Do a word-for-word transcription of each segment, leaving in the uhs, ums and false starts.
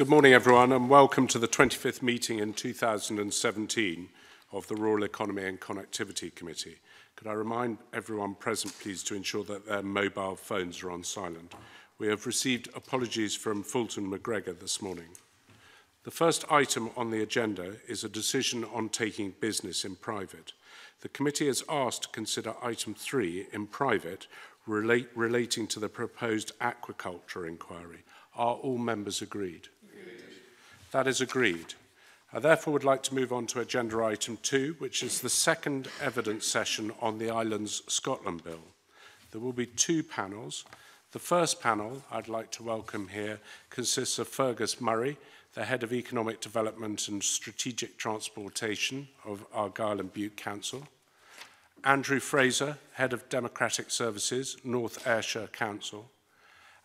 Good morning, everyone, and welcome to the twenty-fifth meeting in two thousand seventeen of the Rural Economy and Connectivity Committee. Could I remind everyone present, please, to ensure that their mobile phones are on silent. We have received apologies from Fulton McGregor this morning. The first item on the agenda is a decision on taking business in private. The committee is asked to consider item three in private relate, relating to the proposed aquaculture inquiry. Are all members agreed? Agreed. That is agreed. I therefore would like to move on to agenda item two, which is the second evidence session on the Islands (Scotland) Bill. There will be two panels. The first panel I'd like to welcome here consists of Fergus Murray, the Head of Economic Development and Strategic Transportation of Argyll and Bute Council, Andrew Fraser, Head of Democratic Services, North Ayrshire Council,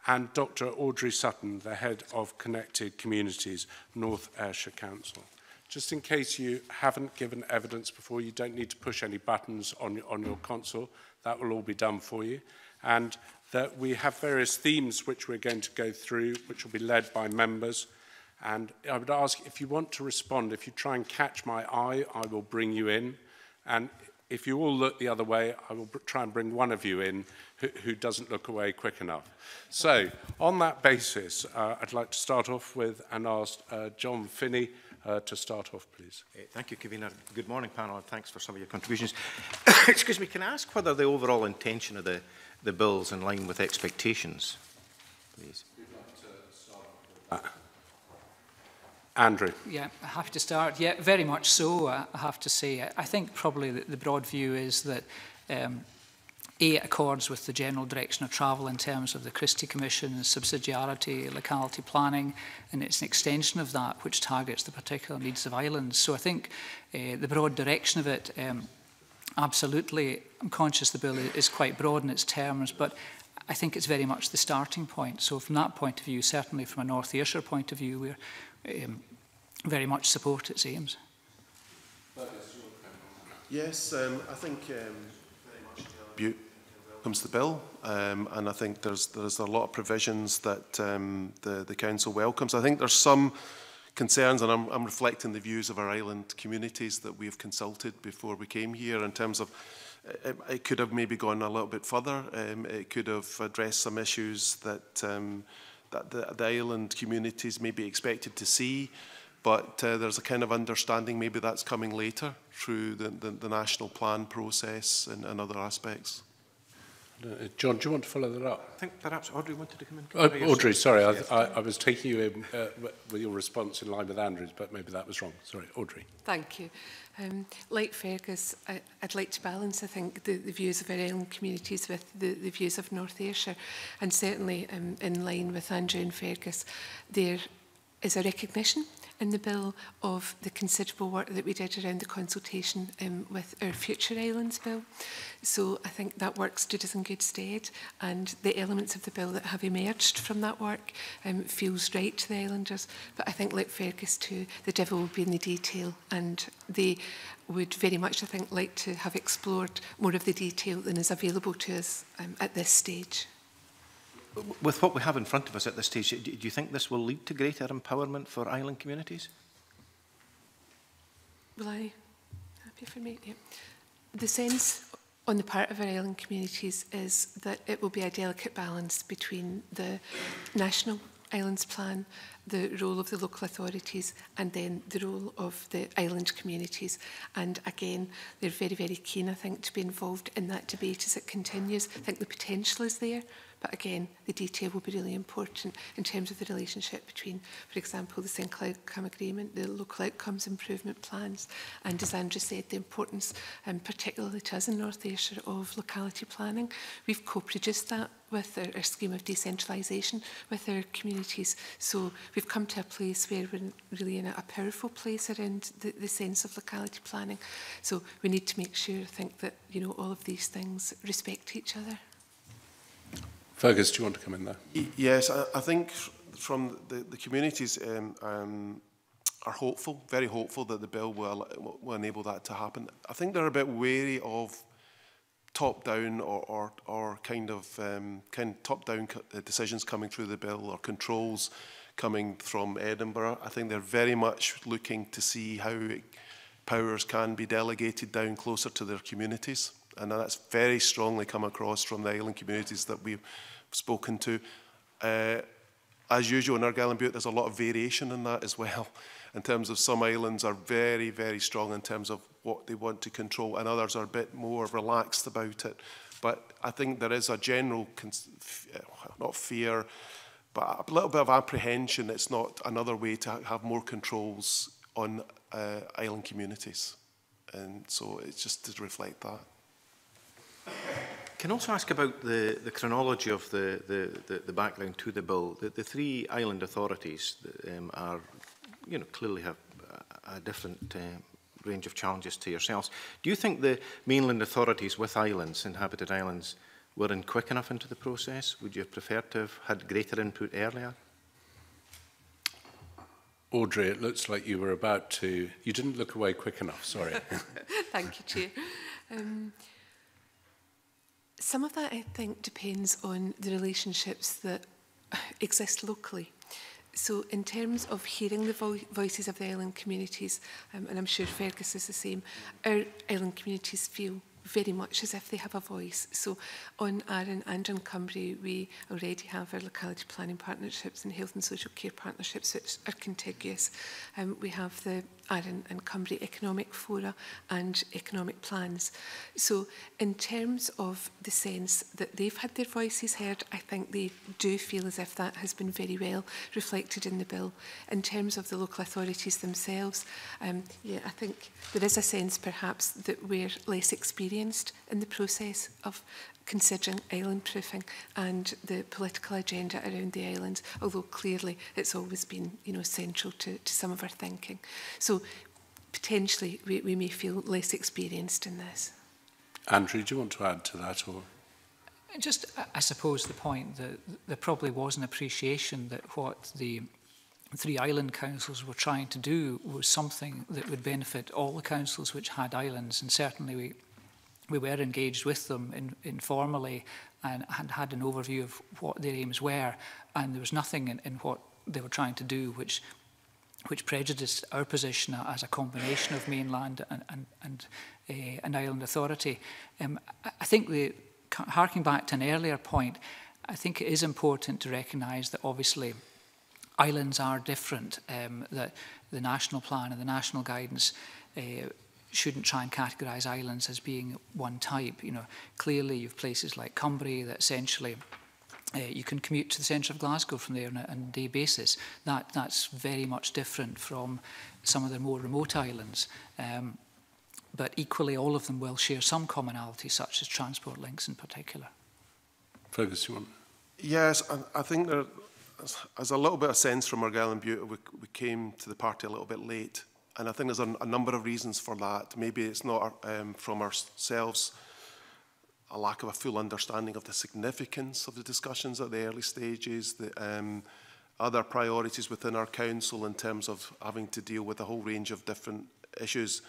and Doctor Audrey Sutton, the Head of Connected Communities, North Ayrshire Council. Just in case you haven't given evidence before, you don't need to push any buttons on, on your console. That will all be done for you. And that we have various themes which we're going to go through, which will be led by members. And I would ask, if you want to respond, if you try and catch my eye, I will bring you in. And if you all look the other way, I will try and bring one of you in who, who doesn't look away quick enough. So, on that basis, uh, I'd like to start off with and ask uh, John Finnie uh, to start off, please. Thank you, Convener. Good morning, panel, and thanks for some of your contributions. Excuse me, can I ask whether the overall intention of the, the bill is in line with expectations, please? We'd like to start with that. Andrew. Yeah, I have to start. Yeah, very much so, I have to say. I think probably the, the broad view is that, um, A, it accords with the general direction of travel in terms of the Christie Commission, subsidiarity, locality planning, and it's an extension of that which targets the particular needs of islands. So I think uh, the broad direction of it, um, absolutely, I'm conscious the bill is quite broad in its terms, but I think it's very much the starting point. So from that point of view, certainly from a North Ayrshire point of view, we're Um, very much support its aims. Yes, um, I think um, Butte welcomes the bill, um, and I think there's there's a lot of provisions that um, the the council welcomes. I think there's some concerns, and I'm, I'm reflecting the views of our island communities that we've consulted before we came here in terms of. It, it could have maybe gone a little bit further. Um, it could have addressed some issues that. Um, that the, the island communities may be expected to see, but uh, there's a kind of understanding maybe that's coming later through the, the, the national plan process and, and other aspects. Uh, John, do you want to follow that up? I think perhaps Audrey wanted to come in. Uh, Audrey, sorry, I, I, I was taking you in uh, with your response in line with Andrew's, but maybe that was wrong. Sorry, Audrey. Thank you. Um, like Fergus, I, I'd like to balance, I think, the, the views of our island communities with the, the views of North Ayrshire, and certainly um, in line with Andrew and Fergus, there is a recognition in the bill of the considerable work that we did around the consultation um, with our Future Islands Bill. So I think that work stood us in good stead, and the elements of the bill that have emerged from that work um, feels right to the islanders. But I think, like Fergus too, the devil will be in the detail, and they would very much, I think, like to have explored more of the detail than is available to us um, at this stage. With what we have in front of us at this stage, do you think this will lead to greater empowerment for island communities? Will I? Happy for me? Yeah. The sense on the part of our island communities is that it will be a delicate balance between the National Islands Plan, the role of the local authorities, and then the role of the island communities. And again, they're very, very keen, I think, to be involved in that debate as it continues. I think the potential is there. But again, the detail will be really important in terms of the relationship between, for example, the Central Outcome Agreement, the Local Outcomes Improvement Plans, and as Andrew said, the importance, um, particularly to us in North Ayrshire, of locality planning. We've co-produced that with our, our scheme of decentralisation with our communities. So we've come to a place where we're really in a, a powerful place around the, the sense of locality planning. So we need to make sure, I think, that you know all of these things respect each other. Fergus, do you want to come in there? Yes, I, I think from the, the communities um, um, are hopeful, very hopeful that the bill will, will enable that to happen. I think they're a bit wary of top-down or, or, or kind of um, kind of top-down decisions coming through the bill or controls coming from Edinburgh. I think they're very much looking to see how powers can be delegated down closer to their communities. And that's very strongly come across from the island communities that we've spoken to. Uh, as usual in Argyll and Bute, there's a lot of variation in that as well, in terms of some islands are very, very strong in terms of what they want to control, and others are a bit more relaxed about it. But I think there is a general, not fear, but a little bit of apprehension. It's not another way to have more controls on uh, island communities. And so it's just to reflect that. Can I also ask about the, the chronology of the, the, the, the background to the bill? The, the three island authorities um, are, you know, clearly have a, a different uh, range of challenges to yourselves. Do you think the mainland authorities with islands, inhabited islands, were in quick enough into the process? Would you have preferred to have had greater input earlier? Audrey, it looks like you were about to... You didn't look away quick enough, sorry. Thank you, Chair. Um, Some of that, I think, depends on the relationships that exist locally. So in terms of hearing the vo voices of the island communities, um, and I'm sure Fergus is the same, our island communities feel very much as if they have a voice. So on Arran and on Cumbria, we already have our locality planning partnerships and health and social care partnerships, which are contiguous. Um, we have the Arran and Cumbria economic fora and economic plans. So in terms of the sense that they've had their voices heard, I think they do feel as if that has been very well reflected in the bill. In terms of the local authorities themselves, um, yeah, I think there is a sense perhaps that we're less experienced in the process of considering island proofing and the political agenda around the islands, although clearly it's always been, you know, central to, to some of our thinking. So potentially we, we may feel less experienced in this. Andrew, do you want to add to that? Or just, I suppose, the point that there probably was an appreciation that what the three island councils were trying to do was something that would benefit all the councils which had islands, and certainly we We were engaged with them in, informally and, and had an overview of what their aims were, and there was nothing in, in what they were trying to do which which prejudiced our position as a combination of mainland and, and, and uh, an island authority. Um, I think, the, harking back to an earlier point, I think it is important to recognise that obviously islands are different, um, that the national plan and the national guidance uh, shouldn't try and categorise islands as being one type. You know, clearly you've places like Cumbria that essentially uh, you can commute to the centre of Glasgow from there on a, on a day basis. That that's very much different from some of the more remote islands. Um, but equally, all of them will share some commonality, such as transport links in particular. Fergus, you want? Yes, I, I think there, as a little bit of sense from Argyll and Bute, we, we came to the party a little bit late. And I think there's a, a number of reasons for that. Maybe it's not um, from ourselves a lack of a full understanding of the significance of the discussions at the early stages, the um, other priorities within our council in terms of having to deal with a whole range of different issues.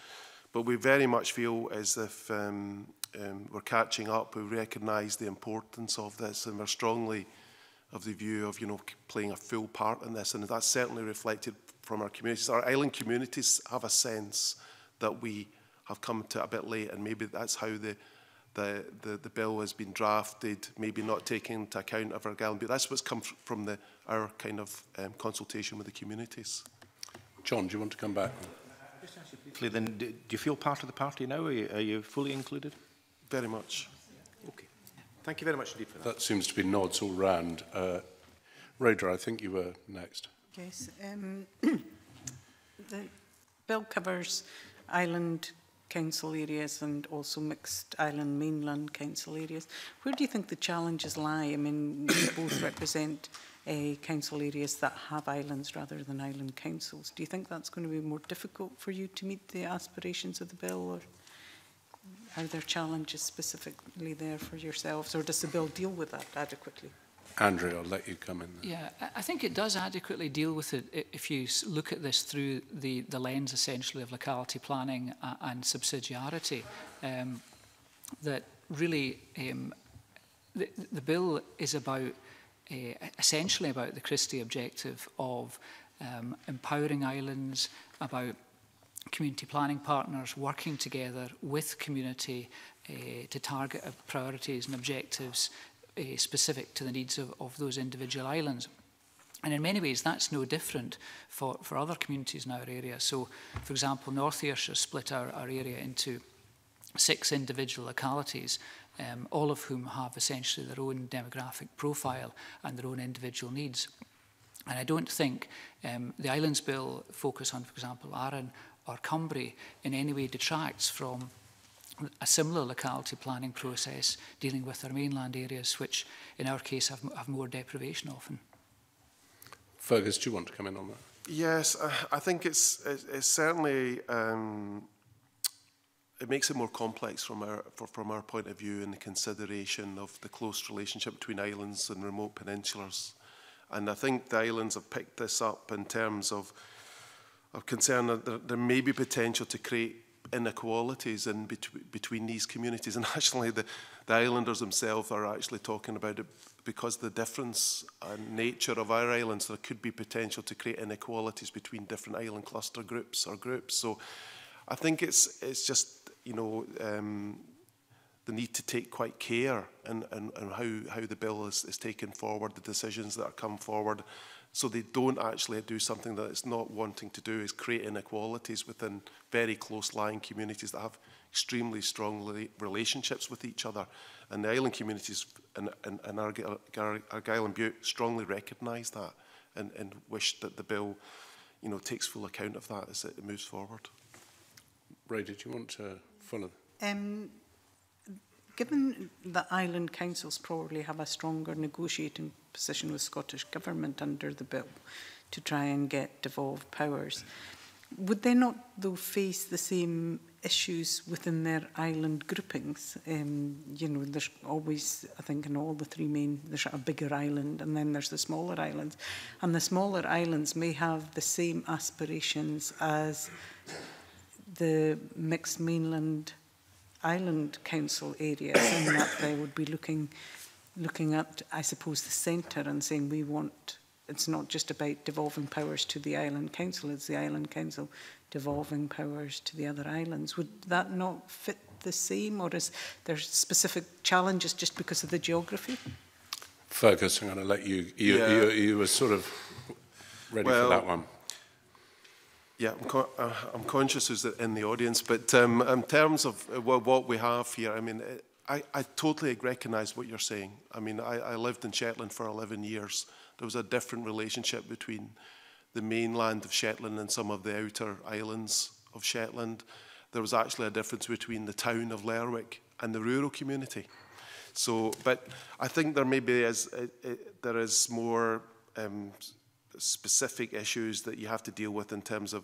But we very much feel as if um, um, we're catching up. We recognise the importance of this, and we're strongly of the view of, you know, playing a full part in this. And that's certainly reflected from our communities. Our island communities have a sense that we have come to a bit late, and maybe that's how the the, the, the bill has been drafted, maybe not taking into account of our island. But that's what's come from the, our kind of um, consultation with the communities. John, do you want to come back? Just actually briefly, then, do you feel part of the party now? Are you, are you fully included? Very much. Okay. Thank you very much indeed for that. That seems to be nods all round. Uh, Rhoda, I think you were next. Yes, um, the bill covers island council areas and also mixed island mainland council areas. Where do you think the challenges lie? I mean, you both represent uh, council areas that have islands rather than island councils. Do you think that's going to be more difficult for you to meet the aspirations of the bill, or are there challenges specifically there for yourselves, or does the bill deal with that adequately? Andrew, I'll let you come in there. Yeah, I think it does adequately deal with it if you look at this through the, the lens, essentially, of locality planning and subsidiarity. Um, that really, um, the, the bill is about uh, essentially about the Christie objective of um, empowering islands, about community planning partners working together with community uh, to target priorities and objectives uh, specific to the needs of, of those individual islands. And in many ways, that's no different for, for other communities in our area. So, for example, North Ayrshire split our, our area into six individual localities, um, all of whom have essentially their own demographic profile and their own individual needs. And I don't think um, the Islands Bill focus on, for example, Arran or Cumbria in any way detracts from a similar locality planning process dealing with our mainland areas, which in our case have, have more deprivation often. Fergus, do you want to come in on that? Yes, uh, I think it's, it's, it's certainly... Um, it makes it more complex from our, from our point of view in the consideration of the close relationship between islands and remote peninsulars. And I think the islands have picked this up in terms of, of concern that there, there may be potential to create inequalities in bet between these communities. And actually the, the islanders themselves are actually talking about it because of the difference and nature of our islands, there could be potential to create inequalities between different island cluster groups or groups. So I think it's, it's just, you know, um, the need to take quite care in, in, in how, how the bill is, is taken forward, the decisions that are come forward, so they don't actually do something that it's not wanting to do, is create inequalities within very close-lying communities that have extremely strong relationships with each other. And the island communities in, in, in Argyll, Argyll and Bute strongly recognise that and, and wish that the bill, you know, takes full account of that as it moves forward. Ray, did you want to follow? Um, given that island councils probably have a stronger negotiating position with Scottish Government under the bill to try and get devolved powers, would they not, though, face the same issues within their island groupings? Um, you know, there's always, I think, in all the three main, there's a bigger island and then there's the smaller islands. And the smaller islands may have the same aspirations as the mixed mainland island council areas, and that they would be looking, looking at, I suppose, the centre and saying we want. It's not just about devolving powers to the island council; it's the island council devolving powers to the other islands. Would that not fit the same, or is there specific challenges just because of the geography? Fergus, I'm going to let you. You, yeah. you, you were sort of ready well, for that one. Yeah, I'm, con uh, I'm conscious who's in the audience, but um, in terms of uh, what we have here, I mean, I, I totally recognise what you're saying. I mean, I, I lived in Shetland for eleven years. There was a different relationship between the mainland of Shetland and some of the outer islands of Shetland. There was actually a difference between the town of Lerwick and the rural community. So, but I think there maybe is, uh, uh, there is more... Um, specific issues that you have to deal with in terms of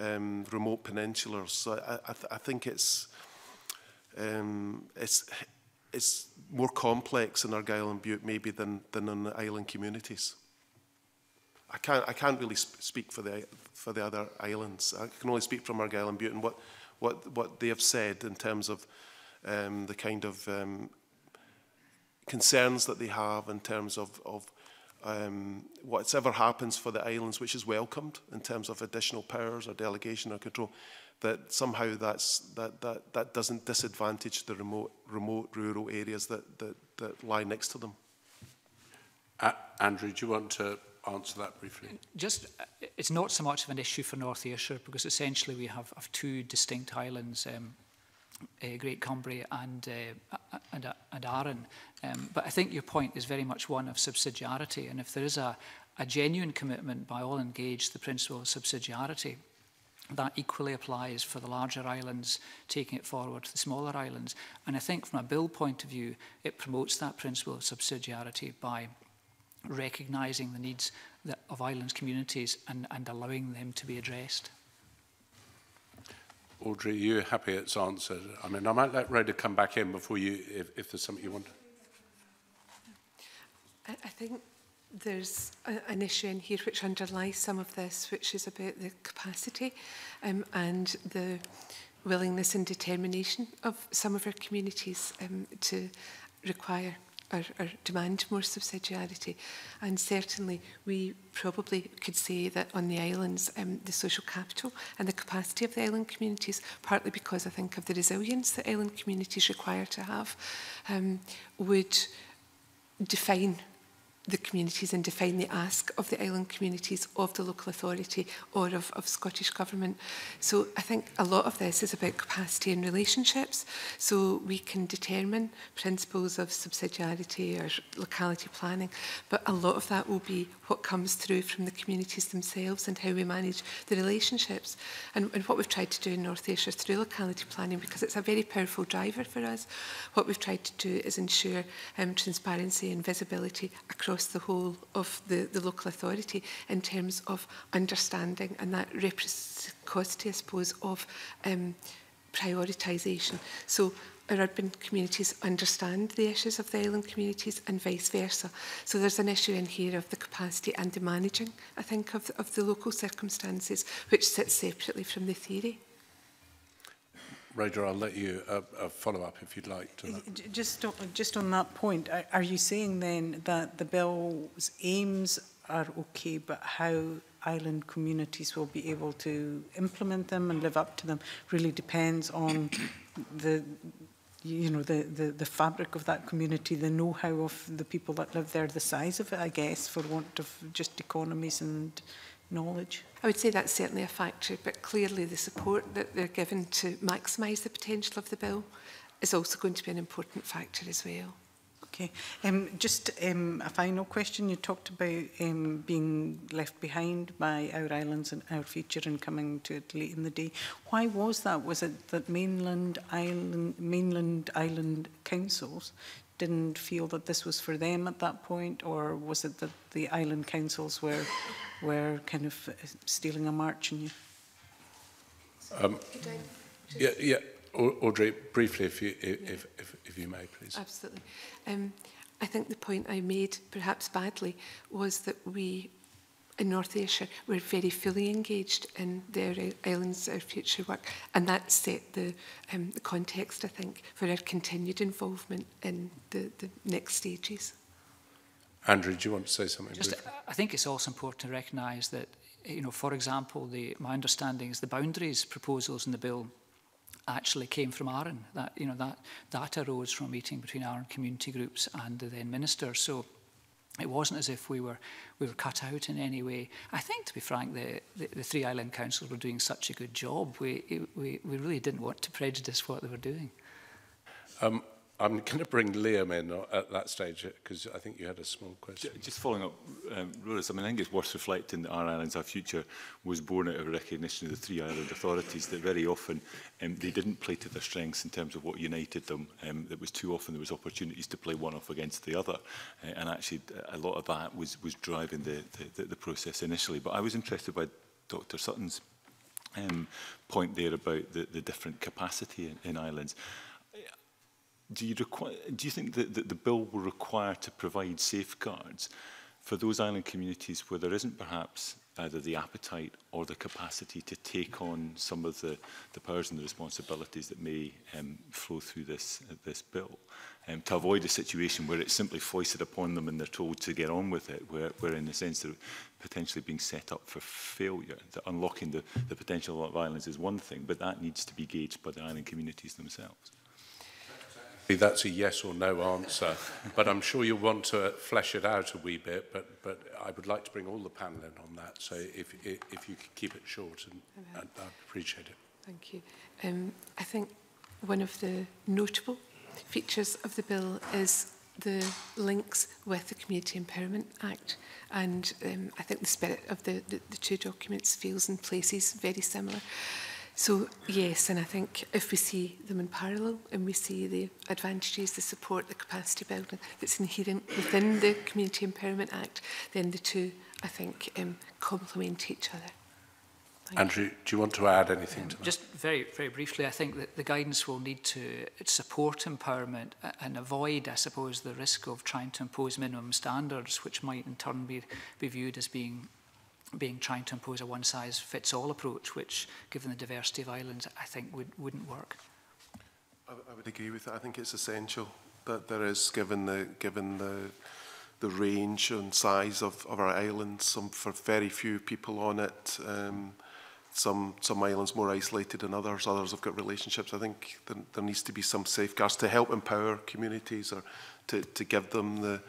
um, remote peninsulars. So I, I, th I think it's um, it's it's more complex in Argyll and Bute maybe than than in the island communities. I can't I can't really sp speak for the for the other islands. I can only speak from Argyll and Bute and what what what they have said in terms of um, the kind of um, concerns that they have in terms of of. Um, whatever happens for the islands, which is welcomed in terms of additional powers or delegation or control, that somehow that's, that, that, that doesn't disadvantage the remote, remote rural areas that, that, that lie next to them. Uh, Andrew, do you want to answer that briefly? Just, it's not so much of an issue for North Ayrshire because essentially we have, have two distinct islands, um, Uh, Great Cumbria and, uh, and, uh, and Arran. Um, but I think your point is very much one of subsidiarity, and if there is a, a genuine commitment by all engaged, the principle of subsidiarity, that equally applies for the larger islands, taking it forward to the smaller islands. And I think from a bill point of view, it promotes that principle of subsidiarity by recognising the needs that, of islands communities and, and allowing them to be addressed. Audrey, you're happy it's answered. I mean, I might let Rhoda come back in before you, if, if there's something you want. I, I think there's a, an issue in here which underlies some of this, which is about the capacity um, and the willingness and determination of some of our communities um, to require or, or demand more subsidiarity. And certainly we probably could say that on the islands, um, the social capital and the capacity of the island communities, partly because I think of the resilience that island communities require to have, um, would define the communities and define the ask of the island communities, of the local authority or of, of Scottish Government. So I think a lot of this is about capacity and relationships. So we can determine principles of subsidiarity or locality planning, but a lot of that will be what comes through from the communities themselves and how we manage the relationships. And, and what we've tried to do in North Ayrshire through locality planning, because it's a very powerful driver for us, what we've tried to do is ensure um, transparency and visibility across the whole of the, the local authority in terms of understanding and that reciprocity, I suppose, of um, prioritisation. So our urban communities understand the issues of the island communities and vice versa. So there's an issue in here of the capacity and the managing, I think, of, of the local circumstances, which sits separately from the theory. Roger, I'll let you uh, uh, follow up if you'd like to that. Just on, just on that point, are you saying then that the bill's aims are okay, but how island communities will be able to implement them and live up to them really depends on the, you know, the, the, the fabric of that community, the know-how of the people that live there, the size of it, I guess, for want of just economies and knowledge? I would say that's certainly a factor, but clearly the support that they're given to maximise the potential of the bill is also going to be an important factor as well. Okay. Um, just um, a final question. You talked about um, being left behind by Our Islands and Our Future and coming to it late in the day. Why was that? Was it that mainland island, mainland island councils didn't feel that this was for them at that point, or was it that the island councils were were kind of stealing a march on you? Um, yeah, yeah. Audrey, briefly, if you if yeah. if, if, if you may, please. Absolutely. Um, I think the point I made, perhaps badly, was that we in North Ayrshire were very fully engaged in the Islands Our Future work, and that set the, um, the context, I think, for our continued involvement in the, the next stages. Andrew, do you want to say something? Just, I think it's also important to recognise that, you know, for example, the, my understanding is the boundaries proposals in the bill actually came from Arran. That, you know, that, that arose from a meeting between Arran community groups and the then minister. So it wasn't as if we were we were cut out in any way. I think, to be frank, the, the, the three island councils were doing such a good job. We it, we we really didn't want to prejudice what they were doing. Um, I'm going to bring Liam in at that stage because I think you had a small question. Just following up, um, Rhoda, I mean, I think it's worth reflecting that Our Islands, Our Future was born out of recognition of the three island authorities that very often um, they didn't play to their strengths in terms of what united them. Um, it was too often there was opportunities to play one off against the other, uh, and actually a lot of that was was driving the the, the process initially. But I was interested by Doctor Sutton's um, point there about the, the different capacity in, in islands. Do you, require, do you think that, that the bill will require to provide safeguards for those island communities where there isn't perhaps either the appetite or the capacity to take on some of the, the powers and the responsibilities that may um, flow through this, uh, this bill, um, to avoid a situation where it's simply foisted upon them and they're told to get on with it, where, where in a sense they're potentially being set up for failure? That unlocking the, the potential of islands is one thing, but that needs to be gauged by the island communities themselves. That's a yes or no answer, but I'm sure you'll want to flesh it out a wee bit, but, but I would like to bring all the panel in on that, so if, if, if you could keep it short, and, and I'd appreciate it. Thank you. Um, I think one of the notable features of the bill is the links with the Community Empowerment Act, and um, I think the spirit of the, the, the two documents feels in places very similar. So yes, and I think if we see them in parallel and we see the advantages, the support, the capacity building that's inherent within the Community Empowerment Act, then the two, I think, um, complement each other. Thank Andrew, you. Do you want to add anything um, to that? Just very, very briefly, I think that the guidance will need to support empowerment and avoid, I suppose, the risk of trying to impose minimum standards, which might in turn be, be viewed as being being trying to impose a one-size-fits-all approach, which, given the diversity of islands, I think would, wouldn't work. I, I would agree with that. I think it's essential that there is, given the given the the range and size of, of our islands. Some for very few people on it. Um, some some islands more isolated than others. Others have got relationships. I think there, there needs to be some safeguards to help empower communities, or to to give them the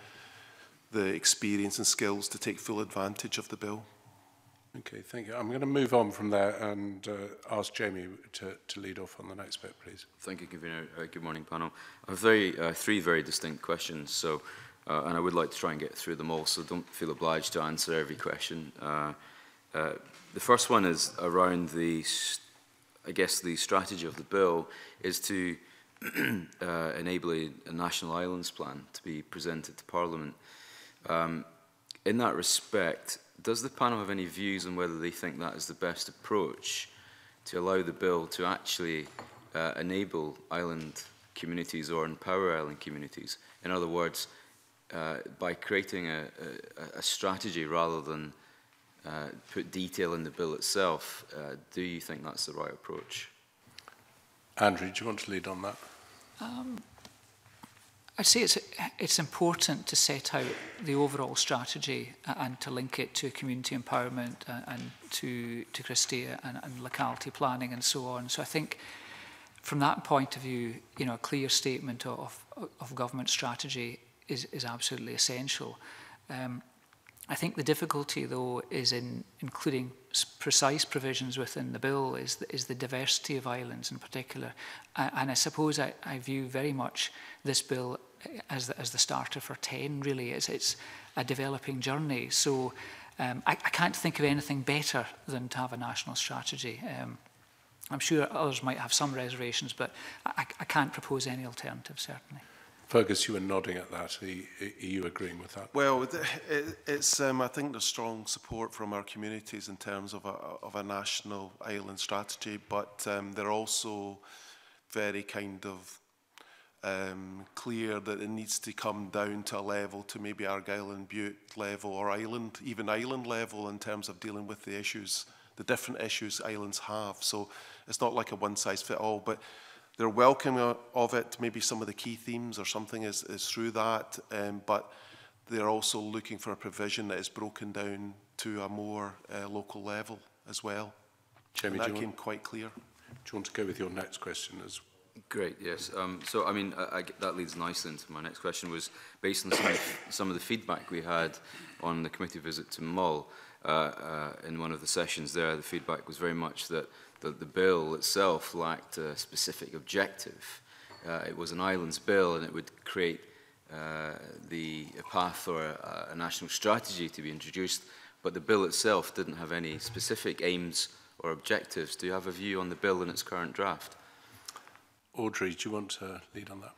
the experience and skills to take full advantage of the bill. Okay, thank you. I'm going to move on from there and uh, ask Jamie to, to lead off on the next bit, please. Thank you, Convener. Uh, good morning, panel. I have very, uh, three very distinct questions, so, uh, and I would like to try and get through them all, so don't feel obliged to answer every question. Uh, uh, the first one is around the, I guess, the strategy of the bill is to uh, enable a, a National Islands Plan to be presented to Parliament. Um, in that respect, does the panel have any views on whether they think that is the best approach to allow the bill to actually uh, enable island communities or empower island communities? In other words, uh, by creating a, a, a strategy rather than uh, put detail in the bill itself, uh, do you think that's the right approach? Andrew, do you want to lead on that? Um, I'd say it's, it's important to set out the overall strategy and to link it to community empowerment and to, to Christia and, and locality planning and so on. So I think from that point of view, you know, a clear statement of, of government strategy is, is absolutely essential. Um, I think the difficulty, though, is in including precise provisions within the bill is the, is the diversity of islands in particular. I, and I suppose I, I view very much this bill as the, as the starter for ten, really. It's, it's a developing journey. So um, I, I can't think of anything better than to have a national strategy. Um, I'm sure others might have some reservations, but I, I can't propose any alternative, certainly. Fergus, you were nodding at that. Are you agreeing with that? Well, it, it's, um, I think there's strong support from our communities in terms of a, of a national island strategy, but um, they're also very kind of um, clear that it needs to come down to a level, to maybe Argyll and Bute level or island, even island level, in terms of dealing with the issues, the different issues islands have. So it's not like a one-size-fits-all, but their welcome of it, maybe some of the key themes or something is, is through that, um, but they're also looking for a provision that is broken down to a more uh, local level as well. Jamie, that came quite clear. Do you want to go with your next question as well? Great, yes. Um, so, I mean, I, I, that leads nicely into my next question, was based on some, of, some of the feedback we had on the committee visit to Mull. Uh, uh, in one of the sessions there, the feedback was very much that that the bill itself lacked a specific objective. Uh, it was an islands bill, and it would create uh, the, a path or a, a national strategy to be introduced, but the bill itself didn't have any specific aims or objectives. Do you have a view on the bill in its current draft? Audrey, do you want to lead on that?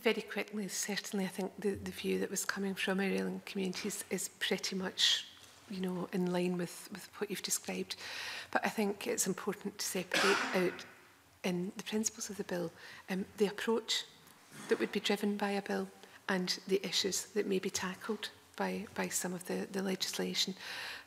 Very quickly, certainly. I think the, the view that was coming from our island communities is pretty much, you know, in line with, with what you've described. But I think it's important to separate out in the principles of the bill um, the approach that would be driven by a bill and the issues that may be tackled by, by some of the, the legislation.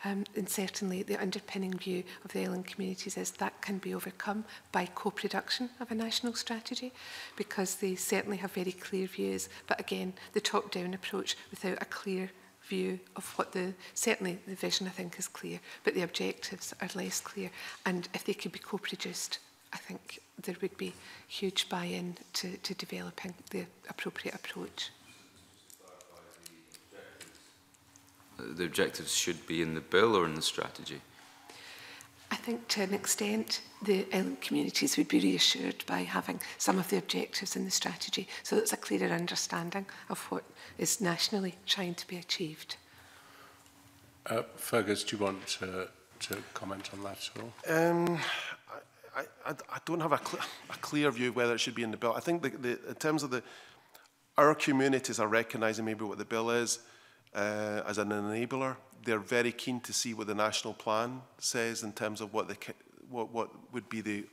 Um, and certainly the underpinning view of the island communities is that can be overcome by co-production of a national strategy, because they certainly have very clear views. But again, the top-down approach without a clear view of what the, certainly the vision, I think, is clear, but the objectives are less clear. And if they could be co-produced, I think there would be huge buy-in to, to developing the appropriate approach. The objectives should be in the bill or in the strategy? I think to an extent the island communities would be reassured by having some of the objectives in the strategy, so that's a clearer understanding of what is nationally trying to be achieved. Uh, Fergus, do you want uh, to comment on that at all? Um, I, I, I don't have a, cl a clear view whether it should be in the bill. I think the, the, in terms of the, our communities are recognising maybe what the bill is uh, as an enabler. They're very keen to see what the national plan says in terms of what the what what would be the,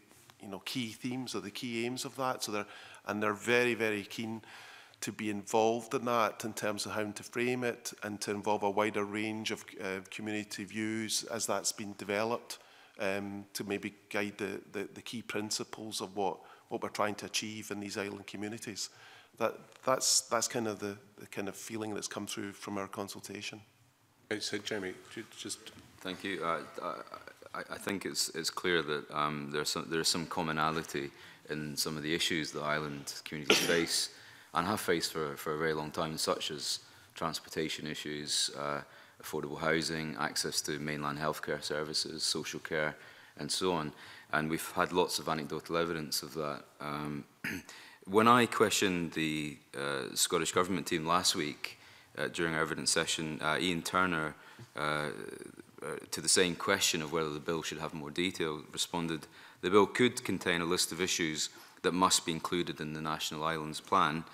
you know, key themes or the key aims of that. So they're and they're very very keen to be involved in that in terms of how to frame it and to involve a wider range of uh, community views as that's been developed, um, to maybe guide the, the the key principles of what what we're trying to achieve in these island communities. that that's that's kind of the, the kind of feeling that's come through from our consultation. Hey, so Jamie, just thank you. Uh, I, I think it's it's clear that um, there's some, there's some commonality in some of the issues the island communities face and have faced for for a very long time, such as transportation issues, uh, affordable housing, access to mainland healthcare services, social care, and so on. And we've had lots of anecdotal evidence of that. Um, when I questioned the uh, Scottish Government team last week uh, during our evidence session, uh, Ian Turner, uh, uh, to the same question of whether the bill should have more detail, responded, the bill could contain a list of issues that must be included in the National Islands Plan.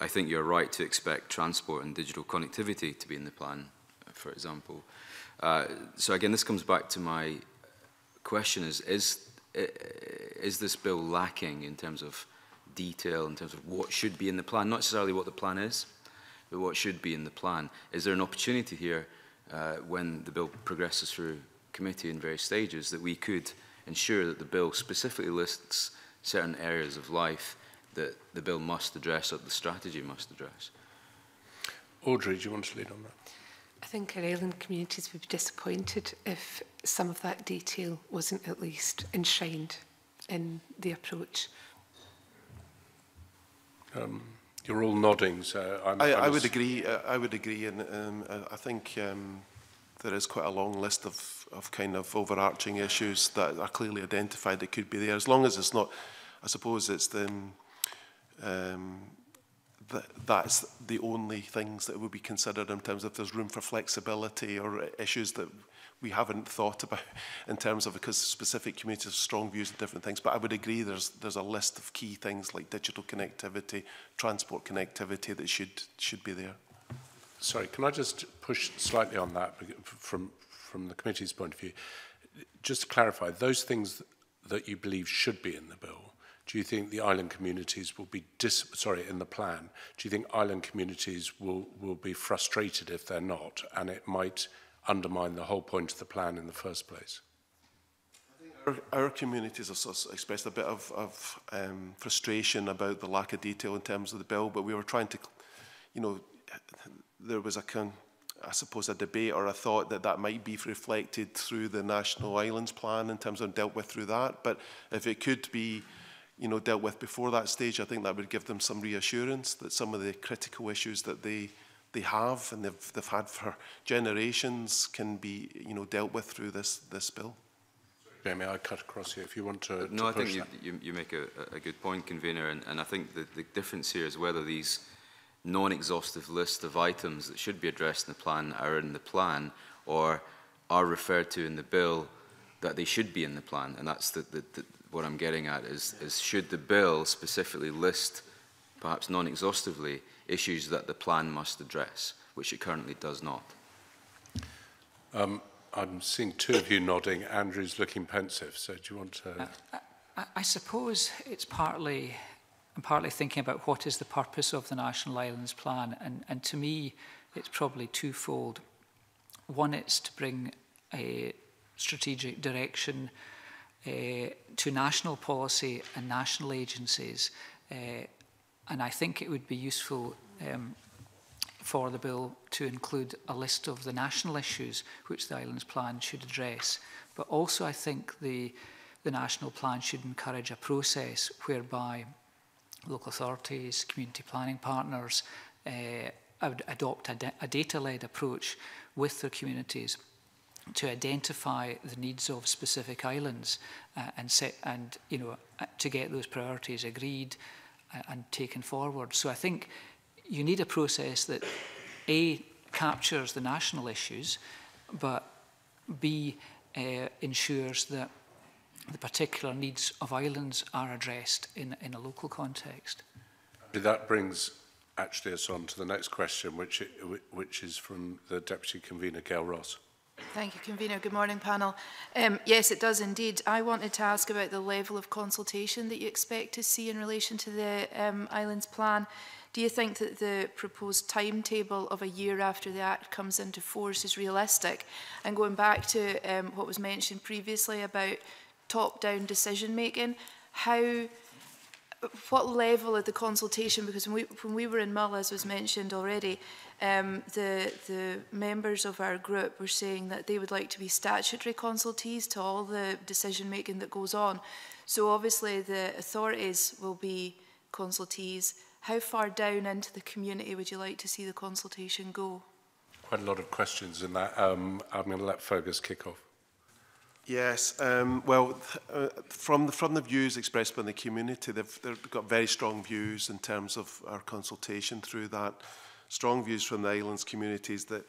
I think you're right to expect transport and digital connectivity to be in the plan, for example. Uh, so again, this comes back to my question is, is is this bill lacking in terms of detail, in terms of what should be in the plan? Not necessarily what the plan is, but what should be in the plan. Is there an opportunity here uh, when the bill progresses through committee in various stages that we could ensure that the bill specifically lists certain areas of life that the bill must address, that the strategy must address? Audrey, do you want to lead on that? I think our island communities would be disappointed if some of that detail wasn't at least enshrined in the approach. Um, you're all nodding, so I'm, I, I would agree. Uh, I would agree, and um, I think um, there is quite a long list of, of kind of overarching issues that are clearly identified that could be there, as long as it's not. I suppose it's the. Um, That, that's the only things that would be considered in terms of if there's room for flexibility or issues that we haven't thought about in terms of, because specific communities have strong views of different things. But I would agree there's there's a list of key things like digital connectivity, transport connectivity that should should be there. Sorry, can I just push slightly on that from from the committee's point of view? Just to clarify, those things that you believe should be in the bill, do you think the island communities will be, dis sorry, in the plan, do you think island communities will, will be frustrated if they're not, and it might undermine the whole point of the plan in the first place? I think our, our communities have expressed a bit of, of um, frustration about the lack of detail in terms of the bill, but we were trying to, you know, there was a con I suppose a debate or a thought that that might be reflected through the National Islands Plan in terms of dealt with through that, but if it could be, you know, dealt with before that stage, I think that would give them some reassurance that some of the critical issues that they they have and they've, they've had for generations can be, you know, dealt with through this this bill. Jamie, I cut across here if you want to. No, to I think you, you, you make a, a good point, convener, and, and I think the, the difference here is whether these non-exhaustive lists of items that should be addressed in the plan are in the plan or are referred to in the bill that they should be in the plan, and that's the, the, the what I'm getting at is, is should the bill specifically list, perhaps non-exhaustively, issues that the plan must address, which it currently does not? Um, I'm seeing two of you nodding. Andrew's looking pensive, so do you want to... I, I, I suppose it's partly, I'm partly thinking about what is the purpose of the National Islands Plan, and, and to me it's probably twofold. One, it's to bring a strategic direction Uh, to national policy and national agencies, uh, and I think it would be useful um, for the bill to include a list of the national issues which the Islands Plan should address, but also I think the, the National Plan should encourage a process whereby local authorities, community planning partners uh, adopt a, da a data-led approach with their communities to identify the needs of specific islands uh, and set, and you know, to get those priorities agreed uh, and taken forward. So I think you need a process that A, captures the national issues, but B, uh, ensures that the particular needs of islands are addressed in, in a local context. That brings actually us on to the next question, which, which is from the Deputy Convener, Gail Ross. Thank you, Convener. Good morning, panel. Um, yes, it does indeed. I wanted to ask about the level of consultation that you expect to see in relation to the um, Islands Plan. Do you think that the proposed timetable of a year after the Act comes into force is realistic? And going back to um, what was mentioned previously about top-down decision-making, how what level of the consultation, because when we, when we were in Mull, as was mentioned already, um, the, the members of our group were saying that they would like to be statutory consultees to all the decision making that goes on. So obviously the authorities will be consultees. How far down into the community would you like to see the consultation go? Quite a lot of questions in that. Um, I'm going to let Fergus kick off. Yes, um, well, uh, from, the, from the views expressed by the community, they've, they've got very strong views in terms of our consultation through that. Strong views from the islands communities that,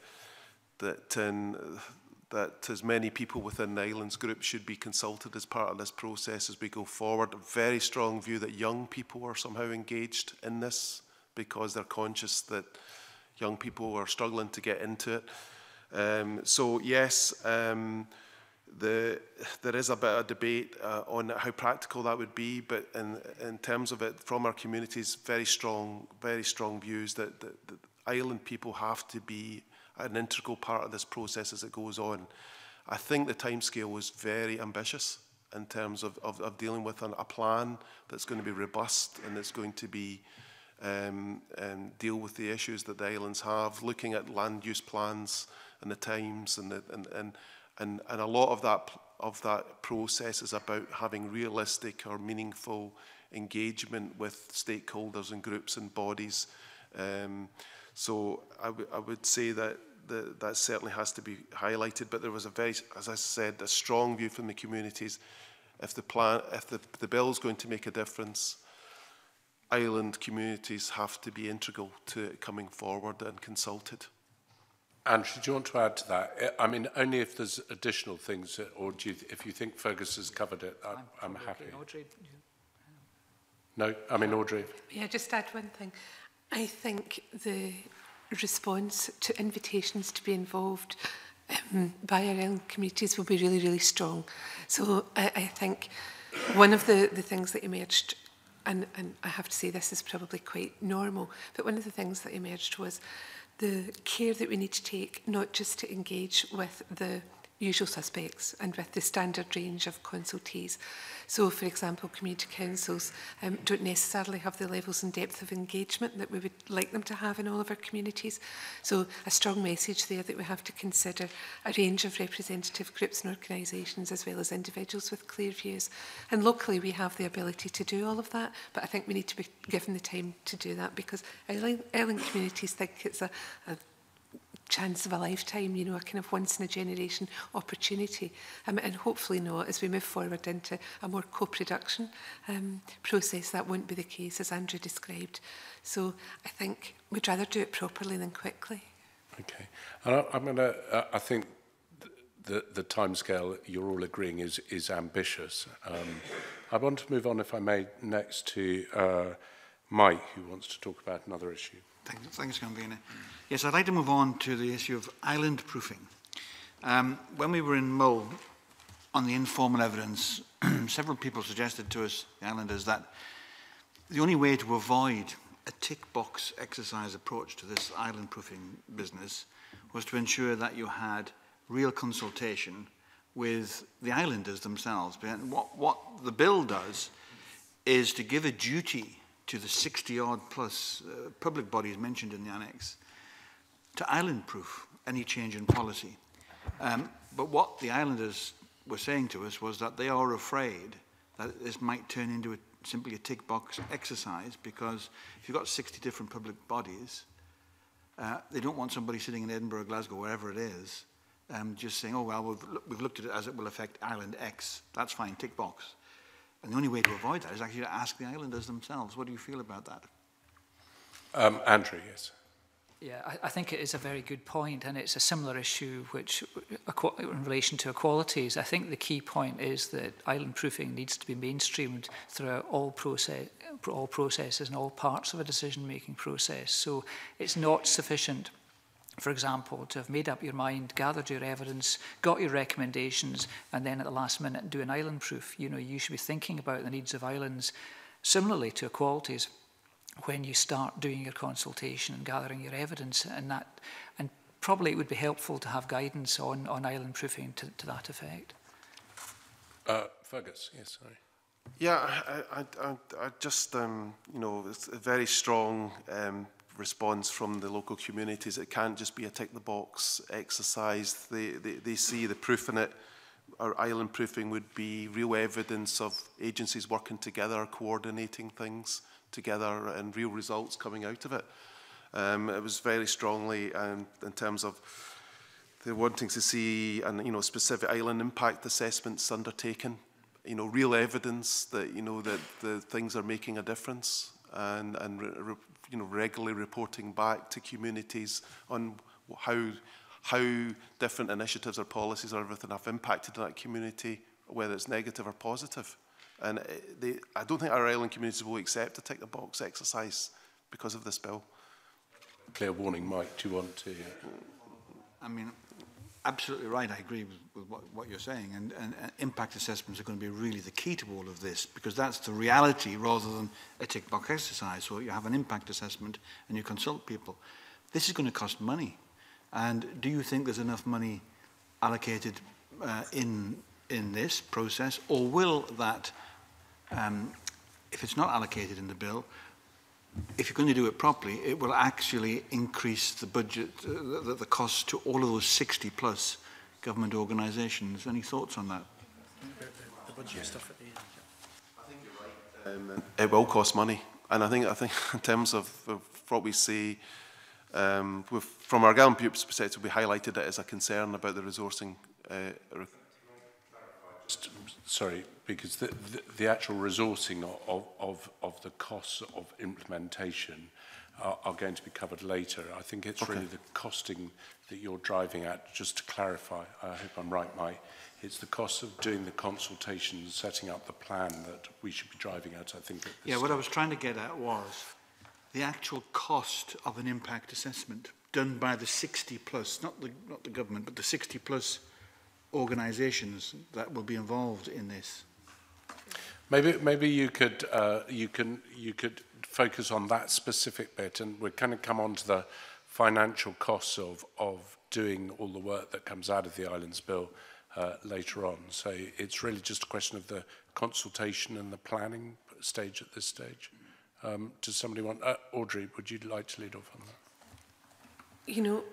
that, um, that as many people within the islands group should be consulted as part of this process as we go forward. A very strong view that young people are somehow engaged in this because they're conscious that young people are struggling to get into it. Um, so, yes... Um, The, there is a bit of debate uh, on how practical that would be, but in, in terms of it, from our communities, very strong, very strong views that, that, that island people have to be an integral part of this process as it goes on. I think the timescale was very ambitious in terms of, of, of dealing with an, a plan that's going to be robust and that's going to be um, um, deal with the issues that the islands have, looking at land use plans and the times and the... And, and, And, and a lot of that, of that process is about having realistic or meaningful engagement with stakeholders and groups and bodies. Um, so I, I would say that the, that certainly has to be highlighted. But there was a very, as I said, a strong view from the communities. If the plan, if the, the bill is going to make a difference, island communities have to be integral to it coming forward and consulted. Andrew, do you want to add to that? I mean, only if there's additional things, or do you, if you think Fergus has covered it, I'm, I'm, I'm happy. Audrey, no, I mean, Audrey. Yeah, just add one thing. I think the response to invitations to be involved um, by our own communities will be really, really strong. So I, I think one of the, the things that emerged, and, and I have to say this is probably quite normal, but one of the things that emerged was the care that we need to take, not just to engage with the usual suspects and with the standard range of consultees. So, for example, community councils um, don't necessarily have the levels and depth of engagement that we would like them to have in all of our communities. So a strong message there that we have to consider a range of representative groups and organisations as well as individuals with clear views. And locally we have the ability to do all of that, but I think we need to be given the time to do that because island communities think it's a, a chance of a lifetime, you know, a kind of once-in-a-generation opportunity. Um, and hopefully not, as we move forward into a more co-production um, process, that won't be the case, as Andrew described. So I think we'd rather do it properly than quickly. Okay. And I'm going to, uh, I think the, the timescale you're all agreeing is, is ambitious. Um, I want to move on, if I may, next to uh, Mike, who wants to talk about another issue. Thanks, Convener. Yes, I'd like to move on to the issue of island proofing. Um, when we were in Mull on the informal evidence, several people suggested to us, the islanders, that the only way to avoid a tick box exercise approach to this island proofing business was to ensure that you had real consultation with the islanders themselves. What, what the bill does is to give a duty to the sixty odd plus uh, public bodies mentioned in the annex, to island-proof any change in policy. Um, but what the islanders were saying to us was that they are afraid that this might turn into a, simply a tick box exercise because if you've got sixty different public bodies, uh, they don't want somebody sitting in Edinburgh, Glasgow, wherever it is, um, just saying, oh, well, we've, we've looked at it as it will affect island X. That's fine, tick box. And the only way to avoid that is actually to ask the islanders themselves. What do you feel about that? Um, Andrew, yes. Yeah, I, I think it is a very good point, and it's a similar issue which, in relation to equalities. I think the key point is that island proofing needs to be mainstreamed throughout all, process, all processes and all parts of a decision-making process. So it's not sufficient, for example, to have made up your mind, gathered your evidence, got your recommendations, and then at the last minute do an island proof. You know, you should be thinking about the needs of islands similarly to equalities when you start doing your consultation and gathering your evidence, and that, and probably it would be helpful to have guidance on, on island proofing to, to that effect. Uh, Fergus, yes, sorry. Yeah, I, I, I just, um, you know, it's a very strong um, response from the local communities. It can't just be a tick-the-box exercise. They, they, they see the proof in it. Our island proofing would be real evidence of agencies working together, coordinating things together, and real results coming out of it. Um, it was very strongly um, in terms of the wanting to see, and you know, specific island impact assessments undertaken. You know, real evidence that you know that the things are making a difference, and and re, you know, regularly reporting back to communities on how. how different initiatives or policies or everything have impacted that community, whether it's negative or positive. And they, I don't think our island communities will accept a tick-the-box exercise because of this bill. Clear warning, Mike, do you want to... I mean, absolutely right. I agree with, with what, what you're saying. And, and uh, impact assessments are going to be really the key to all of this, because that's the reality rather than a tick-box exercise. So you have an impact assessment and you consult people. This is going to cost money. And do you think there's enough money allocated uh, in in this process, or will that, um, if it's not allocated in the bill, if you're going to do it properly, it will actually increase the budget, uh, the, the cost to all of those sixty plus government organisations? Any thoughts on that? The, the budget yeah. stuff at the end. I think you're right. Um, it will cost money, and I think I think in terms of, of what we see. Um, we've, from our Argyll and Bute's perspective, we highlighted it as a concern about the resourcing. Uh, Sorry, because the, the, the actual resourcing of, of, of the costs of implementation are, are going to be covered later. I think it's okay. Really the costing that you're driving at, just to clarify, I hope I'm right, Mike, it's the cost of doing the consultations, setting up the plan that we should be driving at, I think. At yeah, what time. I was trying to get at was... the actual cost of an impact assessment done by the sixty plus, not the, not the government, but the sixty plus organisations that will be involved in this. Maybe, maybe you could, uh, you can, you could focus on that specific bit, and we're kind of come on to the financial costs of, of doing all the work that comes out of the Islands Bill uh, later on. So it's really just a question of the consultation and the planning stage at this stage. Um, does somebody want... Uh, Audrey, would you like to lead off on that? You know,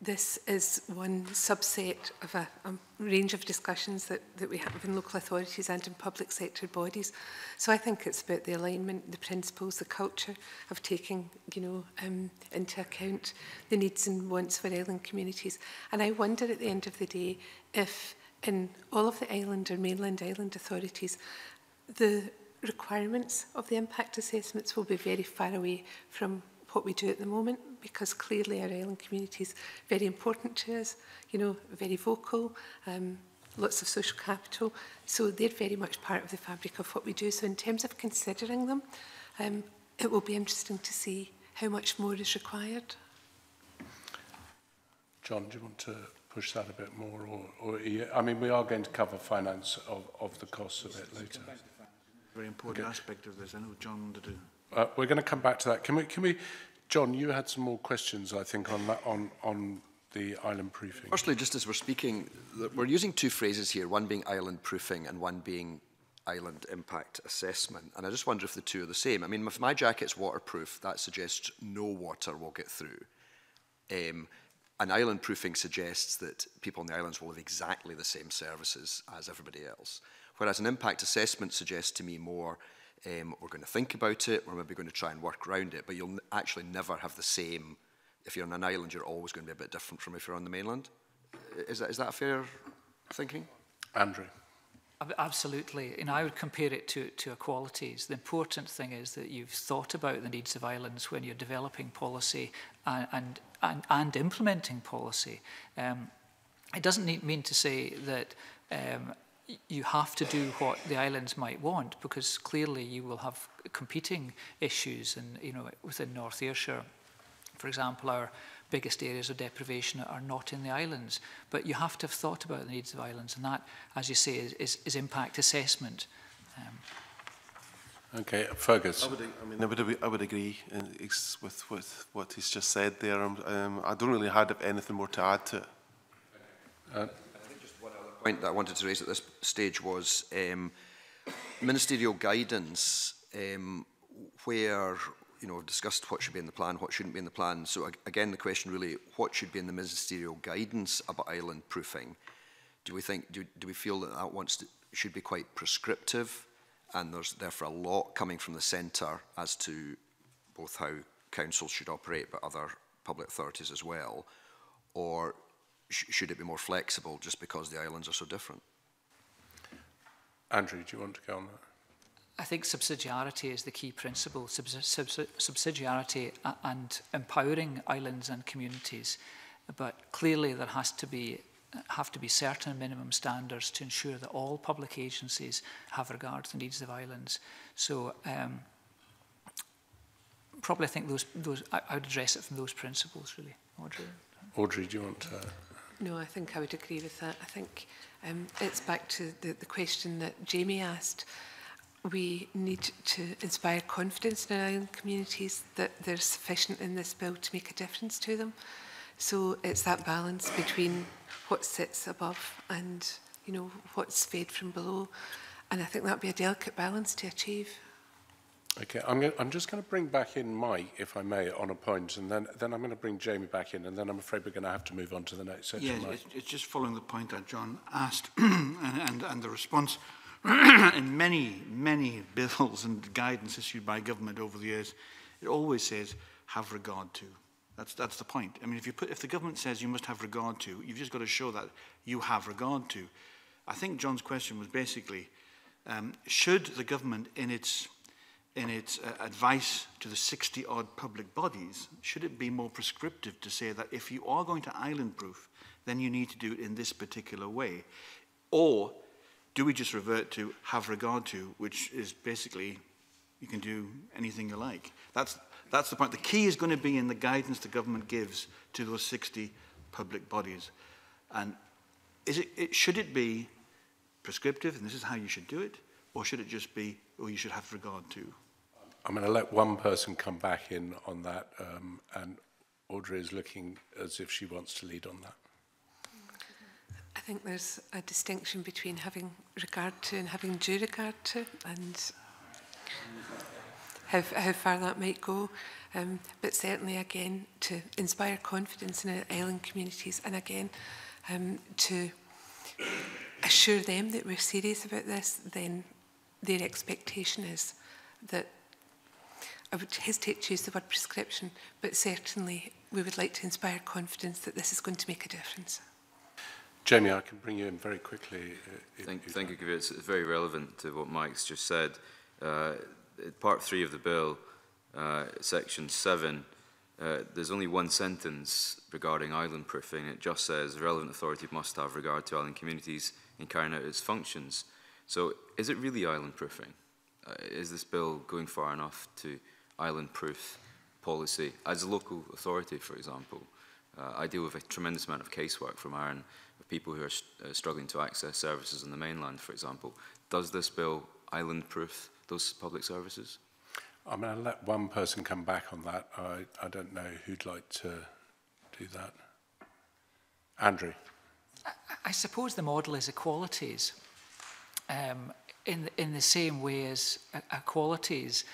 this is one subset of a, a range of discussions that, that we have in local authorities and in public sector bodies. So I think it's about the alignment, the principles, the culture of taking, you know, um, into account the needs and wants for island communities. And I wonder at the end of the day if in all of the island or mainland island authorities, the requirements of the impact assessments will be very far away from what we do at the moment, because clearly our island community is very important to us, you know, very vocal, um, lots of social capital. So they're very much part of the fabric of what we do. So in terms of considering them, um, it will be interesting to see how much more is required. John, do you want to push that a bit more? Or, or I mean, we are going to cover finance of, of the costs of it later. Very important okay. aspect of this. I know John wanted to do. Uh, we're going to come back to that. Can we, can we, John? You had some more questions, I think, on that, on on the island proofing. Firstly, just as we're speaking, we're using two phrases here: one being island proofing and one being island impact assessment. And I just wonder if the two are the same. I mean, if my jacket's waterproof, that suggests no water will get through. Um, and island proofing suggests that people on the islands will have exactly the same services as everybody else. Whereas an impact assessment suggests to me more, um, we're going to think about it, we're maybe going to try and work around it, but you'll actually never have the same. If you're on an island, you're always going to be a bit different from if you're on the mainland. Is that, is that fair thinking? Andrew. Absolutely. You know, I would compare it to, to equalities. The important thing is that you've thought about the needs of islands when you're developing policy and, and, and, and implementing policy. Um, it doesn't need, mean to say that... Um, you have to do what the islands might want, because clearly you will have competing issues. And you know, within North Ayrshire, for example, our biggest areas of deprivation are not in the islands. But you have to have thought about the needs of islands, and that, as you say, is, is, is impact assessment. Um, okay, Fergus. I would, I mean, I would, I would agree with, with what he's just said there. Um, I don't really have anything more to add to it. Uh, point that I wanted to raise at this stage was um, ministerial guidance um, where, you know, I've discussed what should be in the plan, what shouldn't be in the plan. So again, the question really, what should be in the ministerial guidance about island proofing? Do we think, do, do we feel that that wants to, should be quite prescriptive, and there's therefore a lot coming from the centre as to both how councils should operate, but other public authorities as well? Or sh should it be more flexible just because the islands are so different? Andrew, do you want to go on that? I think subsidiarity is the key principle, subs subs subsidiarity and empowering islands and communities. But clearly there has to be, have to be certain minimum standards to ensure that all public agencies have regard to the needs of islands. So um, probably I think those, those, I, I would address it from those principles really. Audrey? Audrey, do you want to... No, I think I would agree with that. I think um, it's back to the, the question that Jamie asked. We need to inspire confidence in our island communities that they're sufficient in this bill to make a difference to them. So it's that balance between what sits above and, you know, what's fed from below. And I think that would be a delicate balance to achieve. Okay, I'm, gonna, I'm just going to bring back in Mike, if I may, on a point, and then, then I'm going to bring Jamie back in, and then I'm afraid we're going to have to move on to the next section. Yeah, it's, it's just following the point that John asked and, and, and the response. In many, many bills and guidance issued by government over the years, it always says, have regard to. That's, that's the point. I mean, if, you put, if the government says you must have regard to, you've just got to show that you have regard to. I think John's question was basically, um, should the government in its, in its uh, advice to the sixty-odd public bodies, should it be more prescriptive to say that if you are going to island-proof, then you need to do it in this particular way? Or... do we just revert to have regard to, which is basically you can do anything you like? That's, that's the point. The key is going to be in the guidance the government gives to those sixty public bodies. And is it, it, should it be prescriptive, and this is how you should do it, or should it just be, or you should have regard to? I'm going to let one person come back in on that, um, and Audrey is looking as if she wants to lead on that. I think there's a distinction between having regard to and having due regard to, and how, how far that might go. Um, but certainly, again, to inspire confidence in our island communities, and again, um, to assure them that we're serious about this, then their expectation is that, I would hesitate to use the word prescription, but certainly we would like to inspire confidence that this is going to make a difference. Jamie, I can bring you in very quickly. Uh, thank, thank you, Kavir. It's very relevant to what Mike's just said. Uh, part three of the bill, uh, section seven, uh, there's only one sentence regarding island proofing. It just says, relevant authority must have regard to island communities in carrying out its functions. So is it really island proofing? Uh, is this bill going far enough to island proof policy as a local authority, for example? Uh, I deal with a tremendous amount of casework from Arran, people who are uh, struggling to access services on the mainland, for example. Does this bill island-proof those public services? I'm going to let one person come back on that. I, I don't know who'd like to do that. Andrew. I, I suppose the model is equalities. Um, in, in the same way as equalities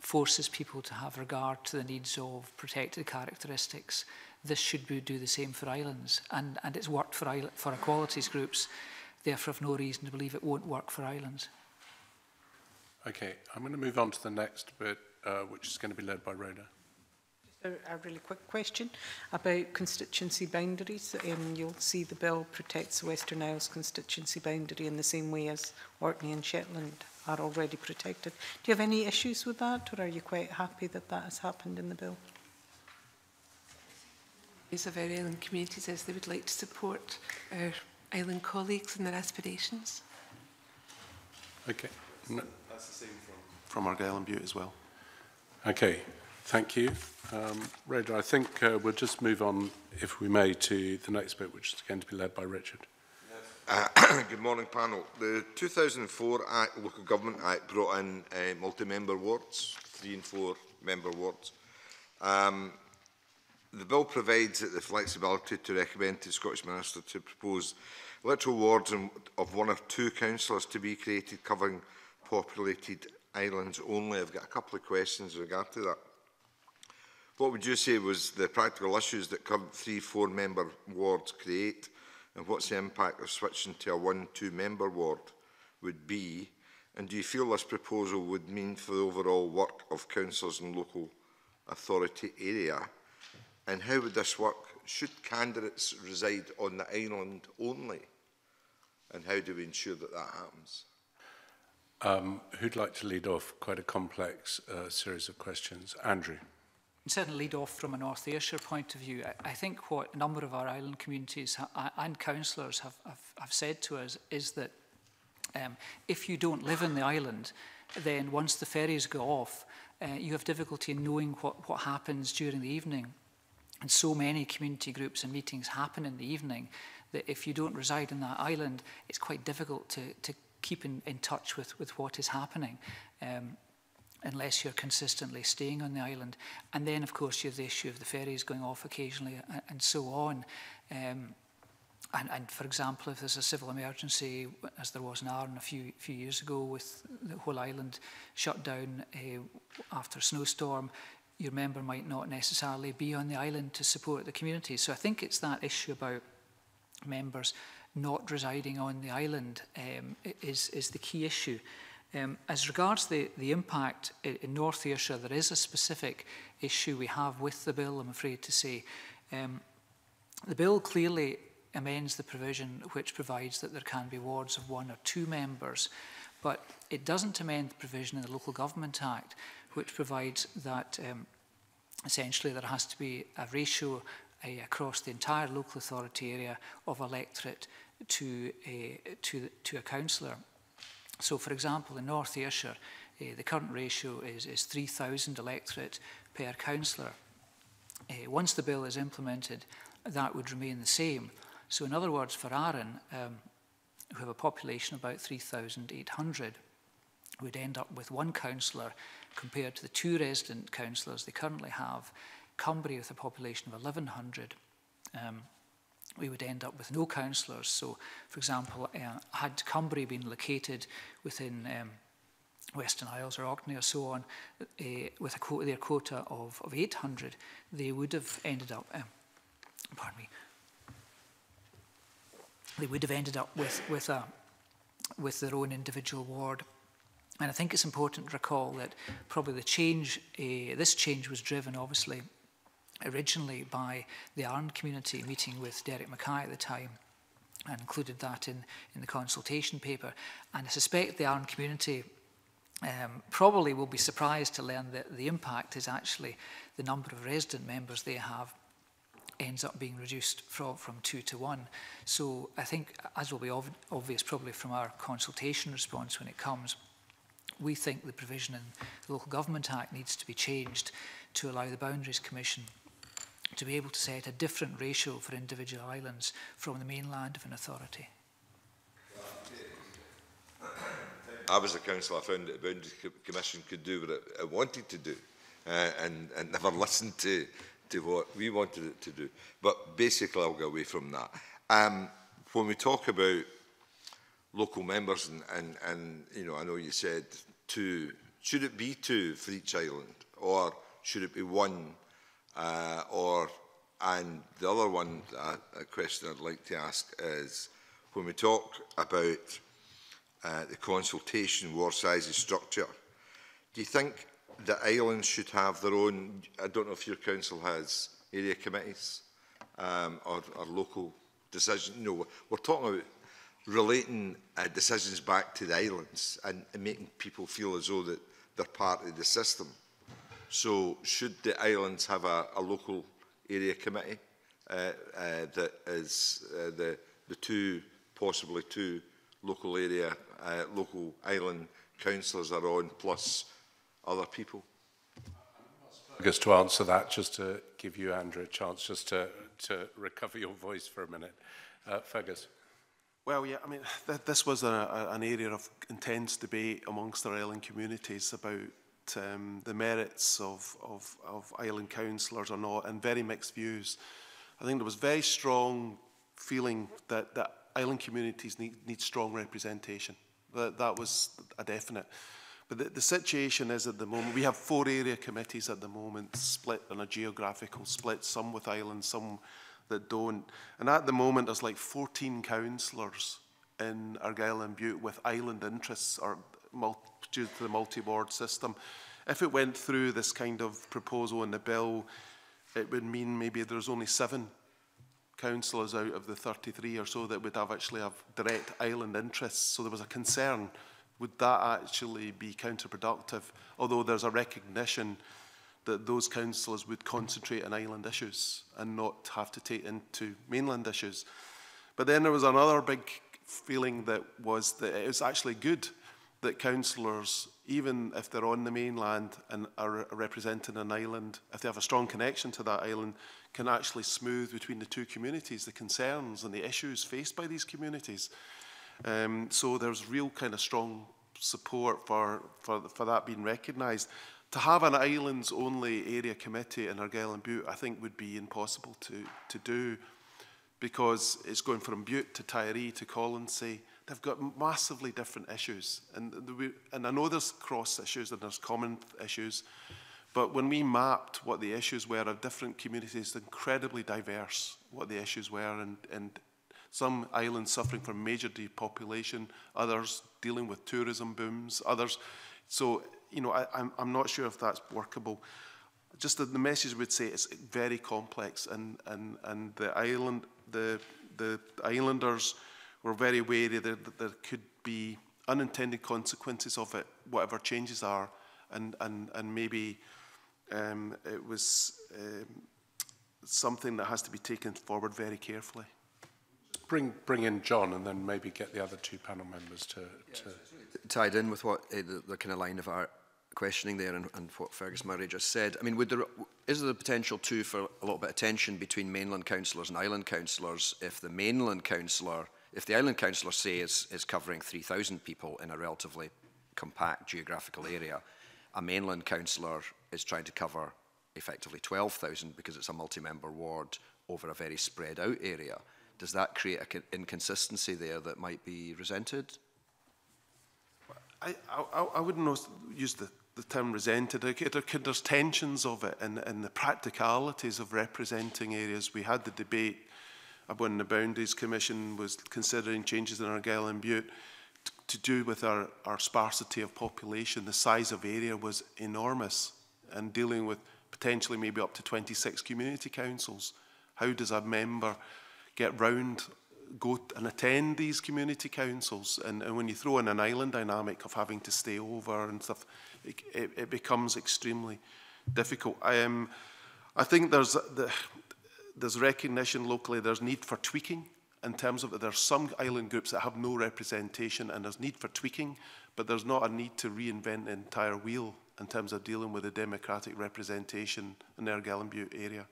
forces people to have regard to the needs of protected characteristics, this should be, do the same for islands, and, and it's worked for, island, for equalities groups, therefore I've no reason to believe it won't work for islands. Okay, I'm going to move on to the next bit, uh, which is going to be led by Rhoda. Just a, a really quick question about constituency boundaries. Um, you'll see the bill protects Western Isles constituency boundary in the same way as Orkney and Shetland are already protected. Do you have any issues with that, or are you quite happy that that has happened in the bill? Of our island communities as they would like to support our island colleagues and their aspirations. Okay. No. That's the same from, from Argyll and Bute as well. Okay, thank you. Um, Rhoda, I think uh, we'll just move on, if we may, to the next bit, which is going to be led by Richard. Yes. Uh, good morning, panel. The two thousand four Act, Local Government Act brought in uh, multi-member wards, three and four member wards. Um, The bill provides that the flexibility to recommend to the Scottish Minister to propose electoral wards of one or two councillors to be created covering populated islands only. I've got a couple of questions in regard to that. What would you say was the practical issues that current three, four member wards create, and what's the impact of switching to a one, two member ward would be? And do you feel this proposal would mean for the overall work of councillors and local authority area? And how would this work? Should candidates reside on the island only? And how do we ensure that that happens? Um, who'd like to lead off? Quite a complex uh, series of questions. Andrew. I can certainly lead off from a North Ayrshire point of view. I, I think what a number of our island communities ha and councillors have, have, have said to us is that um, if you don't live in the island, then once the ferries go off, uh, you have difficulty in knowing what, what happens during the evening. And so many community groups and meetings happen in the evening that if you don't reside in that island, it's quite difficult to, to keep in, in touch with, with what is happening. Um, unless you're consistently staying on the island. And then, of course, you have the issue of the ferries going off occasionally and, and so on. Um, and, and, for example, if there's a civil emergency, as there was in Arran a few, few years ago with the whole island shut down uh, after a snowstorm, your member might not necessarily be on the island to support the community. So I think it's that issue about members not residing on the island um, is, is the key issue. Um, as regards the, the impact in, in North Ayrshire, there is a specific issue we have with the bill, I'm afraid to say. Um, the bill clearly amends the provision which provides that there can be wards of one or two members, but it doesn't amend the provision in the Local Government Act, which provides that um, essentially there has to be a ratio uh, across the entire local authority area of electorate to a, to, to a councillor. So, for example, in North Ayrshire, uh, the current ratio is, is three thousand electorate per councillor. Uh, once the bill is implemented, that would remain the same. So, in other words, for Arran, um, who have a population of about three thousand eight hundred, would end up with one councillor compared to the two resident councillors they currently have. Cumbria, with a population of eleven hundred, um, we would end up with no councillors. So, for example, uh, had Cumbria been located within um, Western Isles or Orkney or so on, uh, with a quota, their quota of, of eight hundred, they would have ended up, um, pardon me, they would have ended up with, with, a, with their own individual ward. And I think it's important to recall that probably the change, uh, this change was driven, obviously, originally by the Arran community meeting with Derek Mackay at the time, and included that in, in the consultation paper. And I suspect the Arran community um, probably will be surprised to learn that the impact is actually the number of resident members they have ends up being reduced from, from two to one. So I think, as will be ob obvious probably from our consultation response when it comes, we think the provision in the Local Government Act needs to be changed to allow the Boundaries Commission to be able to set a different ratio for individual islands from the mainland of an authority. I was a councillor, I found that the Boundaries Commission could do what it, it wanted to do uh, and, and never listened to, to what we wanted it to do. But basically, I'll go away from that. Um, when we talk about local members, and, and, and you know, I know you said two, should it be two for each island, or should it be one, uh, or, and the other one, uh, a question I'd like to ask is, when we talk about uh, the consultation, ward sizes, structure, do you think the islands should have their own, I don't know if your council has area committees, um, or, or local decisions, no, we're talking about relating uh, decisions back to the islands and, and making people feel as though that they're part of the system. So should the islands have a, a local area committee uh, uh, that is uh, the, the two, possibly two local area, uh, local island councillors are on, plus other people? I guess to answer that, just to give you, Andrew, a chance just to, to recover your voice for a minute. Uh, Fergus. Well, yeah, I mean, th this was a, a, an area of intense debate amongst our island communities about Um, the merits of, of, of island councillors or not, and very mixed views. I think there was very strong feeling that, that island communities need, need strong representation. That, that was a definite. But the, the situation is at the moment, we have four area committees at the moment split on a geographical split, some with islands, some that don't. And at the moment, there's like fourteen councillors in Argyll and Bute with island interests or multi, due to the multi-board system. If it went through this kind of proposal in the bill, it would mean maybe there's only seven councillors out of the thirty-three or so that would have actually have direct island interests. So there was a concern, would that actually be counterproductive? Although there's a recognition that those councillors would concentrate on island issues and not have to take into mainland issues. But then there was another big feeling that was that it was actually good that councillors, even if they're on the mainland and are representing an island, if they have a strong connection to that island, can actually smooth between the two communities the concerns and the issues faced by these communities. Um, so there's real kind of strong support for, for, for that being recognised. To have an islands-only area committee in Argyll and Bute, I think, would be impossible to, to do, because it's going from Butte to Tiree to Colonsay. They've got massively different issues. And, and I know there's cross issues and there's common issues, but when we mapped what the issues were of different communities, incredibly diverse what the issues were, and, and some islands suffering from major depopulation, others dealing with tourism booms, others. So, you know, I, I'm, I'm not sure if that's workable. Just the, the message would say it's very complex, and, and, and the island, the, the islanders were very wary that there could be unintended consequences of it, whatever changes are, and, and, and maybe um, it was um, something that has to be taken forward very carefully. Bring, bring in John and then maybe get the other two panel members to... Yeah, to tied in with what uh, the, the kind of line of our questioning there and, and what Fergus Murray just said. I mean, would there, is there the potential too for a little bit of tension between mainland councillors and island councillors if the mainland councillor, if the island councillor, say, is, is covering three thousand people in a relatively compact geographical area, a mainland councillor is trying to cover effectively twelve thousand because it's a multi-member ward over a very spread out area? Does that create an inconsistency there that might be resented? I, I, I wouldn't use the, the term resented. There's tensions of it and, and the practicalities of representing areas. We had the debate when the Boundaries Commission was considering changes in Argyll and Bute to do with our, our sparsity of population. The size of area was enormous, and dealing with potentially maybe up to twenty-six community councils. How does a member get round, go and attend these community councils? And, and when you throw in an island dynamic of having to stay over and stuff, it, it, it becomes extremely difficult. I, um, I think there's, the, there's recognition locally, there's need for tweaking in terms of that. There's some island groups that have no representation and there's need for tweaking, but there's not a need to reinvent the entire wheel in terms of dealing with the democratic representation in the Argyll and Bute area.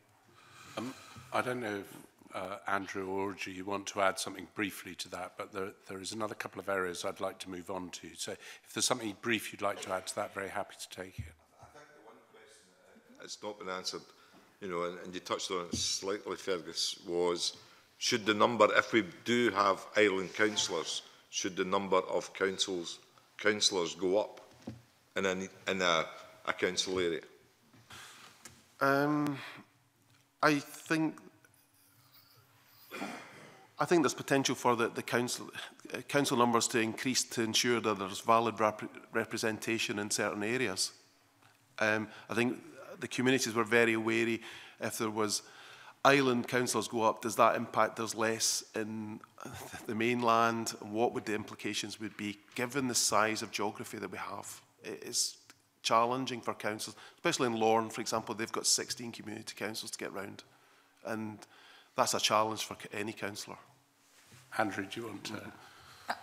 Um, I don't know if Uh, Andrew or Audrey, you want to add something briefly to that, but there, there is another couple of areas I'd like to move on to. So if there's something brief you'd like to add to that, very happy to take it. I think the one question that's not been answered, you know, and, and you touched on it slightly, Fergus, was should the number, if we do have island councillors, should the number of councils, councillors go up in, a, in a, a council area? Um, I think... I think there's potential for the, the council, uh, council numbers to increase to ensure that there's valid rep representation in certain areas. Um, I think the communities were very wary if there was island councillors go up, does that impact there's less in the mainland? What would the implications would be given the size of geography that we have? It's challenging for councils, especially in Lorne, for example. They've got sixteen community councils to get round, and that's a challenge for any councillor. Andrew, do you want to...?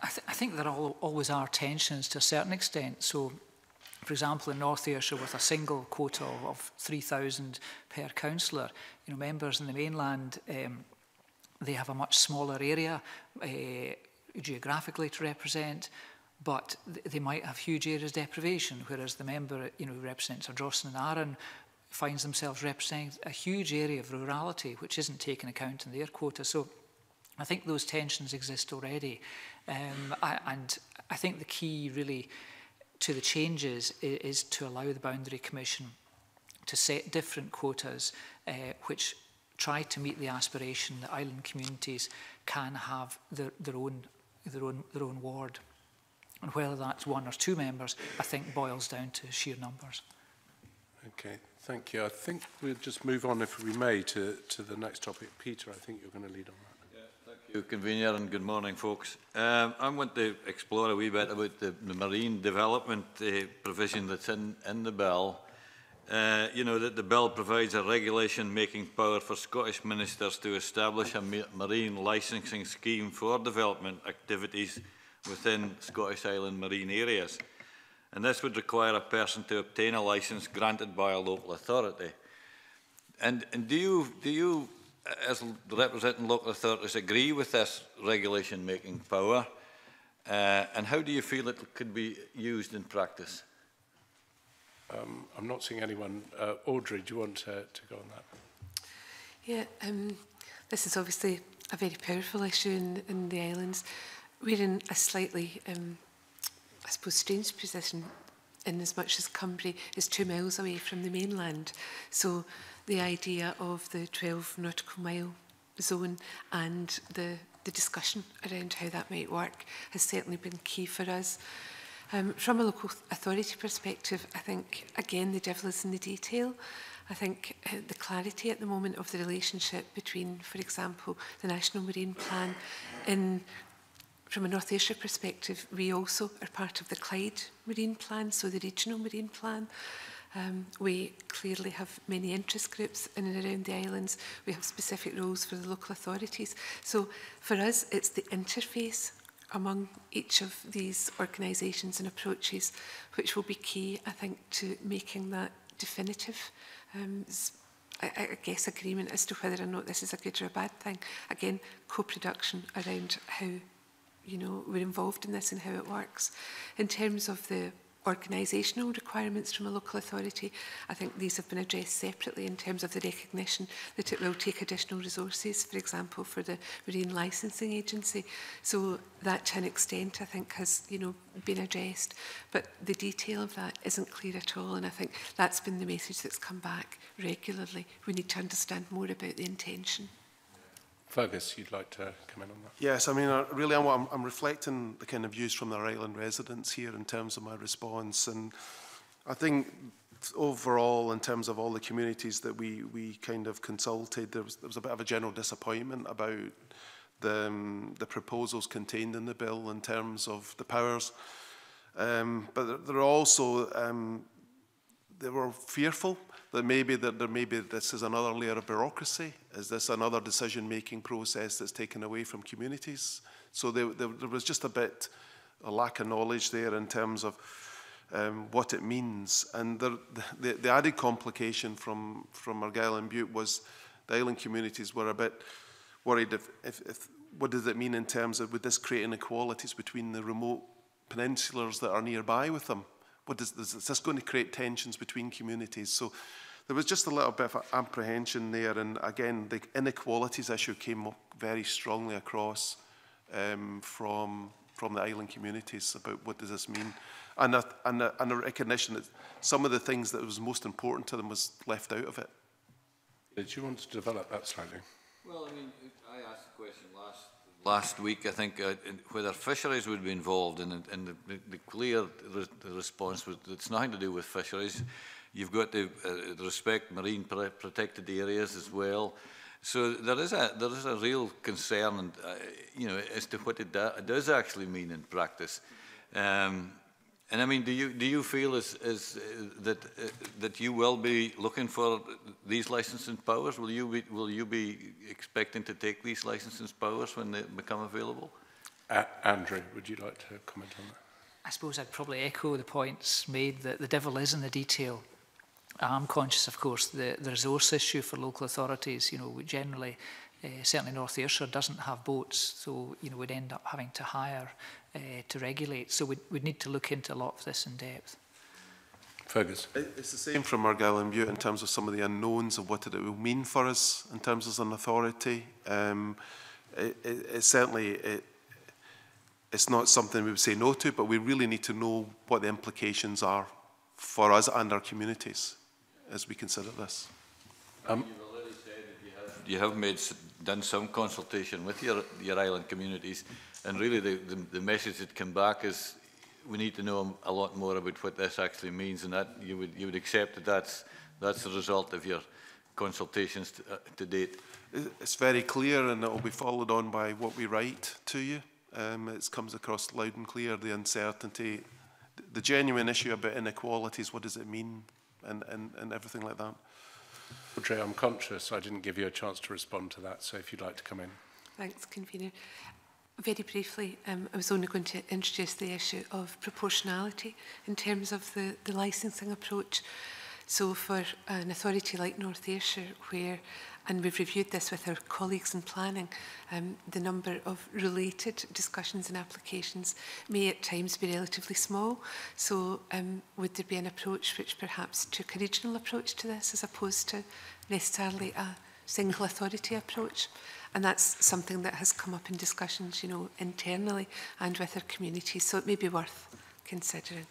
I, th I think there all, always are tensions to a certain extent. So, for example, in North Ayrshire, with a single quota of, of three thousand per councillor, you know, members in the mainland, um, they have a much smaller area uh, geographically to represent, but th they might have huge areas of deprivation, whereas the member, you know, who represents Ardrossan and Arran finds themselves representing a huge area of rurality which isn't taken account in their quota. So I think those tensions exist already. Um, I, and I think the key really to the changes is, is to allow the Boundary Commission to set different quotas uh, which try to meet the aspiration that island communities can have their, their, own, their, own, their own ward. And whether that's one or two members, I think boils down to sheer numbers. Okay, thank you. I think we'll just move on, if we may, to, to the next topic. Peter, I think you're going to lead on that. Yeah, thank you, Convener, and good morning, folks. Um, I want to explore a wee bit about the, the marine development uh, provision that's in, in the bill. Uh, you know, that the bill provides a regulation-making power for Scottish ministers to establish a ma marine licensing scheme for development activities within Scottish Island marine areas. And this would require a person to obtain a licence granted by a local authority. And, and do you, do you, as representing local authorities, agree with this regulation-making power? Uh, and how do you feel it could be used in practice? Um, I'm not seeing anyone. Uh, Audrey, do you want to, to go on that? Yeah, um, this is obviously a very powerful issue in, in the islands. We're in a slightly, um, I suppose, strange position in as much as Cumbria is two miles away from the mainland. So the idea of the twelve nautical mile zone and the, the discussion around how that might work has certainly been key for us. Um, from a local authority perspective, I think, again, the devil is in the detail. I think uh, the clarity at the moment of the relationship between, for example, the National Marine Plan in From a North Ayrshire perspective, we also are part of the Clyde Marine Plan, so the Regional Marine Plan. Um, we clearly have many interest groups in and around the islands. We have specific roles for the local authorities. So for us, it's the interface among each of these organisations and approaches, which will be key, I think, to making that definitive, um, I, I guess, agreement as to whether or not this is a good or a bad thing. Again, co-production around how you know, we're involved in this and how it works. In terms of the organisational requirements from a local authority, I think these have been addressed separately in terms of the recognition that it will take additional resources, for example, for the Marine Licensing Agency. So that, to an extent, I think has, you know, been addressed. But the detail of that isn't clear at all, and I think that's been the message that's come back regularly. We need to understand more about the intention. Fergus, you'd like to comment on that? Yes, I mean, I really, I'm, I'm, I'm reflecting the kind of views from our island residents here in terms of my response. And I think overall, in terms of all the communities that we, we kind of consulted, there was, there was a bit of a general disappointment about the, um, the proposals contained in the bill in terms of the powers. Um, but there, there are also, um, they were fearful that maybe that there maybe this is another layer of bureaucracy. Is this another decision-making process that's taken away from communities? So there, there, there was just a bit a lack of knowledge there in terms of um, what it means. And the, the, the added complication from from Argyll and Bute was the island communities were a bit worried if, if, if what does it mean in terms of would this create inequalities between the remote peninsulars that are nearby with them? What is, is this going to create tensions between communities? So there was just a little bit of apprehension there. And again, the inequalities issue came up very strongly across um, from, from the island communities about what does this mean? And a, and, a, and a recognition that some of the things that was most important to them was left out of it. Did you want to develop that slightly? Well, I mean, I asked the question last Last week, I think, uh, whether fisheries would be involved, and, and the, the clear re the response was it's nothing to do with fisheries. You've got to uh, respect marine pre protected areas as well. So there is a there is a real concern, and uh, you know, as to what it, it does actually mean in practice. Um, and I mean, do you do you feel as, as uh, that uh, that you will be looking for these licensing powers? Will you be, will you be expecting to take these licensing powers when they become available? Uh, Andrew, would you like to comment on that? I suppose I'd probably echo the points made that the devil is in the detail. I'm conscious, of course, the, the resource issue for local authorities. You know, we generally, uh, certainly North Ayrshire doesn't have boats, so you know we'd end up having to hire. Uh, to regulate, so we we need to look into a lot of this in depth. Fergus, it's the same from Argyll and Bute in terms of some of the unknowns of what it will mean for us in terms of an authority. Um, it, it, it certainly it, it's not something we would say no to, but we really need to know what the implications are for us and our communities as we consider this. Um, You've already said that you have, you have made, done some consultation with your, your island communities, and really the, the, the message that came back is we need to know a lot more about what this actually means, and that you would, you would accept that that's, that's the result of your consultations to, uh, to date. It's very clear, and it will be followed on by what we write to you. Um, it comes across loud and clear, the uncertainty, the genuine issue about inequalities, what does it mean, and, and, and everything like that. Audrey, I'm conscious I didn't give you a chance to respond to that, so if you'd like to come in. Thanks, Convener. Very briefly, um, I was only going to introduce the issue of proportionality in terms of the, the licensing approach. So for an authority like North Ayrshire, where, and we've reviewed this with our colleagues in planning, um, the number of related discussions and applications may at times be relatively small. So um, would there be an approach which perhaps took a regional approach to this as opposed to necessarily a single authority approach? And that's something that has come up in discussions, you know, internally and with our communities. So it may be worth considering.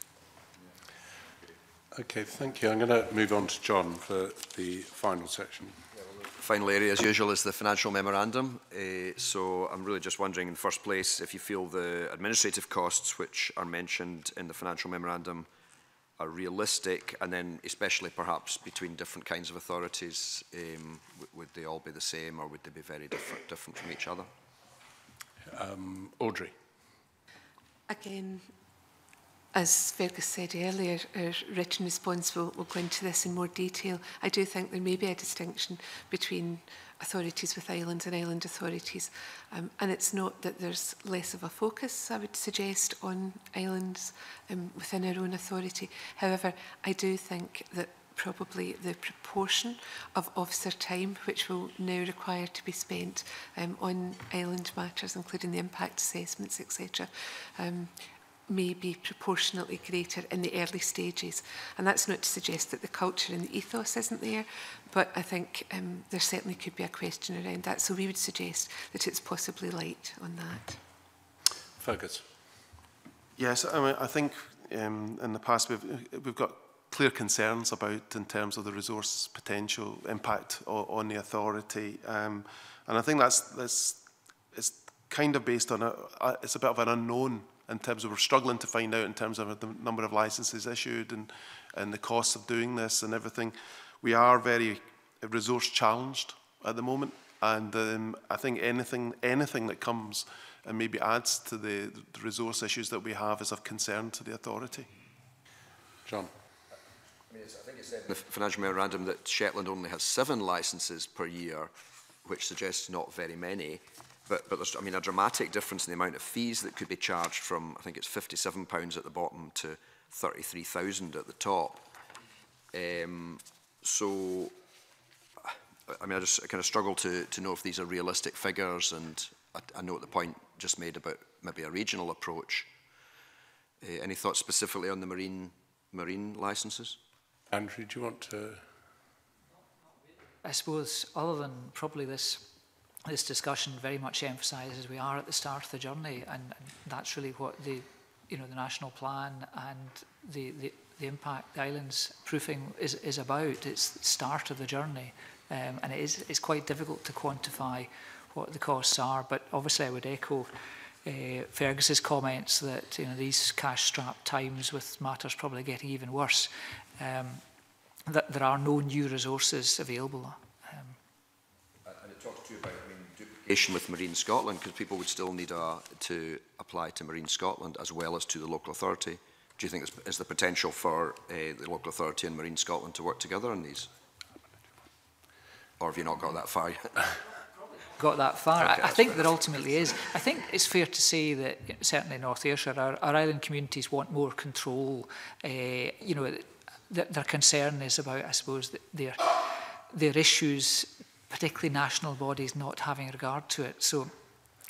Okay, thank you. I'm going to move on to John for the final section. Final area, as usual, is the financial memorandum. Uh, so I'm really just wondering, in the first place, if you feel the administrative costs which are mentioned in the financial memorandum are realistic, and then especially perhaps between different kinds of authorities, um, would they all be the same, or would they be very different, different from each other? Um, Audrey. Again, as Fergus said earlier, our written response will, will go into this in more detail. I do think there may be a distinction between authorities with islands and island authorities. Um, and it's not that there's less of a focus, I would suggest, on islands um, within our own authority. However, I do think that probably the proportion of officer time which will now require to be spent um, on island matters, including the impact assessments, et cetera, um, may be proportionately greater in the early stages. And that's not to suggest that the culture and the ethos isn't there, but I think um, there certainly could be a question around that. So we would suggest that it's possibly light on that. Fergus. Yes, I, mean, I think um, in the past we've, we've got clear concerns about in terms of the resource potential impact on, on the authority. Um, and I think that's, that's it's kind of based on, a, a, it's a bit of an unknown in terms of we're struggling to find out in terms of the number of licenses issued and, and the costs of doing this and everything. We are very resource challenged at the moment, and um, I think anything anything that comes and maybe adds to the, the resource issues that we have is of concern to the authority. John. I, mean, I think it's said in the financial memorandum that Shetland only has seven licenses per year, which suggests not very many. But, but there's, I mean, a dramatic difference in the amount of fees that could be charged from, I think it's fifty-seven pounds at the bottom to thirty-three thousand at the top. Um, so, I mean, I just I kind of struggle to, to know if these are realistic figures, and I, I note the point just made about maybe a regional approach. Uh, any thoughts specifically on the marine, marine licences? Andrew, do you want to? I suppose, other than probably this This discussion very much emphasises we are at the start of the journey, and, and that's really what the, you know, the national plan and the the, the impact the islands proofing is is about. It's the start of the journey, um, and it is it's quite difficult to quantify what the costs are. But obviously, I would echo uh, Fergus's comments that, you know, these cash-strapped times, with matters probably getting even worse, um, that there are no new resources available. Um, and it talks to you about with Marine Scotland, because people would still need a, to apply to Marine Scotland as well as to the local authority. Do you think there's is the potential for uh, the local authority and Marine Scotland to work together on these? Or have you not got that far yet? Got that far. Okay, I, I think there ultimately is. I think it's fair to say that certainly North Ayrshire, our, our island communities want more control. Uh, you know, their, their concern is about, I suppose, their, their issues, particularly national bodies not having regard to it. So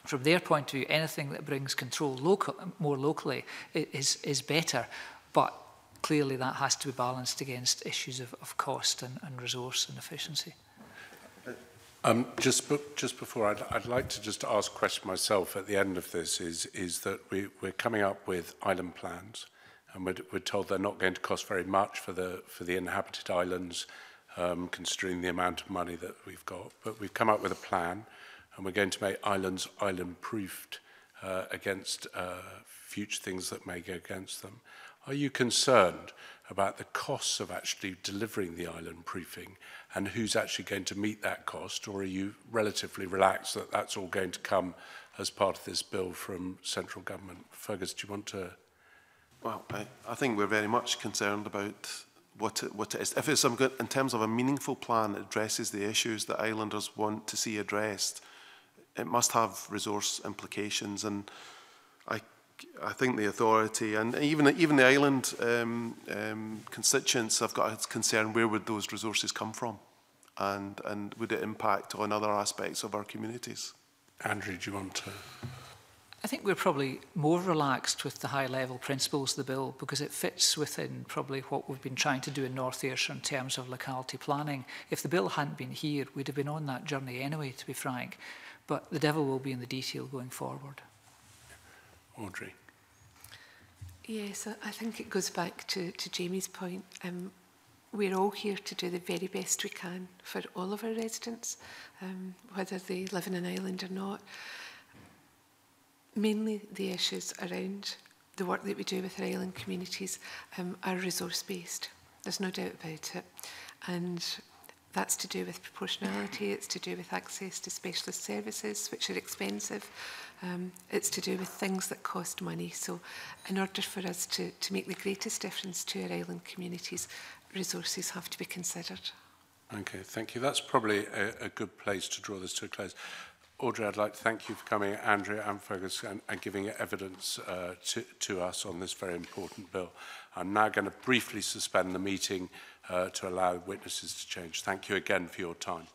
from their point of view, anything that brings control local, more locally is, is better. But clearly that has to be balanced against issues of, of cost and, and resource and efficiency. Um, just, just before, I'd, I'd like to just ask a question myself at the end of this, is, is that we, we're coming up with island plans, and we're, we're told they're not going to cost very much for the, for the inhabited islands, um, considering the amount of money that we've got. But we've come up with a plan, and we're going to make islands island-proofed uh, against uh, future things that may go against them. Are you concerned about the costs of actually delivering the island proofing and who's actually going to meet that cost, or are you relatively relaxed that that's all going to come as part of this bill from central government? Fergus, do you want to? Well, I, I think we're very much concerned about what it, what it is. If it's some good, in terms of a meaningful plan that addresses the issues that islanders want to see addressed, it must have resource implications, and I I think the authority and even even the island um, um, constituents have got a concern: where would those resources come from, and and would it impact on other aspects of our communities? Andrew, do you want to? I think we're probably more relaxed with the high-level principles of the bill because it fits within probably what we've been trying to do in North Ayrshire in terms of locality planning. If the bill hadn't been here, we'd have been on that journey anyway, to be frank. But the devil will be in the detail going forward. Audrey. Yes, I think it goes back to, to Jamie's point. Um, we're all here to do the very best we can for all of our residents, um, whether they live in an island or not. Mainly the issues around the work that we do with our island communities um, are resource-based. There's no doubt about it. And that's to do with proportionality, it's to do with access to specialist services, which are expensive. Um, it's to do with things that cost money. So in order for us to, to make the greatest difference to our island communities, resources have to be considered. Okay, thank you. That's probably a, a good place to draw this to a close. Audrey, I'd like to thank you for coming, Andrea and Fergus, and, and giving evidence uh, to, to us on this very important bill. I'm now going to briefly suspend the meeting uh, to allow witnesses to change. Thank you again for your time.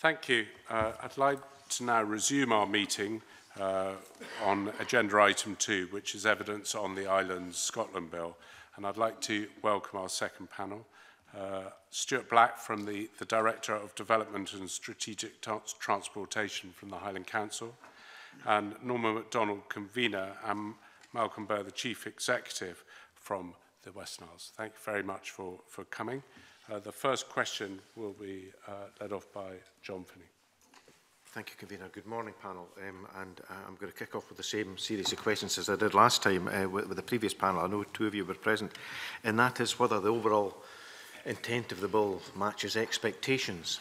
Thank you. Uh, I'd like to now resume our meeting uh, on agenda item two, which is evidence on the Islands (Scotland) Bill. And I'd like to welcome our second panel, uh, Stuart Black from the, the Director of Development and Strategic Trans Transportation from the Highland Council, and Norma MacDonald, Convener, and Malcolm Burr, the Chief Executive from the Western Isles. Thank you very much for, for coming. Uh, the first question will be uh, led off by John Finnie. Thank you, Convener. Good morning, panel. Um, and uh, I'm going to kick off with the same series of questions as I did last time uh, with, with the previous panel. I know two of you were present, and that is whether the overall intent of the bill matches expectations.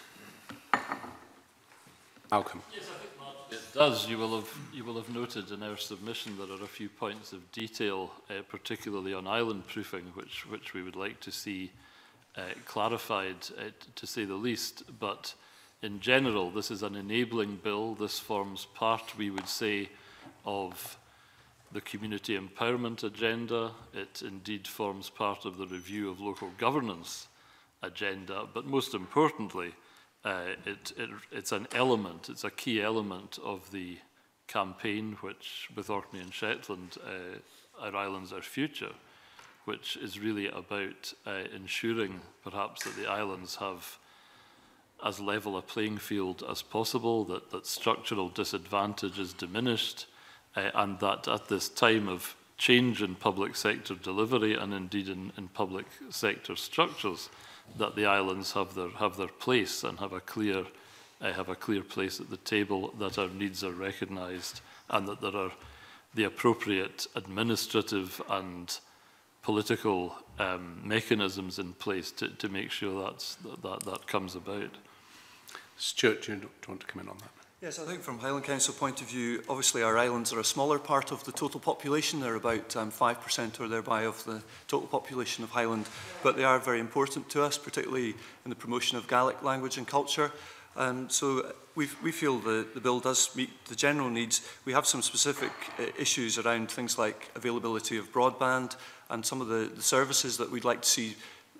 Malcolm. Yes, I think it does. You will have, you will have noted in our submission there are a few points of detail, uh, particularly on island proofing, which, which we would like to see uh, clarified, uh, to say the least. But in general, this is an enabling bill. This forms part, we would say, of the community empowerment agenda. It indeed forms part of the review of local governance agenda. But most importantly, uh, it, it, it's an element, it's a key element of the campaign, which with Orkney and Shetland, uh, Our Islands, Our Future, which is really about uh, ensuring perhaps that the islands have as level a playing field as possible, that, that structural disadvantage is diminished, uh, and that at this time of change in public sector delivery and indeed in, in public sector structures, that the islands have their, have their place and have a, clear, uh, have a clear place at the table, that our needs are recognised and that there are the appropriate administrative and political um, mechanisms in place to, to make sure that's, that, that, that comes about. Stuart, do you want to come in on that? Yes, I think from Highland Council point of view, obviously our islands are a smaller part of the total population. They're about um, five percent or thereby of the total population of Highland, but they are very important to us, particularly in the promotion of Gaelic language and culture. Um, so we've, we feel the, the bill does meet the general needs. We have some specific uh, issues around things like availability of broadband and some of the, the services that we'd like to see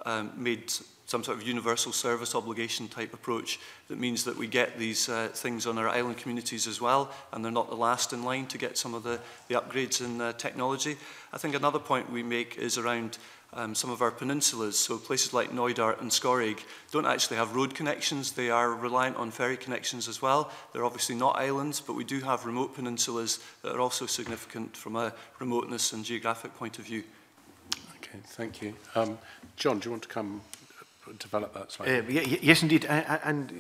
um, made some sort of universal service obligation type approach that means that we get these uh, things on our island communities as well, and they're not the last in line to get some of the, the upgrades in uh, technology. I think another point we make is around Um, some of our peninsulas, so places like Knoydart and Scorrig don't actually have road connections, they are reliant on ferry connections as well. They're obviously not islands, but we do have remote peninsulas that are also significant from a remoteness and geographic point of view. Okay, thank you. Um, John, do you want to come develop that slightly? Uh, yeah, yes, indeed. I, I, and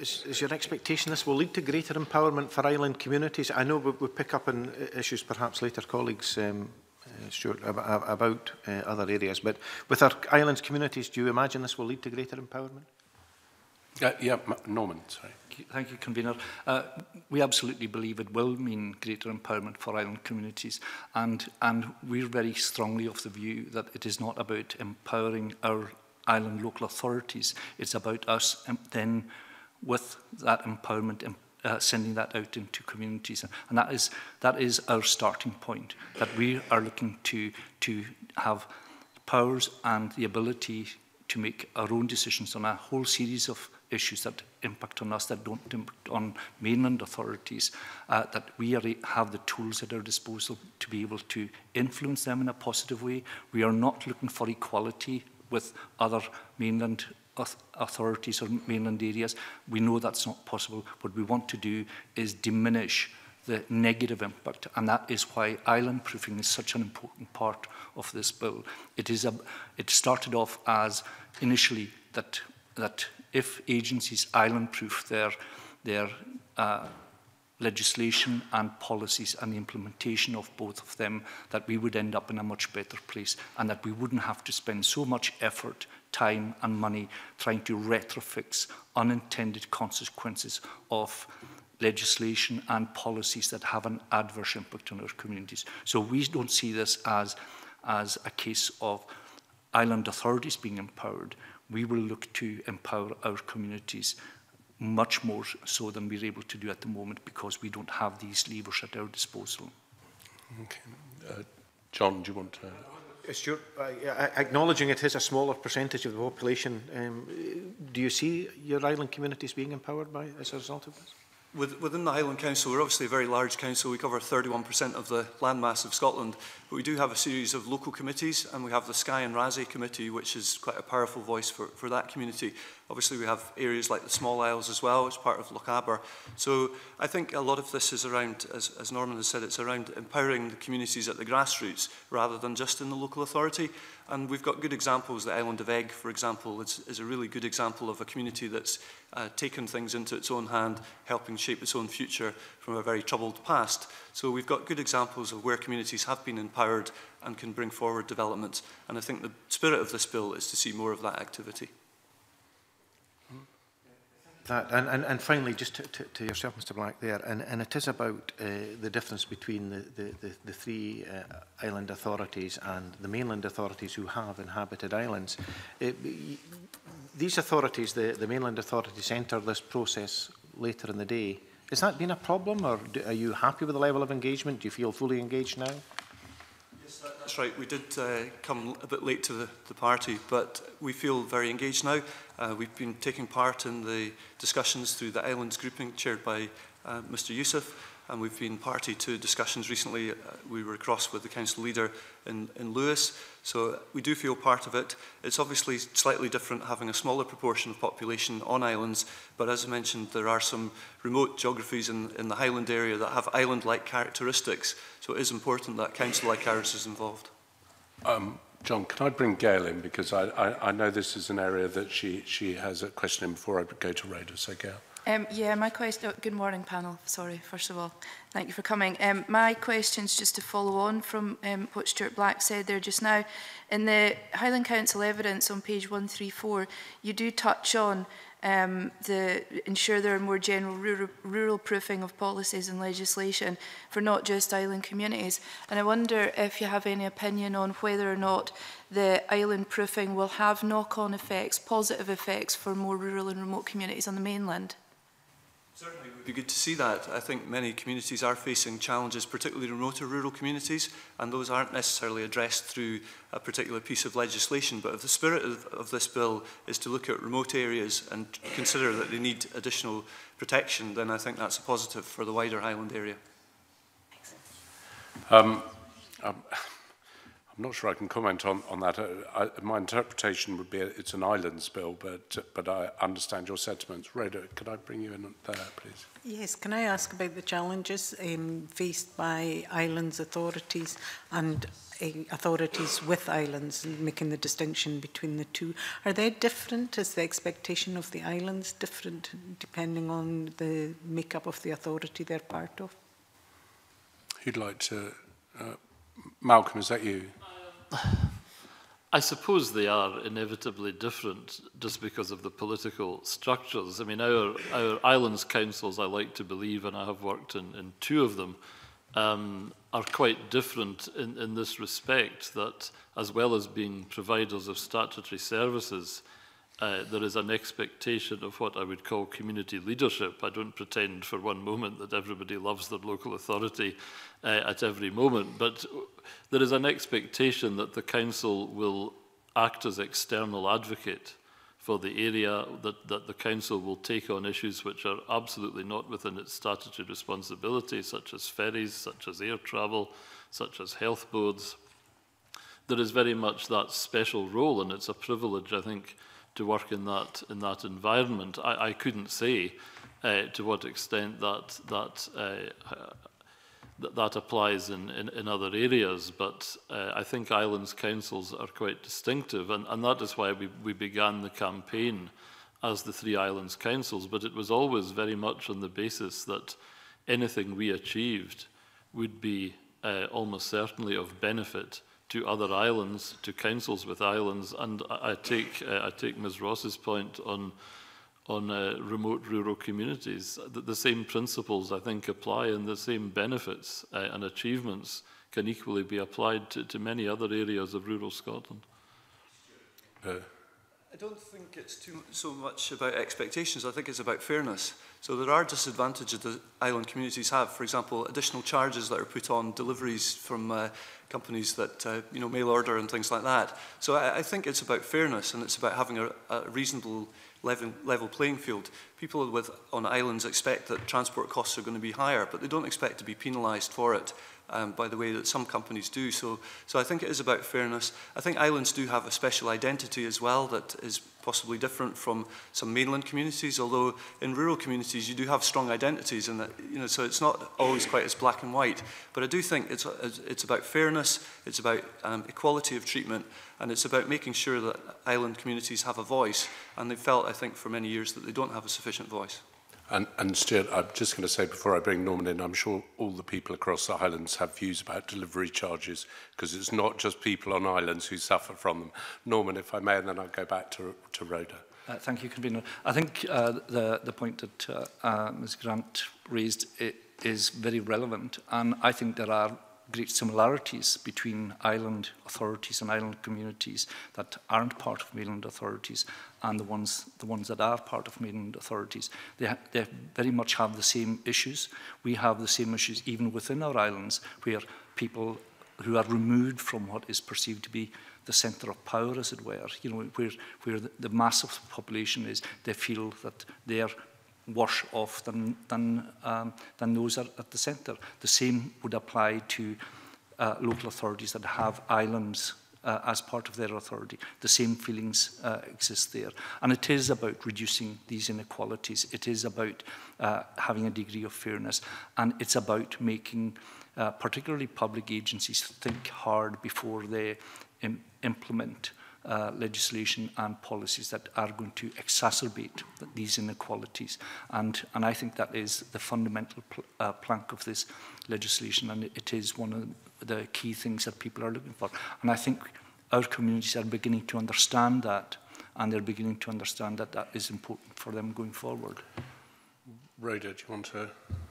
Is, is your expectation this will lead to greater empowerment for island communities? I know we'll, we'll pick up on issues perhaps later, colleagues. Um, Uh, Stuart, ab ab about uh, other areas, but with our islands communities, do you imagine this will lead to greater empowerment? Uh, yeah, Norman, sorry. Thank you, Convener. Uh, we absolutely believe it will mean greater empowerment for island communities, and, and we're very strongly of the view that it is not about empowering our island local authorities, it's about us um, then with that empowerment, empowerment Uh, sending that out into communities, and, and that is that is our starting point. That we are looking to to have powers and the ability to make our own decisions on a whole series of issues that impact on us, that don't impact on mainland authorities. Uh, that we are, have the tools at our disposal to be able to influence them in a positive way. We are not looking for equality with other mainland authorities or mainland areas. We know that's not possible. What we want to do is diminish the negative impact, and that is why island proofing is such an important part of this bill. It is a, it started off as initially that that if agencies island proof their their uh, legislation and policies and the implementation of both of them, that we would end up in a much better place, and that we wouldn't have to spend so much effort, time and money trying to retrofix unintended consequences of legislation and policies that have an adverse impact on our communities. So we don't see this as, as a case of island authorities being empowered. We will look to empower our communities much more so than we're able to do at the moment, because we don't have these levers at our disposal. Okay. Uh, John, do you want to... Stuart, acknowledging it is a smaller percentage of the population, um, do you see your island communities being empowered by as a result of this? Within the Highland Council, we're obviously a very large council. We cover thirty-one percent of the landmass of Scotland, but we do have a series of local committees, and we have the Skye and Raasay committee, which is quite a powerful voice for, for that community. Obviously, we have areas like the Small Isles as well, as part of Loch Aber. So I think a lot of this is around, as, as Norman has said, it's around empowering the communities at the grassroots rather than just in the local authority. And we've got good examples. The island of Egg, for example, is, is a really good example of a community that's uh, taken things into its own hand, helping shape its own future from a very troubled past. So we've got good examples of where communities have been empowered and can bring forward development. And I think the spirit of this bill is to see more of that activity. That, and, and, and finally, just to, to, to yourself, Mister Black, there, and, and it is about uh, the difference between the, the, the, the three uh, island authorities and the mainland authorities who have inhabited islands. It, these authorities, the, the mainland authorities, enter this process later in the day. Has that been a problem, or do, are you happy with the level of engagement? Do you feel fully engaged now? Yes, that, that's right. We did uh, come a bit late to the, the party, but we feel very engaged now. Uh, we've been taking part in the discussions through the Islands grouping chaired by uh, Mister Youssef, and we've been party to discussions recently. Uh, we were across with the council leader in, in Lewis, so we do feel part of it. It's obviously slightly different having a smaller proportion of population on islands, but as I mentioned, there are some remote geographies in, in the Highland area that have island-like characteristics, so it is important that council like ours is involved. Um. John, can I bring Gail in, because I, I, I know this is an area that she, she has a question in before I go to Rhoda. So, Gail. Um, yeah, my question... Good morning, panel. Sorry, first of all. Thank you for coming. Um, my question's just to follow on from um, what Stuart Black said there just now. In the Highland Council evidence on page one three four, you do touch on um, the ensure there are more general rural, rural proofing of policies and legislation for not just island communities. And I wonder if you have any opinion on whether or not the island proofing will have knock-on effects, positive effects for more rural and remote communities on the mainland. Certainly, it would be good to see that. I think many communities are facing challenges, particularly remoter rural communities, and those aren't necessarily addressed through a particular piece of legislation. But if the spirit of, of this bill is to look at remote areas and consider that they need additional protection, then I think that's a positive for the wider Highland area. Um, I'm, I'm not sure I can comment on, on that. I, I, my interpretation would be it's an islands bill, but, but I understand your sentiments. Rhoda, could I bring you in there, please? Yes, can I ask about the challenges um, faced by islands authorities and uh, authorities with islands, making the distinction between the two? Are they different? Is the expectation of the islands different depending on the makeup of the authority they're part of? Who'd like to... Uh, Malcolm, is that you? I suppose they are inevitably different just because of the political structures. I mean, our, our islands councils, I like to believe, and I have worked in, in two of them, um, are quite different in, in this respect, that as well as being providers of statutory services, uh, there is an expectation of what I would call community leadership. I don't pretend for one moment that everybody loves their local authority uh, at every moment, but there is an expectation that the council will act as external advocate for the area, that, that the council will take on issues which are absolutely not within its statutory responsibility, such as ferries, such as air travel, such as health boards. There is very much that special role, and it's a privilege, I think, to work in that, in that environment. I, I couldn't say uh, to what extent that, that uh, That, that applies in, in, in other areas, but uh, I think islands councils are quite distinctive, and, and that is why we, we began the campaign as the three islands councils, but it was always very much on the basis that anything we achieved would be uh, almost certainly of benefit to other islands, to councils with islands, and I, I take uh, I take Miz Ross's point on on uh, remote rural communities. The, the same principles, I think, apply, and the same benefits uh, and achievements can equally be applied to, to many other areas of rural Scotland. Uh. I don't think it's too, so much about expectations. I think it's about fairness. So there are disadvantages that island communities have. For example, additional charges that are put on deliveries from uh, companies that uh, you know, mail order and things like that. So I, I think it's about fairness, and it's about having a, a reasonable level, level playing field. People with, on islands expect that transport costs are going to be higher, but they don't expect to be penalised for it um, by the way that some companies do. So, so I think it is about fairness. I think islands do have a special identity as well that is possibly different from some mainland communities, although in rural communities you do have strong identities, and that, you know, so it's not always quite as black and white. But I do think it's, it's about fairness, it's about um, equality of treatment, and it's about making sure that island communities have a voice, and they felt, I think, for many years that they don't have a sufficient voice. And, and Stuart, I'm just going to say before I bring Norman in, I'm sure all the people across the islands have views about delivery charges, because it's not just people on islands who suffer from them. Norman, if I may, and then I'll go back to, to Rhoda. Uh, thank you, Convener. I think uh, the, the point that uh, uh, Miz Grant raised it is very relevant, and I think there are great similarities between island authorities and island communities that aren't part of mainland authorities and the ones, the ones that are part of mainland authorities. They, ha they very much have the same issues. We have the same issues even within our islands, where people who are removed from what is perceived to be the centre of power, as it were, you know, where, where the, the mass of the population is, they feel that they're wash off than, than, um, than those are at the centre. The same would apply to uh, local authorities that have islands uh, as part of their authority. The same feelings uh, exist there. And it is about reducing these inequalities. It is about uh, having a degree of fairness. And it's about making uh, particularly public agencies think hard before they im- implement Uh, legislation and policies that are going to exacerbate these inequalities. And, and I think that is the fundamental pl uh, plank of this legislation, and it is one of the key things that people are looking for. And I think our communities are beginning to understand that, and they're beginning to understand that that is important for them going forward. Rhoda, do you want to...?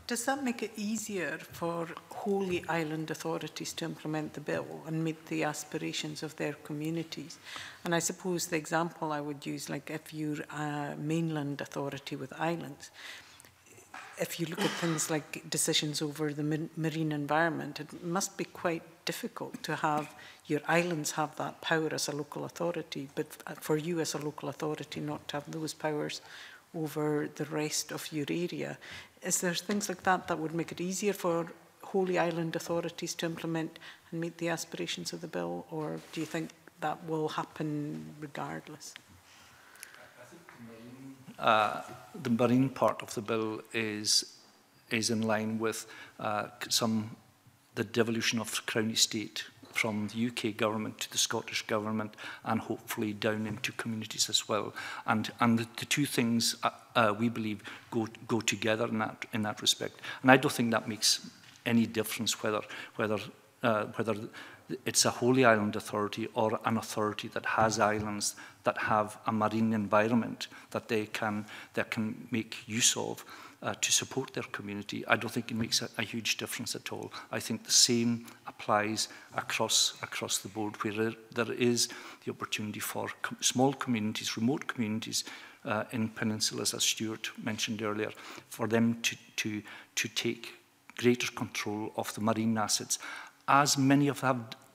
Does that make it easier for wholly island authorities to implement the bill and meet the aspirations of their communities? And I suppose the example I would use, like if you're a mainland authority with islands, if you look at things like decisions over the marine environment, it must be quite difficult to have your islands have that power as a local authority, but for you as a local authority not to have those powers over the rest of your area. Is there things like that that would make it easier for wholly island authorities to implement and meet the aspirations of the bill, or do you think that will happen regardless? I think the marine, uh, the marine part of the bill is is in line with uh, some the devolution of Crown Estate from the U K government to the Scottish government, and hopefully down into communities as well. And, and the, the two things, uh, uh, we believe, go, go together in that, in that respect. And I don't think that makes any difference whether, whether, uh, whether it's a wholly island authority or an authority that has islands that have a marine environment that they can, that can make use of Uh, to support their community. I don't think it makes a, a huge difference at all. I think the same applies across across the board, where there is the opportunity for com small communities, remote communities uh, in peninsulas, as Stuart mentioned earlier, for them to, to, to take greater control of the marine assets, as many of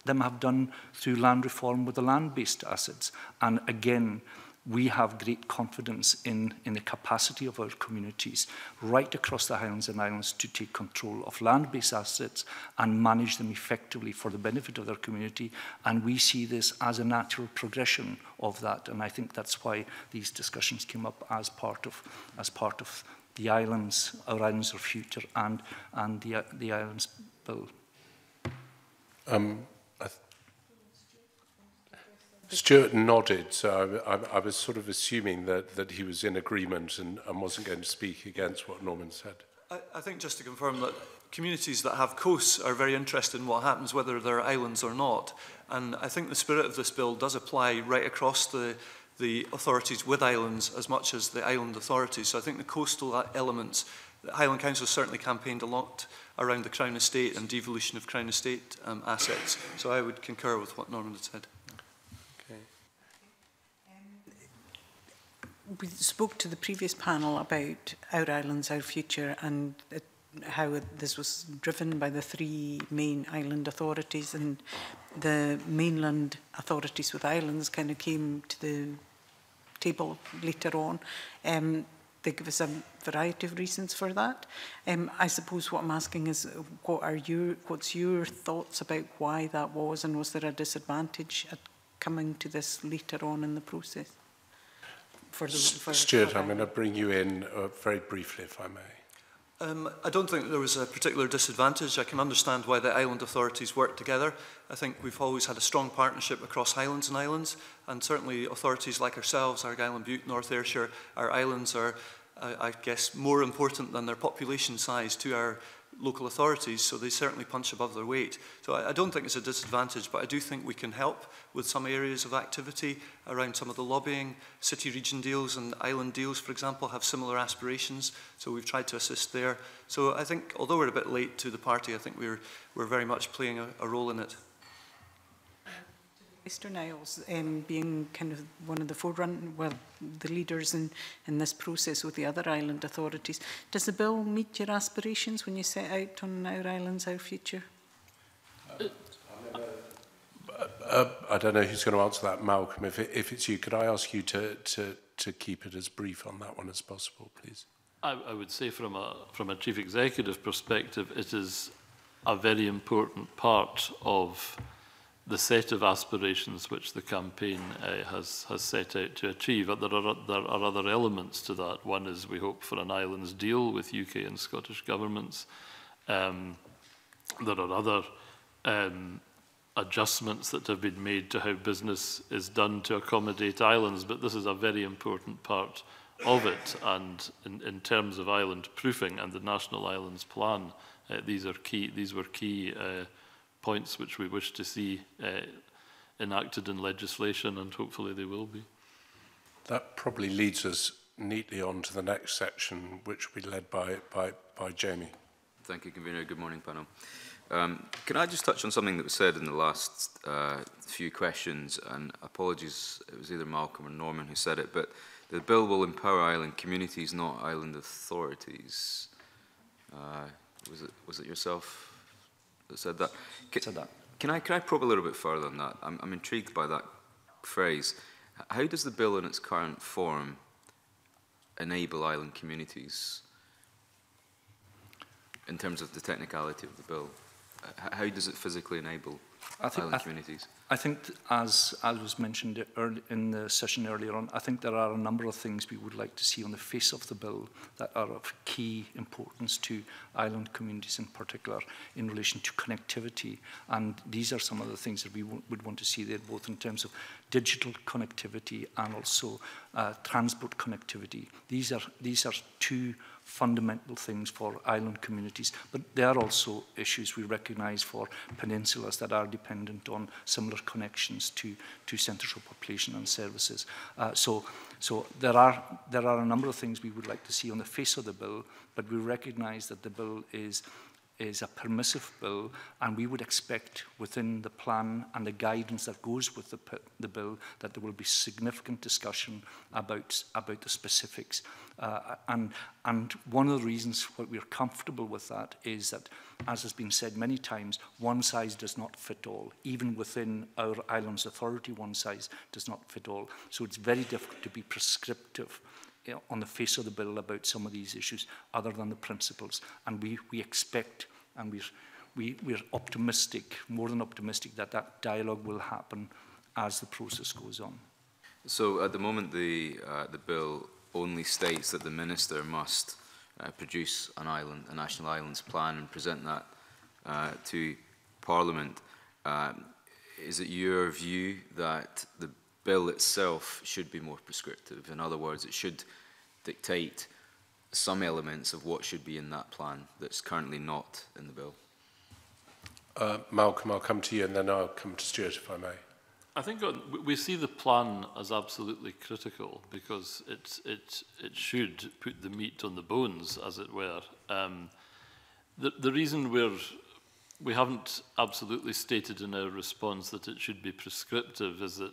them have done through land reform with the land-based assets. And again, we have great confidence in, in the capacity of our communities right across the Highlands and Islands to take control of land-based assets and manage them effectively for the benefit of their community. And we see this as a natural progression of that. And I think that's why these discussions came up as part of, as part of the Islands, Our Islands, Our Future, and, and the, the Islands Bill. Um, Stuart nodded, so I, I, I was sort of assuming that, that he was in agreement and, and wasn't going to speak against what Norman said. I, I think just to confirm that communities that have coasts are very interested in what happens, whether they're islands or not. And I think the spirit of this bill does apply right across the, the authorities with islands as much as the island authorities. So I think the coastal elements, the Highland Council certainly campaigned a lot around the Crown Estate and devolution of Crown Estate um, assets. So I would concur with what Norman had said. We spoke to the previous panel about Our Islands, Our Future, and it how this was driven by the three main island authorities, and the mainland authorities with islands kind of came to the table later on. Um, they give us a variety of reasons for that. Um, I suppose what I'm asking is, what are your, what's your thoughts about why that was, and was there a disadvantage at coming to this later on in the process? For the, for Stuart, I'm going to bring you in uh, very briefly, if I may. Um, I don't think there was a particular disadvantage. I can understand why the island authorities work together. I think we've always had a strong partnership across Highlands and Islands, and certainly authorities like ourselves, Argyll and Bute, North Ayrshire, our islands are, uh, I guess, more important than their population size to our local authorities, so they certainly punch above their weight. So I, I don't think it's a disadvantage, but I do think we can help with some areas of activity around some of the lobbying. City region deals and island deals, for example, have similar aspirations, so we've tried to assist there. So I think, although we're a bit late to the party, I think we're, we're very much playing a, a role in it. Western Isles um, being kind of one of the forerun, well, the leaders in, in this process with the other island authorities. Does the bill meet your aspirations when you set out on Our Islands, Our Future? Uh, uh, uh, I don't know who's going to answer that, Malcolm. If, it, if it's you, could I ask you to, to, to keep it as brief on that one as possible, please? I, I would say from a, from a chief executive perspective, it is a very important part of the set of aspirations which the campaign uh, has, has set out to achieve. There are, there are other elements to that. One is we hope for an islands deal with U K and Scottish governments. Um, there are other um, adjustments that have been made to how business is done to accommodate islands, but this is a very important part of it. And in, in terms of island proofing and the National Islands Plan, uh, these are key, these were key uh, points which we wish to see uh, enacted in legislation, and hopefully they will be. That probably leads us neatly on to the next section, which will be led by, by, by Jamie. Thank you, Convener. Good morning, panel. Um, can I just touch on something that was said in the last uh, few questions, and apologies, it was either Malcolm or Norman who said it, but the bill will empower island communities, not island authorities. Uh, was it, was it yourself? Said that. Can, said that. Can I, can I probe a little bit further on that? I'm, I'm intrigued by that phrase. How does the bill in its current form enable island communities in terms of the technicality of the bill? How does it physically enable I think, island I th communities? I think, th as, as was mentioned early in the session earlier on, I think there are a number of things we would like to see on the face of the bill that are of key importance to island communities in particular in relation to connectivity. And these are some of the things that we would want to see there, both in terms of digital connectivity and also uh, transport connectivity. These are, these are two fundamental things for island communities, but there are also issues we recognise for peninsulas that are dependent on similar connections to, to centres of population and services. Uh, so so there, are, there are a number of things we would like to see on the face of the bill, but we recognise that the bill is, is a permissive bill, and we would expect within the plan and the guidance that goes with the, the bill that there will be significant discussion about, about the specifics. Uh, and, and one of the reasons why we're comfortable with that is that, as has been said many times, one size does not fit all. Even within our islands authority, one size does not fit all. So it's very difficult to be prescriptive on the face of the bill about some of these issues other than the principles. And we, we expect, and we're, we, we're optimistic, more than optimistic, that that dialogue will happen as the process goes on. So at the moment, the, uh, the bill only states that the minister must uh, produce an island, a National Islands Plan, and present that uh, to Parliament. Uh, is it your view that the bill itself should be more prescriptive? In other words, it should dictate some elements of what should be in that plan that's currently not in the bill. Uh, Malcolm, I'll come to you, and then I'll come to Stuart, if I may. I think we see the plan as absolutely critical, because it, it, it should put the meat on the bones, as it were. Um, the, the reason we're, we haven't absolutely stated in our response that it should be prescriptive is that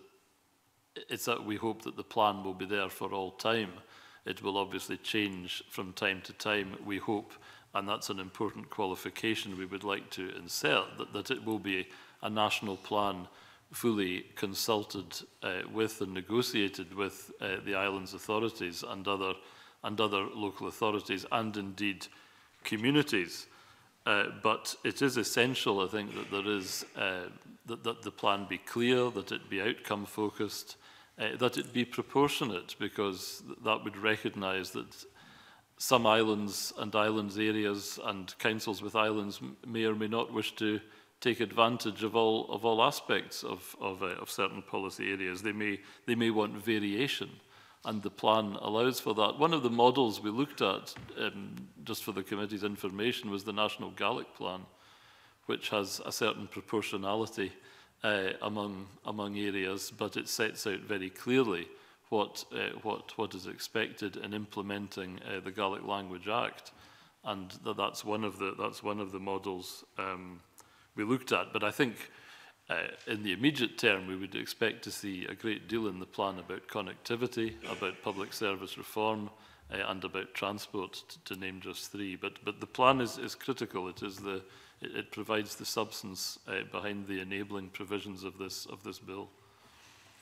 it's that we hope that the plan will be there for all time. It will obviously change from time to time, we hope, and that's an important qualification we would like to insert, that, that it will be a national plan fully consulted uh, with and negotiated with uh, the islands authorities and other, and other local authorities and indeed communities. Uh, but it is essential, I think, that there is uh, that, that the plan be clear, that it be outcome focused, uh, that it be proportionate, because that would recognise that some islands and islands areas and councils with islands may or may not wish to take advantage of all of all aspects of of, uh, of certain policy areas. They may they may want variation, and the plan allows for that. One of the models we looked at, um, just for the committee's information, was the National Gaelic Plan, which has a certain proportionality uh, among among areas, but it sets out very clearly what uh, what what is expected in implementing uh, the Gaelic Language Act, and th that's one of the that's one of the models um, we looked at. But I think uh, in the immediate term, we would expect to see a great deal in the plan about connectivity, about public service reform, uh, and about transport, to name just three. But but the plan is is critical. It is the it, it provides the substance uh, behind the enabling provisions of this of this bill.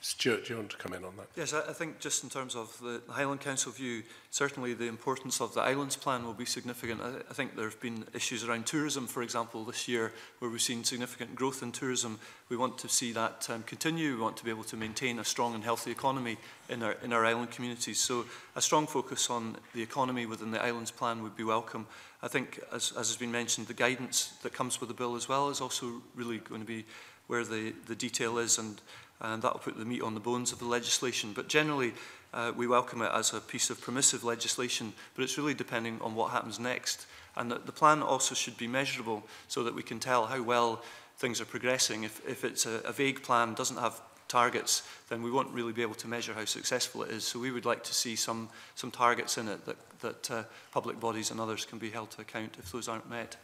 Stuart, do you want to come in on that? Yes, I, I think just in terms of the Highland Council view, certainly the importance of the Islands Plan will be significant. I, I think there have been issues around tourism, for example, this year, where we've seen significant growth in tourism. We want to see that um, continue. We want to be able to maintain a strong and healthy economy in our, in our island communities. So a strong focus on the economy within the Islands Plan would be welcome. I think, as, as has been mentioned, the guidance that comes with the bill as well is also really going to be where the, the detail is, and and that will put the meat on the bones of the legislation. But generally, uh, we welcome it as a piece of permissive legislation, but it's really depending on what happens next. And the, the plan also should be measurable so that we can tell how well things are progressing. If, if it's a, a vague plan, doesn't have targets, then we won't really be able to measure how successful it is. So we would like to see some, some targets in it that, that uh, public bodies and others can be held to account if those aren't met.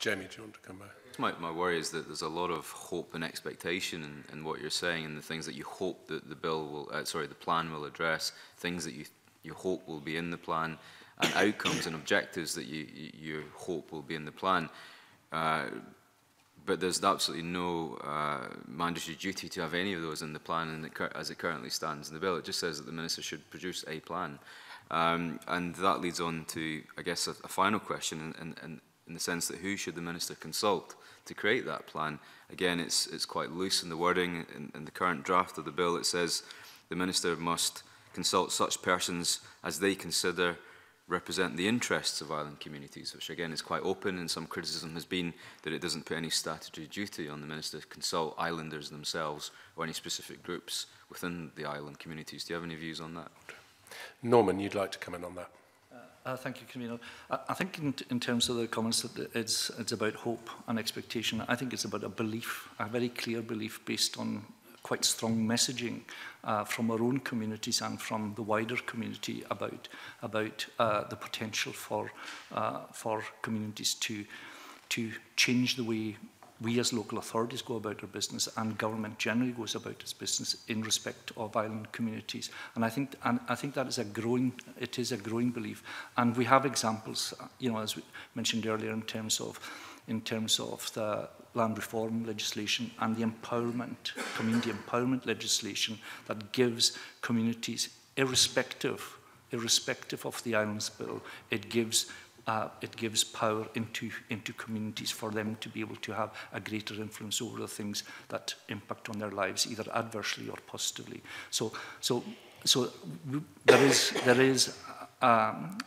Jamie, do you want to come back? My, my worry is that there's a lot of hope and expectation in, in what you're saying, and the things that you hope that the bill will, uh, sorry, the plan will address, things that you you hope will be in the plan, and outcomes and objectives that you you hope will be in the plan. Uh, but there's absolutely no uh, mandatory duty to have any of those in the plan, and it, as it currently stands in the bill, it just says that the minister should produce a plan, um, and that leads on to, I guess, a, a final question, and and. in the sense that who should the minister consult to create that plan? Again, it's, it's quite loose in the wording. In, in the current draft of the bill, it says the minister must consult such persons as they consider represent the interests of island communities, which again is quite open, and some criticism has been that it doesn't put any statutory duty on the minister to consult islanders themselves or any specific groups within the island communities. Do you have any views on that? Norman, you'd like to come in on that? Uh, thank you, Convener. I, I think in, in terms of the comments, that it's, it's about hope and expectation. I think it's about a belief, a very clear belief based on quite strong messaging uh, from our own communities and from the wider community about, about uh, the potential for, uh, for communities to, to change the way we as local authorities go about our business, and government generally goes about its business in respect of island communities. And I think, and I think that is a growing, it is a growing belief. And we have examples, you know, as we mentioned earlier, in terms of, in terms of the land reform legislation and the empowerment, community empowerment legislation that gives communities, irrespective, irrespective of the Islands Bill, it gives. Uh, it gives power into, into communities for them to be able to have a greater influence over the things that impact on their lives, either adversely or positively. So, so, so there is, there is, um,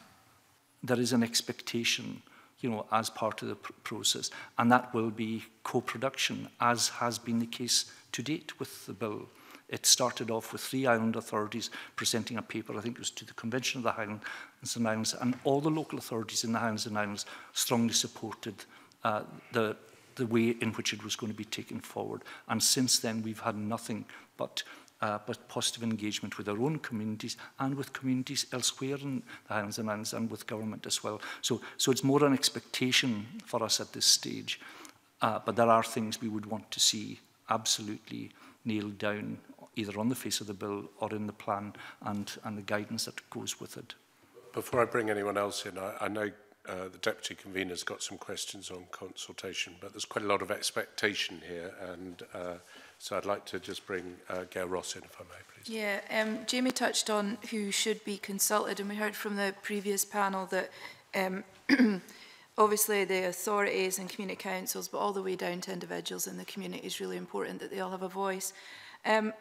there is an expectation, you know, as part of the pr process, and that will be co-production, as has been the case to date with the bill. It started off with three island authorities presenting a paper, I think it was to the Convention of the Highlands and Islands, and all the local authorities in the Highlands and Islands strongly supported uh, the, the way in which it was going to be taken forward. And since then, we've had nothing but, uh, but positive engagement with our own communities and with communities elsewhere in the Highlands and Islands, and with government as well. So, so it's more an expectation for us at this stage. Uh, but there are things we would want to see absolutely nailed down, either on the face of the bill or in the plan, and, and the guidance that goes with it. Before I bring anyone else in, I, I know uh, the Deputy Convener's got some questions on consultation, but there's quite a lot of expectation here, and uh, so I'd like to just bring uh, Gail Ross in, if I may, please. Yeah, um, Jamie touched on who should be consulted, and we heard from the previous panel that um, obviously the authorities and community councils, but all the way down to individuals in the community, is really important that they all have a voice. Um,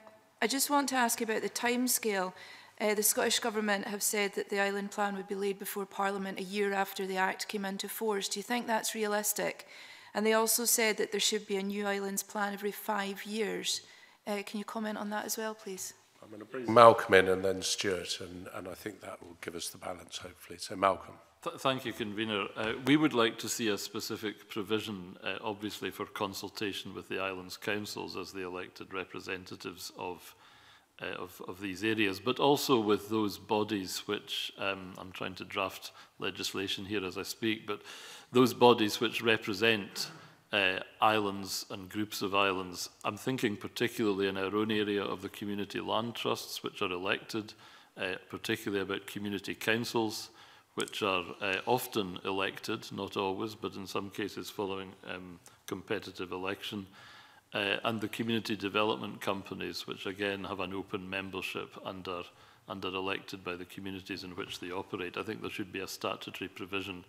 I just want to ask about the timescale. Uh, the Scottish Government have said that the Island Plan would be laid before Parliament a year after the Act came into force. Do you think that's realistic? And they also said that there should be a new Islands Plan every five years. Uh, can you comment on that as well, please? I'm going to bring Malcolm in and then Stuart, and, and I think that will give us the balance, hopefully. So, Malcolm. Th thank you, Convener. Uh, we would like to see a specific provision, uh, obviously, for consultation with the Islands Councils as the elected representatives of Uh, of, of these areas, but also with those bodies which, um, I'm trying to draft legislation here as I speak, but those bodies which represent uh, islands and groups of islands. I'm thinking particularly in our own area of the community land trusts, which are elected, uh, particularly about community councils, which are uh, often elected, not always, but in some cases following um, competitive election. Uh, and the community development companies, which again have an open membership and are, and are elected by the communities in which they operate. I think there should be a statutory provision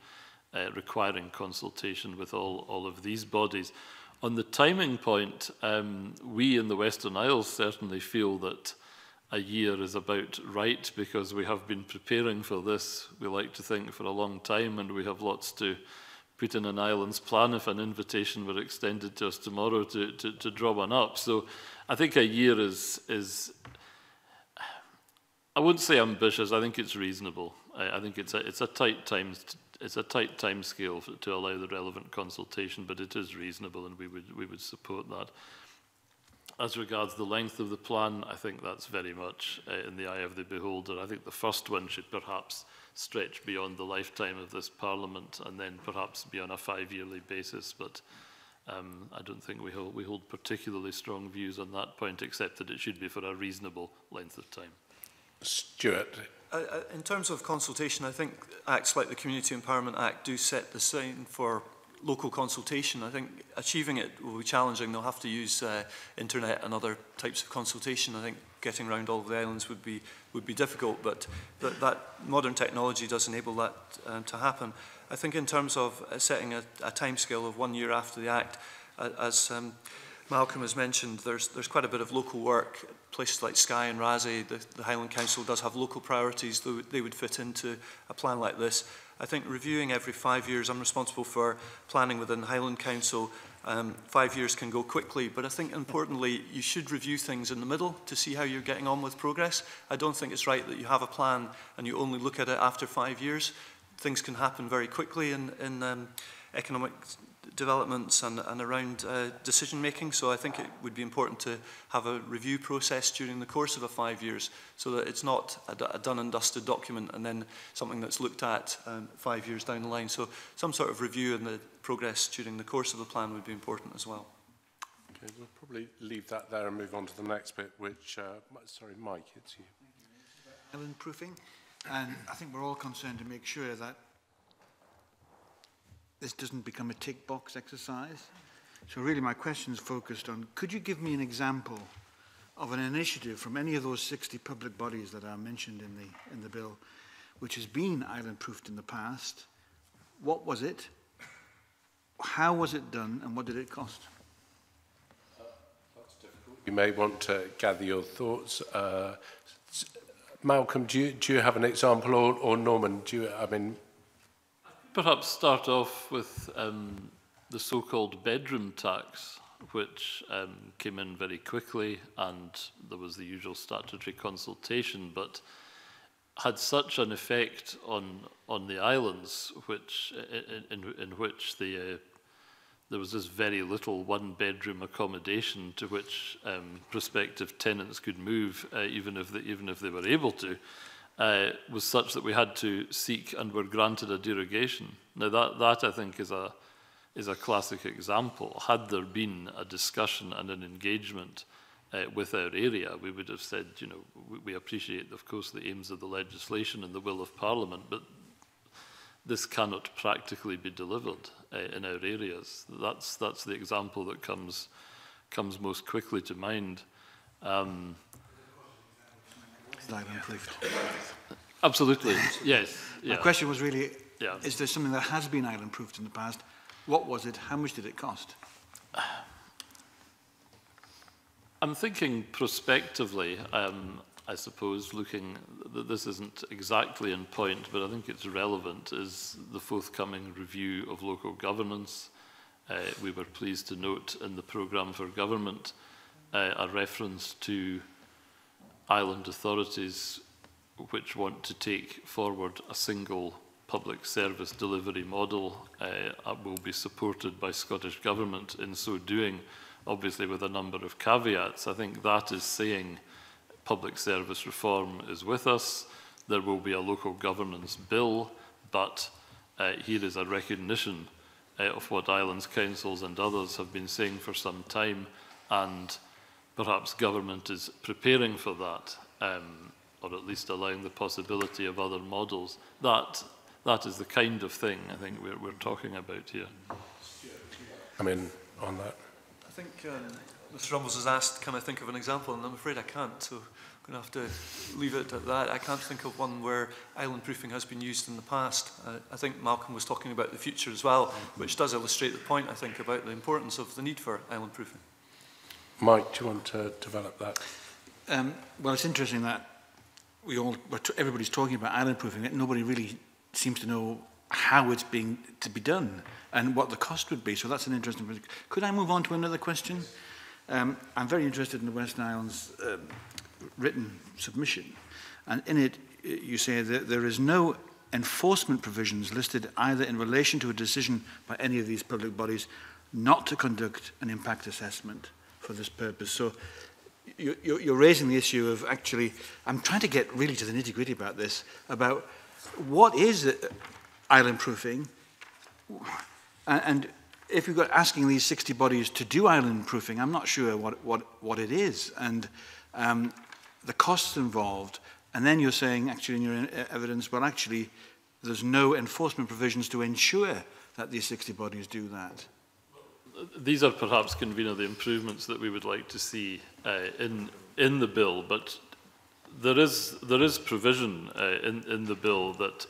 uh, requiring consultation with all, all of these bodies. On the timing point, um, we in the Western Isles certainly feel that a year is about right, because we have been preparing for this, we like to think, for a long time, and we have lots to put in an Islands Plan if an invitation were extended to us tomorrow to, to, to draw one up. So I think a year is, is I wouldn't say ambitious, I think it's reasonable. I, I think it's a, it's a tight time, it's a tight time scale for, to allow the relevant consultation, but it is reasonable and we would, we would support that. As regards the length of the plan, I think that's very much uh, in the eye of the beholder. I think the first one should perhaps stretch beyond the lifetime of this Parliament and then perhaps be on a five-yearly basis, but um, I don't think we hold, we hold particularly strong views on that point, except that it should be for a reasonable length of time. Stuart. Uh, in terms of consultation, I think acts like the Community Empowerment Act do set the scene for local consultation. I think achieving it will be challenging. They'll have to use uh, internet and other types of consultation. I think getting around all of the islands would be would be difficult, but th that modern technology does enable that um, to happen. I think in terms of uh, setting a, a timescale of one year after the Act, uh, as um, Malcolm has mentioned, there's there's quite a bit of local work. Places like Skye and Raasay, the, the Highland Council does have local priorities. They would, they would fit into a plan like this. I think reviewing every five years, I'm responsible for planning within Highland Council. Um, five years can go quickly, but I think importantly, you should review things in the middle to see how you're getting on with progress. I don't think it's right that you have a plan and you only look at it after five years. Things can happen very quickly in, in um, economic developments and, and around uh, decision making, so I think it would be important to have a review process during the course of a five years so that it's not a, a done and dusted document and then something that's looked at um, five years down the line. So some sort of review and the progress during the course of the plan would be important as well. Okay, we'll probably leave that there and move on to the next bit, which, uh, sorry Mike, it's you. Island proofing, and I think we're all concerned to make sure that this doesn't become a tick box exercise. So really my question is focused on, could you give me an example of an initiative from any of those sixty public bodies that are mentioned in the, in the bill, which has been island proofed in the past? What was it? How was it done? And what did it cost? Uh, that's difficult. You may want to gather your thoughts. Uh, Malcolm, do you, do you have an example, or, or Norman, do you, I mean, perhaps start off with um, the so-called bedroom tax, which um, came in very quickly, and there was the usual statutory consultation, but had such an effect on on the islands, which in, in, in which the uh, there was this very little one-bedroom accommodation to which um, prospective tenants could move, uh, even if they, even if they were able to. Uh, was such that we had to seek and were granted a derogation. Now that, that I think is a, is a classic example. Had there been a discussion and an engagement uh, with our area, we would have said, you know, we, we appreciate, of course, the aims of the legislation and the will of Parliament, but this cannot practically be delivered uh, in our areas. That's, that's the example that comes, comes most quickly to mind. Um, Absolutely, yes. Yeah. My question was really, yeah. Is there something that has been island-proofed in the past? What was it? How much did it cost? I'm thinking prospectively, um, I suppose, looking, that this isn't exactly in point, but I think it's relevant, is the forthcoming review of local governance. Uh, we were pleased to note in the programme for government uh, a reference to island authorities which want to take forward a single public service delivery model uh, will be supported by Scottish Government in so doing, obviously with a number of caveats. I think that is saying public service reform is with us. There will be a local governance bill, but uh, here is a recognition uh, of what islands councils and others have been saying for some time, and perhaps government is preparing for that, um, or at least allowing the possibility of other models. That, that is the kind of thing I think we're, we're talking about here. I mean, on that. I think um, Mister Rumbles has asked, can I think of an example? And I'm afraid I can't, so I'm going to have to leave it at that. I can't think of one where island proofing has been used in the past. Uh, I think Malcolm was talking about the future as well, which does illustrate the point, I think, about the importance of the need for island proofing. Mike, do you want to develop that? Um, well, it's interesting that we all, everybody's talking about island proofing, yet nobody really seems to know how it's being to be done and what the cost would be. So that's an interesting question. Could I move on to another question? Um, I'm very interested in the Western Islands uh, written submission, and in it you say that there is no enforcement provisions listed either in relation to a decision by any of these public bodies not to conduct an impact assessment for this purpose. So you, you, you're raising the issue of actually, I'm trying to get really to the nitty-gritty about this, about what is island proofing, and if you've got asking these sixty bodies to do island proofing, I'm not sure what, what, what it is, and um, the costs involved, and then you're saying actually in your evidence, well actually there's no enforcement provisions to ensure that these sixty bodies do that. These are perhaps, convener, the improvements that we would like to see uh, in in the bill. But there is there is provision uh, in in the bill that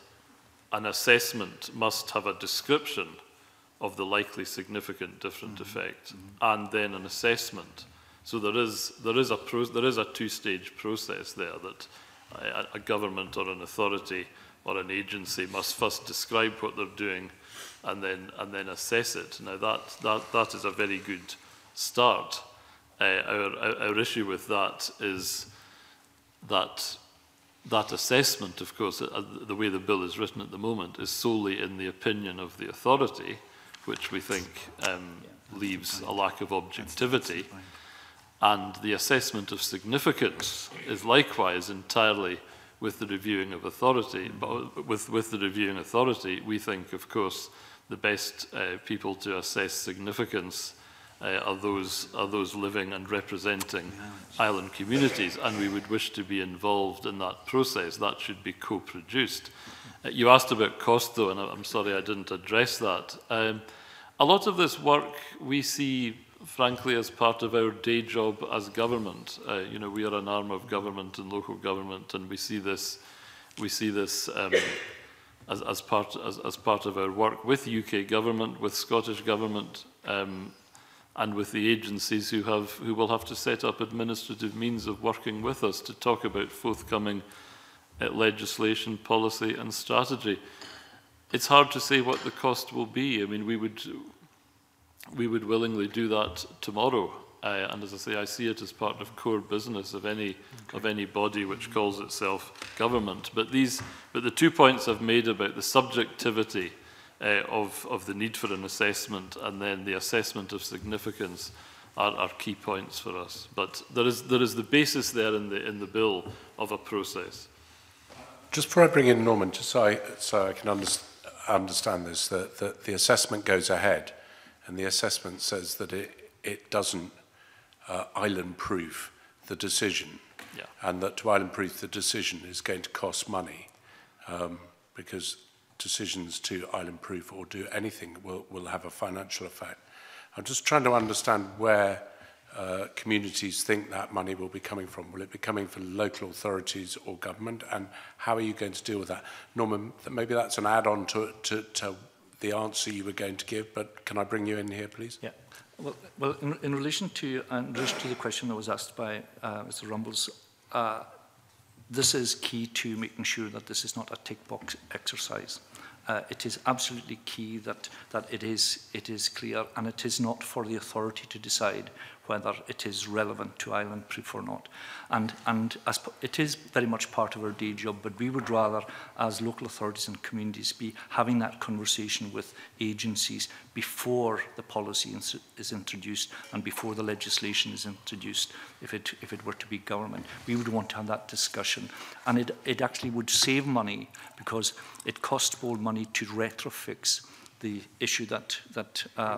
an assessment must have a description of the likely significant different mm-hmm. effect, mm-hmm. and then an assessment. So there is there is a pro there is a two-stage process there, that a, a government or an authority or an agency must first describe what they're doing, and then and then assess it. Now that that that is a very good start. Uh, our, our our issue with that is that that assessment, of course, uh, the way the bill is written at the moment, is solely in the opinion of the authority, which we think um, yeah, leaves a lack of objectivity, that's, that's the and the assessment of significance is likewise entirely with the reviewing of authority. But with with the reviewing authority, we think, of course, the best uh, people to assess significance uh, are those are those living and representing island communities, and we would wish to be involved in that process. That should be co-produced. Uh, you asked about cost, though, and I'm sorry I didn't address that. Um, a lot of this work we see, frankly, as part of our day job as government. Uh, you know, we are an arm of government and local government, and we see this, we see this. Um, As, as, part, as, as part of our work with U K government, with Scottish government, um, and with the agencies who, have, who will have to set up administrative means of working with us to talk about forthcoming uh, legislation, policy, and strategy. It's hard to say what the cost will be. I mean, we would, we would willingly do that tomorrow. Uh, and as I say, I see it as part of core business of any okay. of any body which calls itself government. But these, but the two points I've made about the subjectivity uh, of of the need for an assessment and then the assessment of significance are, are key points for us. But there is there is the basis there in the in the bill of a process. Just before I bring in Norman, just so I, so I can under, understand this, that, that the assessment goes ahead, and the assessment says that it it doesn't. Uh, island-proof the decision, yeah. and that to island-proof the decision is going to cost money, um, because decisions to island proof or do anything will, will have a financial effect. I'm just trying to understand where uh, communities think that money will be coming from. Will it be coming from local authorities or government? And how are you going to deal with that? Norman, maybe that's an add-on to, to, to the answer you were going to give, but can I bring you in here, please? Yeah. Well, well in, in relation to, and just to the question that was asked by uh, Mister Rumbles, uh, this is key to making sure that this is not a tick box exercise. Uh, it is absolutely key that, that it is, it is clear, and it is not for the authority to decide whether it is relevant to island proof or not. And, and as, it is very much part of our day job, but we would rather, as local authorities and communities, be having that conversation with agencies before the policy is introduced and before the legislation is introduced, if it, if it were to be government. We would want to have that discussion. And it, it actually would save money, because it costs more money to retrofix the issue that that uh,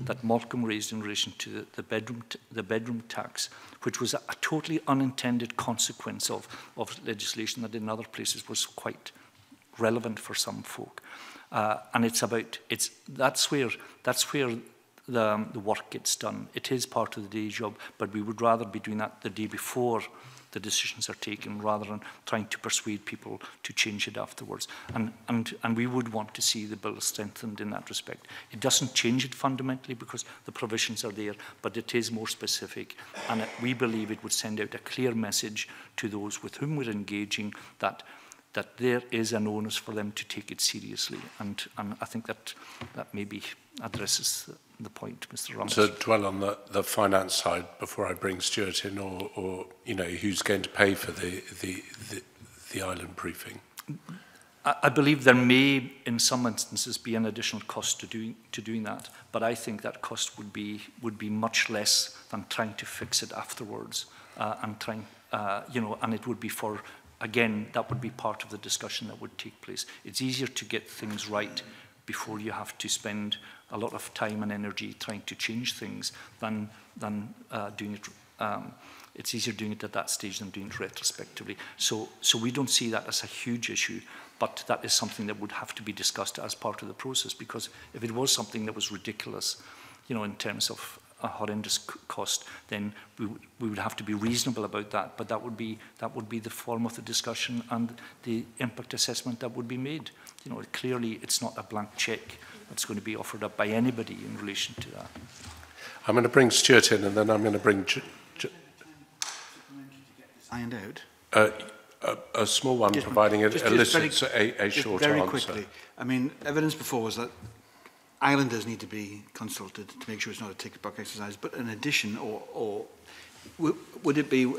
that Malcolm raised in relation to the, the bedroom t the bedroom tax, which was a, a totally unintended consequence of of legislation that in other places was quite relevant for some folk, uh, and it's about it's that's where that's where the um, the work gets done. It is part of the day job, but we would rather be doing that the day before the decisions are taken, rather than trying to persuade people to change it afterwards. And, and, and we would want to see the bill strengthened in that respect. It doesn't change it fundamentally, because the provisions are there, but it is more specific. And it, we believe it would send out a clear message to those with whom we're engaging that, that there is an onus for them to take it seriously. And, and I think that, that maybe addresses the, the point, Mister Ross. To dwell on the, the finance side before I bring Stuart in, or, or you know, who's going to pay for the, the, the, the island proofing? I, I believe there may, in some instances, be an additional cost to doing to doing that, but I think that cost would be would be much less than trying to fix it afterwards, uh, and trying, uh, you know, and it would be for, again, that would be part of the discussion that would take place. It's easier to get things right before you have to spend a lot of time and energy trying to change things than, than uh, doing it. Um, it's easier doing it at that stage than doing it retrospectively. So, so we don't see that as a huge issue, but that is something that would have to be discussed as part of the process, because if it was something that was ridiculous, you know, in terms of a horrendous cost, then we, we would have to be reasonable about that. But that would be, that would be the form of the discussion and the impact assessment that would be made. You know, clearly it's not a blank cheque that's going to be offered up by anybody in relation to that. I'm going to bring Stuart in, and then I'm going to bring... J J ironed out. Uh, a, a small one, just providing just, a, just elicits very, a, a short very answer. Very quickly. I mean, evidence before was that islanders need to be consulted to make sure it's not a tick-box exercise, but in addition, or, or would it be uh,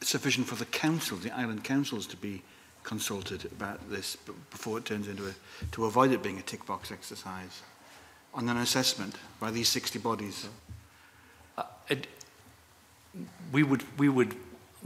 sufficient for the council, the island councils, to be consulted about this before it turns into a, to avoid it being a tick box exercise, on an assessment by these sixty bodies? Uh, it, we would we would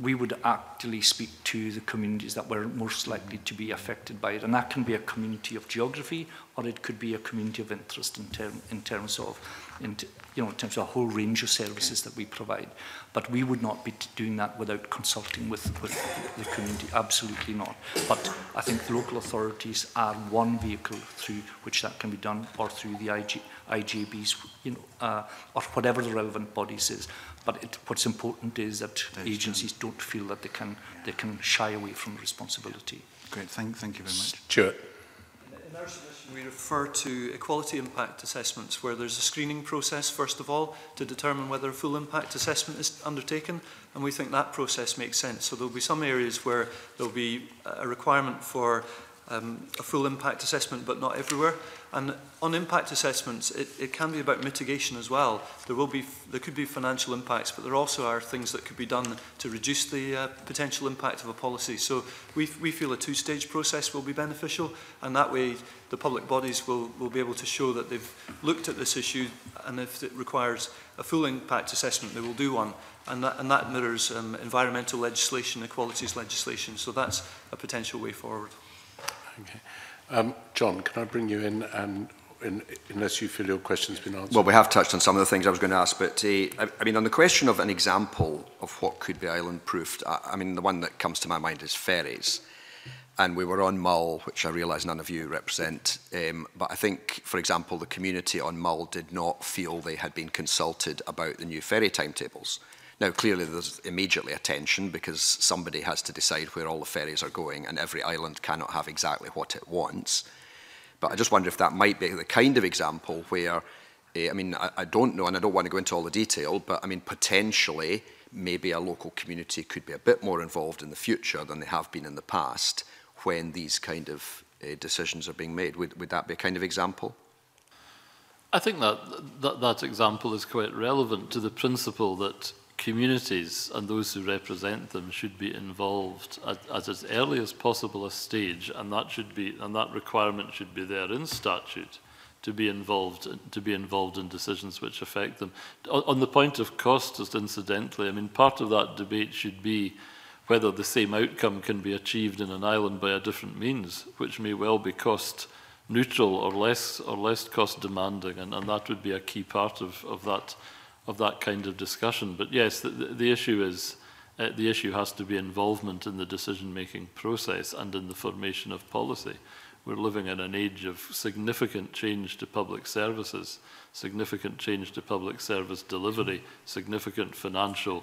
we would actually speak to the communities that were most likely to be affected by it, and that can be a community of geography, or it could be a community of interest in term in terms of in you know in terms of a whole range of services that we provide. But we would not be doing that without consulting with, with the community. Absolutely not. But I think the local authorities are one vehicle through which that can be done, or through the I G, I G Bs, you know, uh, or whatever the relevant bodies is. But it, what's important is that agencies don't feel that they can they can shy away from responsibility. Great, thank thank you very much. Stuart. In our submission, we refer to equality impact assessments, where there's a screening process first of all to determine whether a full impact assessment is undertaken, and we think that process makes sense. So there'll be some areas where there'll be a requirement for Um, a full impact assessment, but not everywhere. And on impact assessments, it, it can be about mitigation as well. There will be, there could be financial impacts, but there also are things that could be done to reduce the uh, potential impact of a policy. So we, we feel a two-stage process will be beneficial, and that way the public bodies will, will be able to show that they've looked at this issue, and if it requires a full impact assessment, they will do one. And that, and that mirrors um, environmental legislation, equalities legislation. So that's a potential way forward. Okay. Um, John, can I bring you in, and in, unless you feel your question's been answered? Well, we have touched on some of the things I was going to ask, but uh, I, I mean, on the question of an example of what could be island-proofed, I, I mean, the one that comes to my mind is ferries. And we were on Mull, which I realise none of you represent, um, but I think, for example, the community on Mull did not feel they had been consulted about the new ferry timetables. Now, clearly, there's immediately a tension because somebody has to decide where all the ferries are going, and every island cannot have exactly what it wants. But I just wonder if that might be the kind of example where, uh, I mean, I, I don't know, and I don't want to go into all the detail, but I mean, potentially, maybe a local community could be a bit more involved in the future than they have been in the past, when these kind of uh, decisions are being made. Would, would that be a kind of example? I think that, that that example is quite relevant to the principle that communities and those who represent them should be involved at, at as early as possible a stage, and that should be, and that requirement should be there in statute to be involved to be involved in decisions which affect them. On, on the point of cost, just incidentally, I mean, part of that debate should be whether the same outcome can be achieved in an island by a different means, which may well be cost neutral or less or less cost demanding, and, and that would be a key part of, of that of that kind of discussion. But yes, the, the issue is uh, the issue has to be involvement in the decision-making process and in the formation of policy. We're living in an age of significant change to public services, significant change to public service delivery, significant financial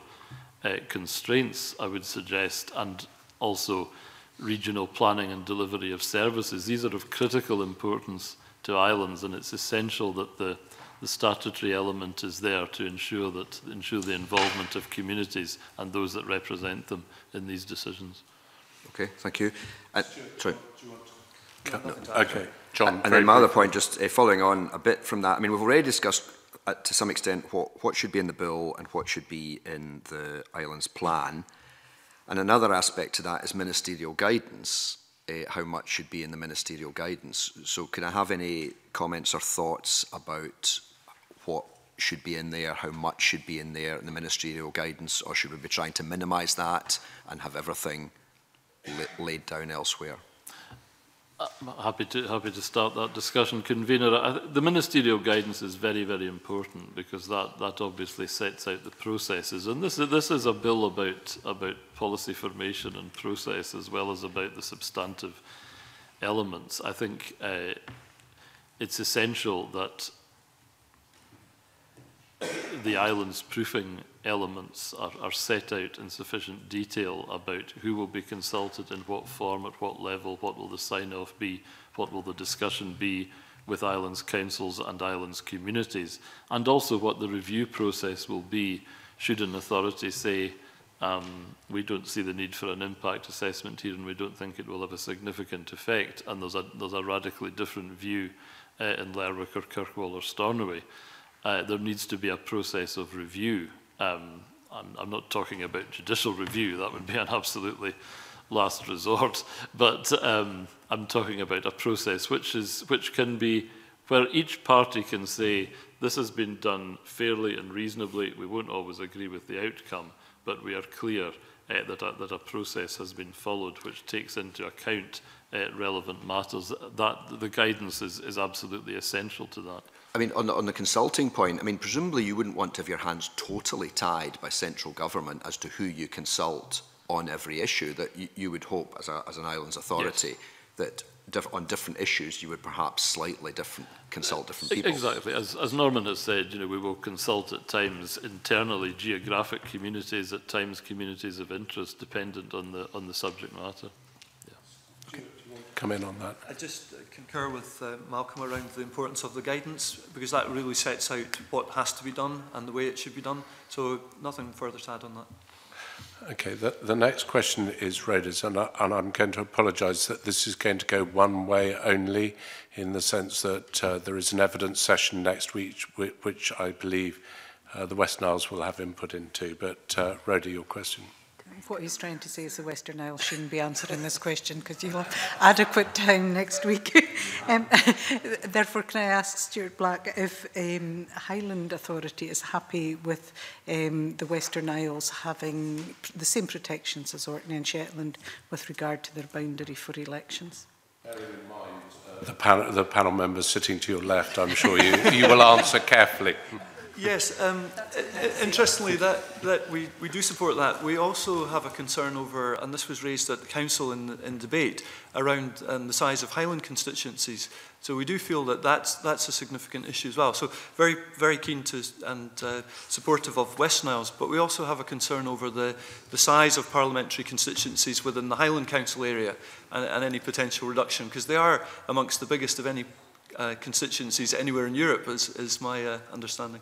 Uh, constraints, I would suggest, and also regional planning and delivery of services. These are of critical importance to islands, and it's essential that the, the statutory element is there to ensure that ensure the involvement of communities and those that represent them in these decisions. Okay, thank you. Uh, sorry. No, no, okay, John. And, and then my other point, just uh, following on a bit from that. I mean, we've already discussed, Uh, to some extent, what, what should be in the bill and what should be in the Islands Plan. And another aspect to that is ministerial guidance, uh, how much should be in the ministerial guidance. So can I have any comments or thoughts about what should be in there, how much should be in there in the ministerial guidance, or should we be trying to minimise that and have everything la- laid down elsewhere? I'm happy to, happy to start that discussion, Convener. I th the ministerial guidance is very, very important because that, that obviously sets out the processes. And this, this is a bill about, about policy formation and process as well as about the substantive elements. I think uh, it's essential that the island's proofing elements are, are set out in sufficient detail about who will be consulted, in what form, at what level, what will the sign-off be, what will the discussion be with islands councils and islands communities, and also what the review process will be should an authority say, um, we don't see the need for an impact assessment here and we don't think it will have a significant effect, and there's a, there's a radically different view uh, in Lerwick or Kirkwall or Stornoway. Uh, there needs to be a process of review. Um, I'm, I'm not talking about judicial review, that would be an absolutely last resort, but um, I'm talking about a process which, is, which can be, where each party can say, this has been done fairly and reasonably, we won't always agree with the outcome, but we are clear uh, that, a, that a process has been followed which takes into account uh, relevant matters. That, the guidance is, is absolutely essential to that. I mean, on the, on the consulting point, I mean, presumably you wouldn't want to have your hands totally tied by central government as to who you consult on every issue. That you, you would hope, as, a, as an islands authority, yes, that diff on different issues you would perhaps slightly different consult different people. Exactly, as, as Norman has said, you know, we will consult at times internally geographic communities, at times communities of interest, dependent on the on the subject matter. Come in on that. I just concur with uh, Malcolm around the importance of the guidance, because that really sets out what has to be done and the way it should be done. So nothing further to add on that. Okay, the, the next question is Rhoda's, and, I, and I'm going to apologise that this is going to go one way only, in the sense that uh, there is an evidence session next week, which, which I believe uh, the Western Isles will have input into. But uh, Rhoda, your question. What he's trying to say is the Western Isles shouldn't be answering this question because you'll have adequate time next week. um, therefore, can I ask Stuart Black if um, Highland Authority is happy with um, the Western Isles having the same protections as Orkney and Shetland with regard to their boundary for elections? Bearing in mind uh, the, panel, the panel member sitting to your left, I'm sure you, you will answer carefully. Yes, um, interestingly, that, that we, we do support that. We also have a concern over, and this was raised at the council in, in debate, around um, the size of Highland constituencies. So we do feel that that's, that's a significant issue as well. So very, very keen to and uh, supportive of Western Isles, but we also have a concern over the, the size of parliamentary constituencies within the Highland Council area and, and any potential reduction, because they are amongst the biggest of any Uh, constituencies anywhere in Europe, is, is my uh, understanding.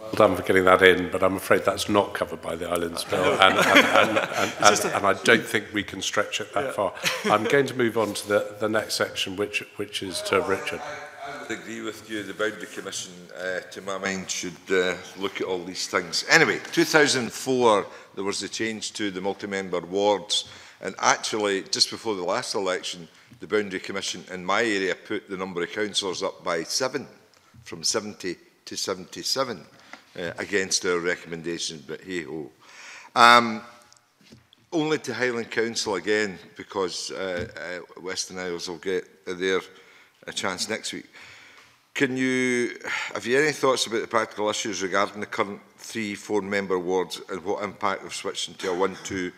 Well done for getting that in, but I'm afraid that's not covered by the Islands Bill, and, and, and, and, and, and, and I don't think we can stretch it that yeah. far. I'm going to move on to the, the next section, which, which is to Richard. I, I would agree with you. The Boundary Commission, uh, to my mind, should uh, look at all these things. Anyway, two thousand four, there was a change to the multi-member wards, and actually, just before the last election, the Boundary Commission in my area put the number of councillors up by seven, from seventy to seventy-seven, uh, against our recommendations, but hey-ho. Um, only to Highland Council again, because uh, uh, Western Isles will get uh, their a chance next week. Can you, have you any thoughts about the practical issues regarding the current three, four-member wards and what impact of switching to a one-two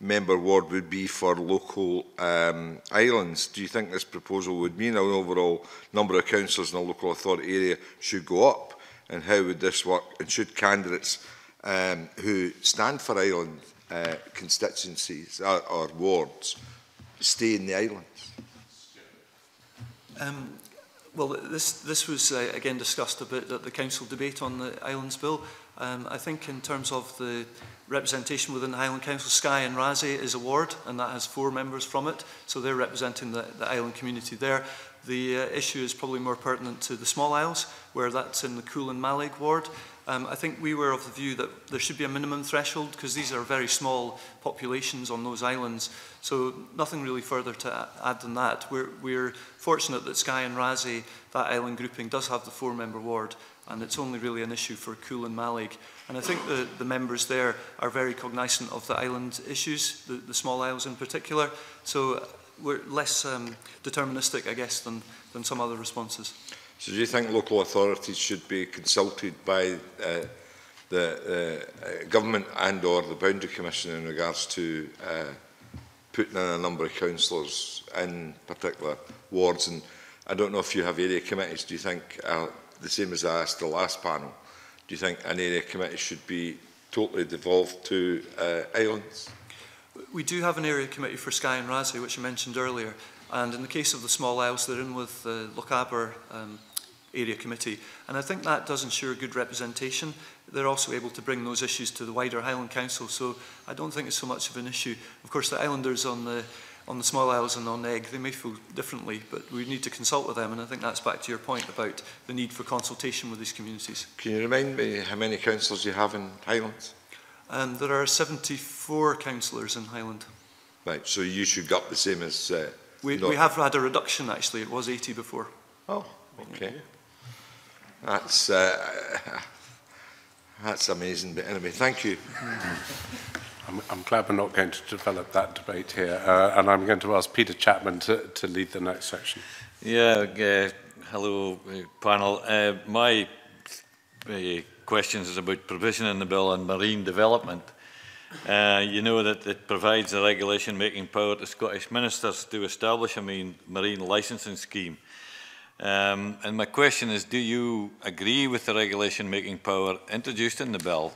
member ward would be for local um, islands? Do you think this proposal would mean an overall number of councillors in a local authority area should go up? And how would this work? And should candidates um, who stand for island uh, constituencies or, or wards stay in the islands? Um, well, this, this was uh, again discussed a bit at the council debate on the Islands Bill. Um, I think in terms of the representation within the Highland Council, Skye and Raasay is a ward, and that has four members from it, so they're representing the, the island community there. The uh, issue is probably more pertinent to the small isles, where that's in the Cool and Malig ward. Um, I think we were of the view that there should be a minimum threshold, because these are very small populations on those islands, so nothing really further to add than that. We're, we're fortunate that Skye and Raasay, that island grouping, does have the four-member ward, and it's only really an issue for Cool and Malig. And I think the, the members there are very cognizant of the island issues, the, the small isles in particular, so we're less um, deterministic, I guess, than, than some other responses. So do you think local authorities should be consulted by uh, the uh, government and or the Boundary Commission in regards to uh, putting in a number of councillors in particular wards? And I don't know if you have area committees. Do you think, uh, the same as I asked the last panel, do you think an area committee should be totally devolved to uh, islands? We do have an area committee for Skye and Raasay, which I mentioned earlier. And in the case of the small isles, they're in with the Loch Aber um, area committee. And I think that does ensure good representation. They're also able to bring those issues to the wider Highland Council. So I don't think it's so much of an issue. Of course, the islanders on the, on the small isles and on Egg, they may feel differently, but we need to consult with them. And I think that's back to your point about the need for consultation with these communities. Can you remind me how many councillors you have in Highland? Um, there are seventy-four councillors in Highland. Right, so you should go up the same as... Uh, We, we have had a reduction, actually. It was eighty before. Oh, okay. That's, uh, that's amazing. But anyway, thank you. I'm, I'm glad we're not going to develop that debate here. Uh, and I'm going to ask Peter Chapman to, to lead the next section. Yeah, uh, hello, uh, panel. Uh, my uh, questions is about provision in the bill on marine development. Uh, you know that it provides a regulation making power to Scottish ministers to establish a marine, marine licensing scheme. Um, and my question is, do you agree with the regulation making power introduced in the bill?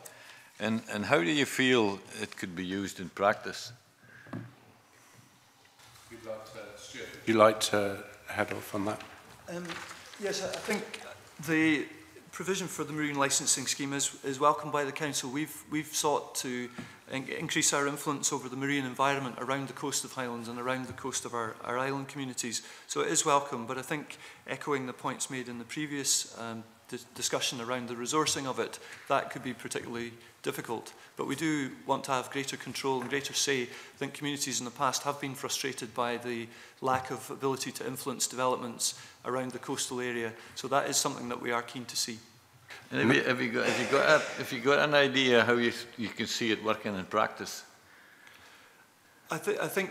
And, and how do you feel it could be used in practice? You'd like to, Stuart, you'd like to head off on that? Um, yes, I think the provision for the marine licensing scheme is, is welcomed by the council. We've, we've sought to in increase our influence over the marine environment around the coast of Highlands and around the coast of our, our island communities. So it is welcome, but I think echoing the points made in the previous um, dis discussion around the resourcing of it, that could be particularly difficult. But we do want to have greater control and greater say. I think communities in the past have been frustrated by the lack of ability to influence developments around the coastal area. So that is something that we are keen to see. And have you, have you got, have you got, a, have you got an idea how you, you can see it working in practice? I, th I think,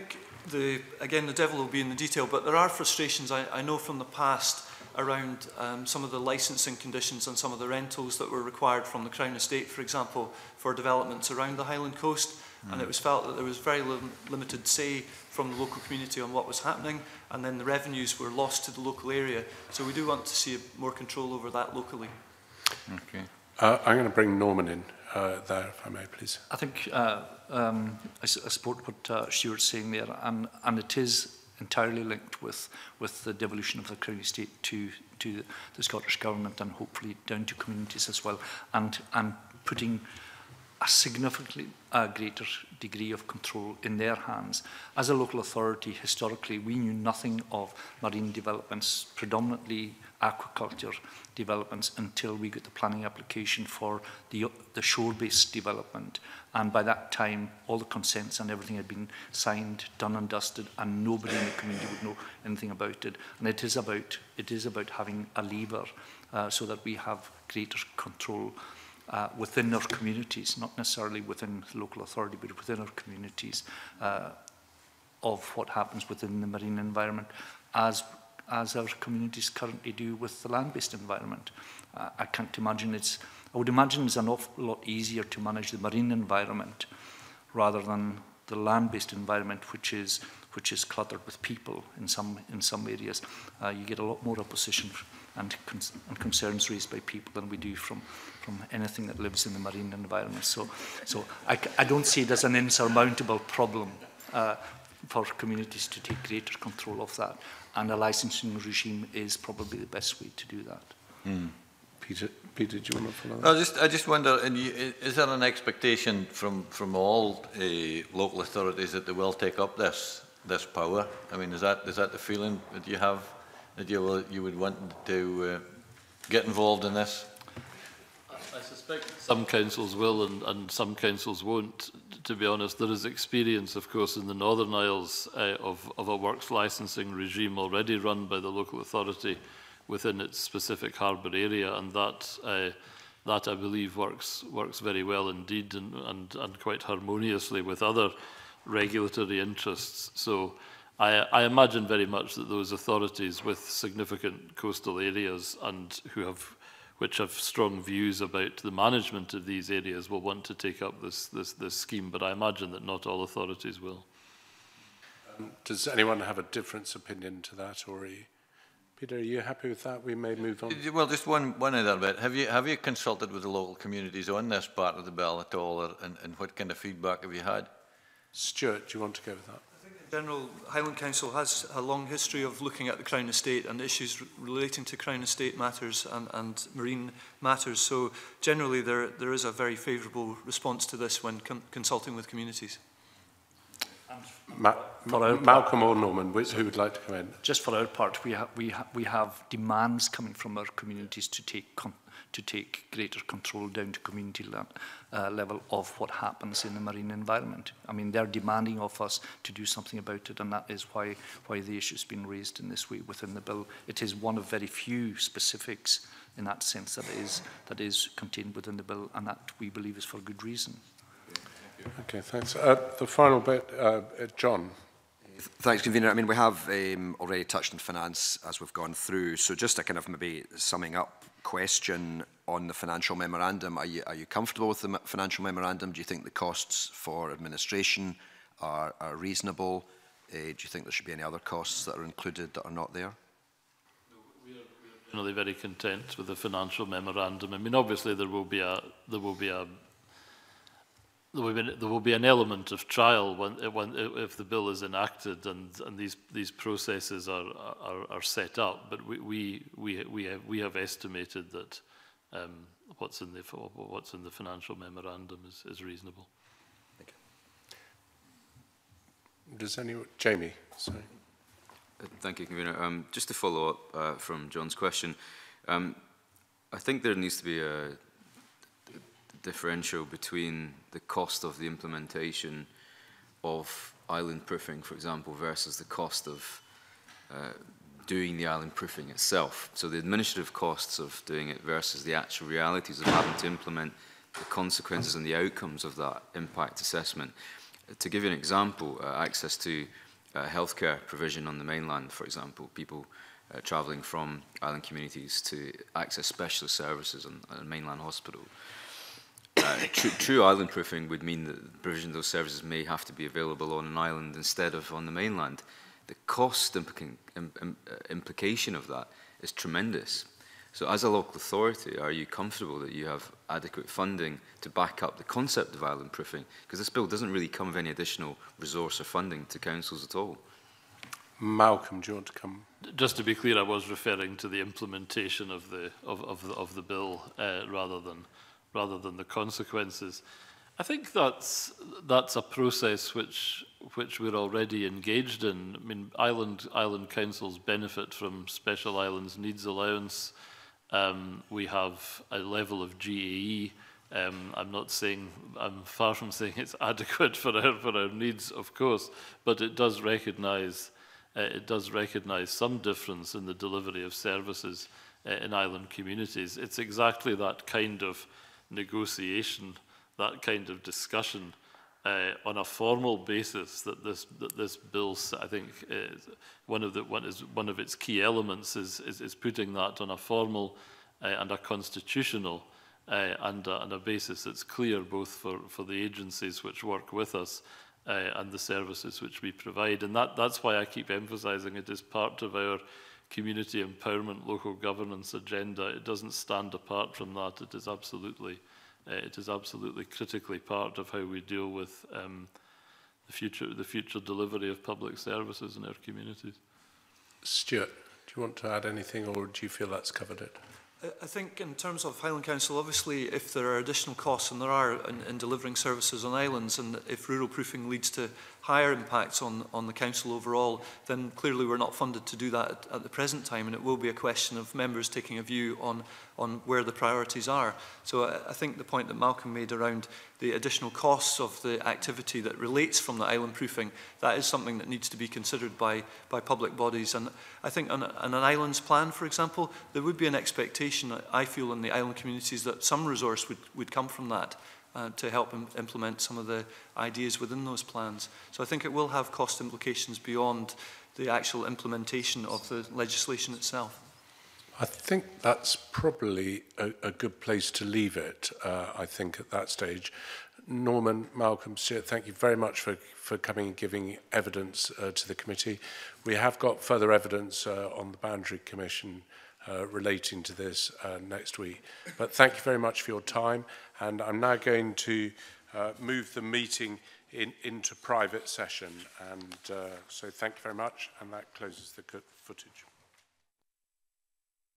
the, again, the devil will be in the detail, but there are frustrations I, I know from the past around um, some of the licensing conditions and some of the rentals that were required from the Crown Estate, for example, for developments around the Highland coast. Mm. And it was felt that there was very lim limited say from the local community on what was happening, and then the revenues were lost to the local area. So we do want to see more control over that locally. Okay. Uh, I'm going to bring Norman in uh, there, if I may, please. I think uh, um, I, I support what uh, Stuart's saying there, and, and it is entirely linked with, with the devolution of the Crown Estate to, to the Scottish Government, and hopefully down to communities as well, and, and putting a significantly uh, greater degree of control in their hands. As a local authority, historically, we knew nothing of marine developments, predominantly aquaculture developments, until we got the planning application for the, the shore-based development. And by that time, all the consents and everything had been signed, done and dusted, and nobody in the community would know anything about it. And it is about, it is about having a lever uh, so that we have greater control Uh, within our communities, not necessarily within the local authority, but within our communities, uh, of what happens within the marine environment, as, as our communities currently do with the land-based environment. Uh, I can't imagine it's, I would imagine it's an awful lot easier to manage the marine environment rather than the land-based environment, which is, which is cluttered with people in some, in some areas. Uh, you get a lot more opposition and, cons and concerns raised by people than we do from, from anything that lives in the marine environment. So, so I, I don't see it as an insurmountable problem uh, for communities to take greater control of that. And a licensing regime is probably the best way to do that. Mm. Peter, Peter, do you want to follow that? I just, I just wonder, and you, is there an expectation from, from all uh, local authorities that they will take up this, this power? I mean, is that, is that the feeling that you have, that you, will, you would want to uh, get involved in this? I suspect some councils will and, and some councils won't, to be honest. There is experience, of course, in the Northern Isles uh, of, of a works licensing regime already run by the local authority within its specific harbour area, and that, uh, that I believe, works, works very well indeed, and, and, and quite harmoniously with other regulatory interests. So I, I imagine very much that those authorities with significant coastal areas and who have which have strong views about the management of these areas will want to take up this, this, this scheme, but I imagine that not all authorities will. Um, does anyone have a different opinion to that, or are you, Peter, are you happy with that? We may move on. Well, just one, one other bit. Have you, have you consulted with the local communities on this part of the bill at all, or, and, and what kind of feedback have you had? Stuart, do you want to go with that? General, Highland Council has a long history of looking at the Crown Estate and issues relating to Crown Estate matters and, and marine matters. So generally there, there is a very favourable response to this when consulting with communities. Ma Ma Malcolm or Norman, who would like to come in? Just for our part, we, ha we, ha we have demands coming from our communities to take con to take greater control down to community le uh, level of what happens in the marine environment. I mean, they're demanding of us to do something about it, and that is why, why the issue's been raised in this way within the bill. It is one of very few specifics in that sense that is, that is contained within the bill, and that we believe is for good reason. Okay, thanks. Uh, the final bit, uh, uh, John. Thanks, Convener. I mean, we have um, already touched on finance as we've gone through, so just a kind of maybe summing up question on the financial memorandum. Are you, are you comfortable with the financial memorandum? Do you think the costs for administration are, are reasonable? Uh, do you think there should be any other costs that are included that are not there? No, we are, we are generally very content with the financial memorandum. I mean, obviously there will be a, there will be a There will, be, there will be an element of trial when, when, if the bill is enacted and, and these, these processes are, are, are set up. But we, we, we, we, have, we have estimated that um, what's, in the, what's in the financial memorandum is, is reasonable. Thank you. Does anyone, Jamie, sorry. Uh, thank you, Convener. Um, just to follow up uh, from John's question, um, I think there needs to be a differential between the cost of the implementation of island proofing, for example, versus the cost of uh, doing the island proofing itself. So the administrative costs of doing it versus the actual realities of having to implement the consequences and the outcomes of that impact assessment. To give you an example, uh, access to uh, healthcare provision on the mainland, for example, people uh, travelling from island communities to access specialist services and a mainland hospital. Uh, tr true island proofing would mean that the provision of those services may have to be available on an island instead of on the mainland. The cost implica im im implication of that is tremendous. So as a local authority, are you comfortable that you have adequate funding to back up the concept of island proofing? Because this bill doesn't really come with any additional resource or funding to councils at all. Malcolm, do you want to come? Just to be clear, I was referring to the implementation of the, of, of the, of the bill uh, rather than, rather than the consequences. I think that's, that's a process which, which we're already engaged in. I mean, island, island councils benefit from Special Islands Needs Allowance. Um, we have a level of G A E. Um, I'm not saying, I'm far from saying it's adequate for our, for our needs, of course, but it does recognise uh, it does recognise some difference in the delivery of services uh, in island communities. It's exactly that kind of negotiation, that kind of discussion uh, on a formal basis that this that this bill, I think, is one of the one is one of its key elements is is, is putting that on a formal uh, and a constitutional uh, and, uh, and a basis that's clear both for for the agencies which work with us Uh, and the services which we provide. And that, that's why I keep emphasising it is part of our community empowerment local governance agenda. It doesn't stand apart from that. It is absolutely, uh, it is absolutely critically part of how we deal with um, the future, the future delivery of public services in our communities. Stuart, do you want to add anything, or do you feel that's covered it? I think in terms of Highland Council, obviously if there are additional costs, and there are in, in delivering services on islands, and if rural proofing leads to higher impacts on, on the council overall, then clearly we're not funded to do that at, at the present time, and it will be a question of members taking a view on, on where the priorities are. So I, I think the point that Malcolm made around the additional costs of the activity that relates from the island proofing, that is something that needs to be considered by, by public bodies. And I think on, on an islands plan, for example, there would be an expectation, I feel, in the island communities that some resource would, would come from that. Uh, to help im implement some of the ideas within those plans. So I think it will have cost implications beyond the actual implementation of the legislation itself. I think that's probably a, a good place to leave it, uh, I think, at that stage. Norman, Malcolm, Stuart, thank you very much for, for coming and giving evidence uh, to the committee. We have got further evidence uh, on the Boundary Commission Uh, relating to this uh, next week. But thank you very much for your time, and I'm now going to uh, move the meeting in, into private session, and uh, so thank you very much, and that closes the footage.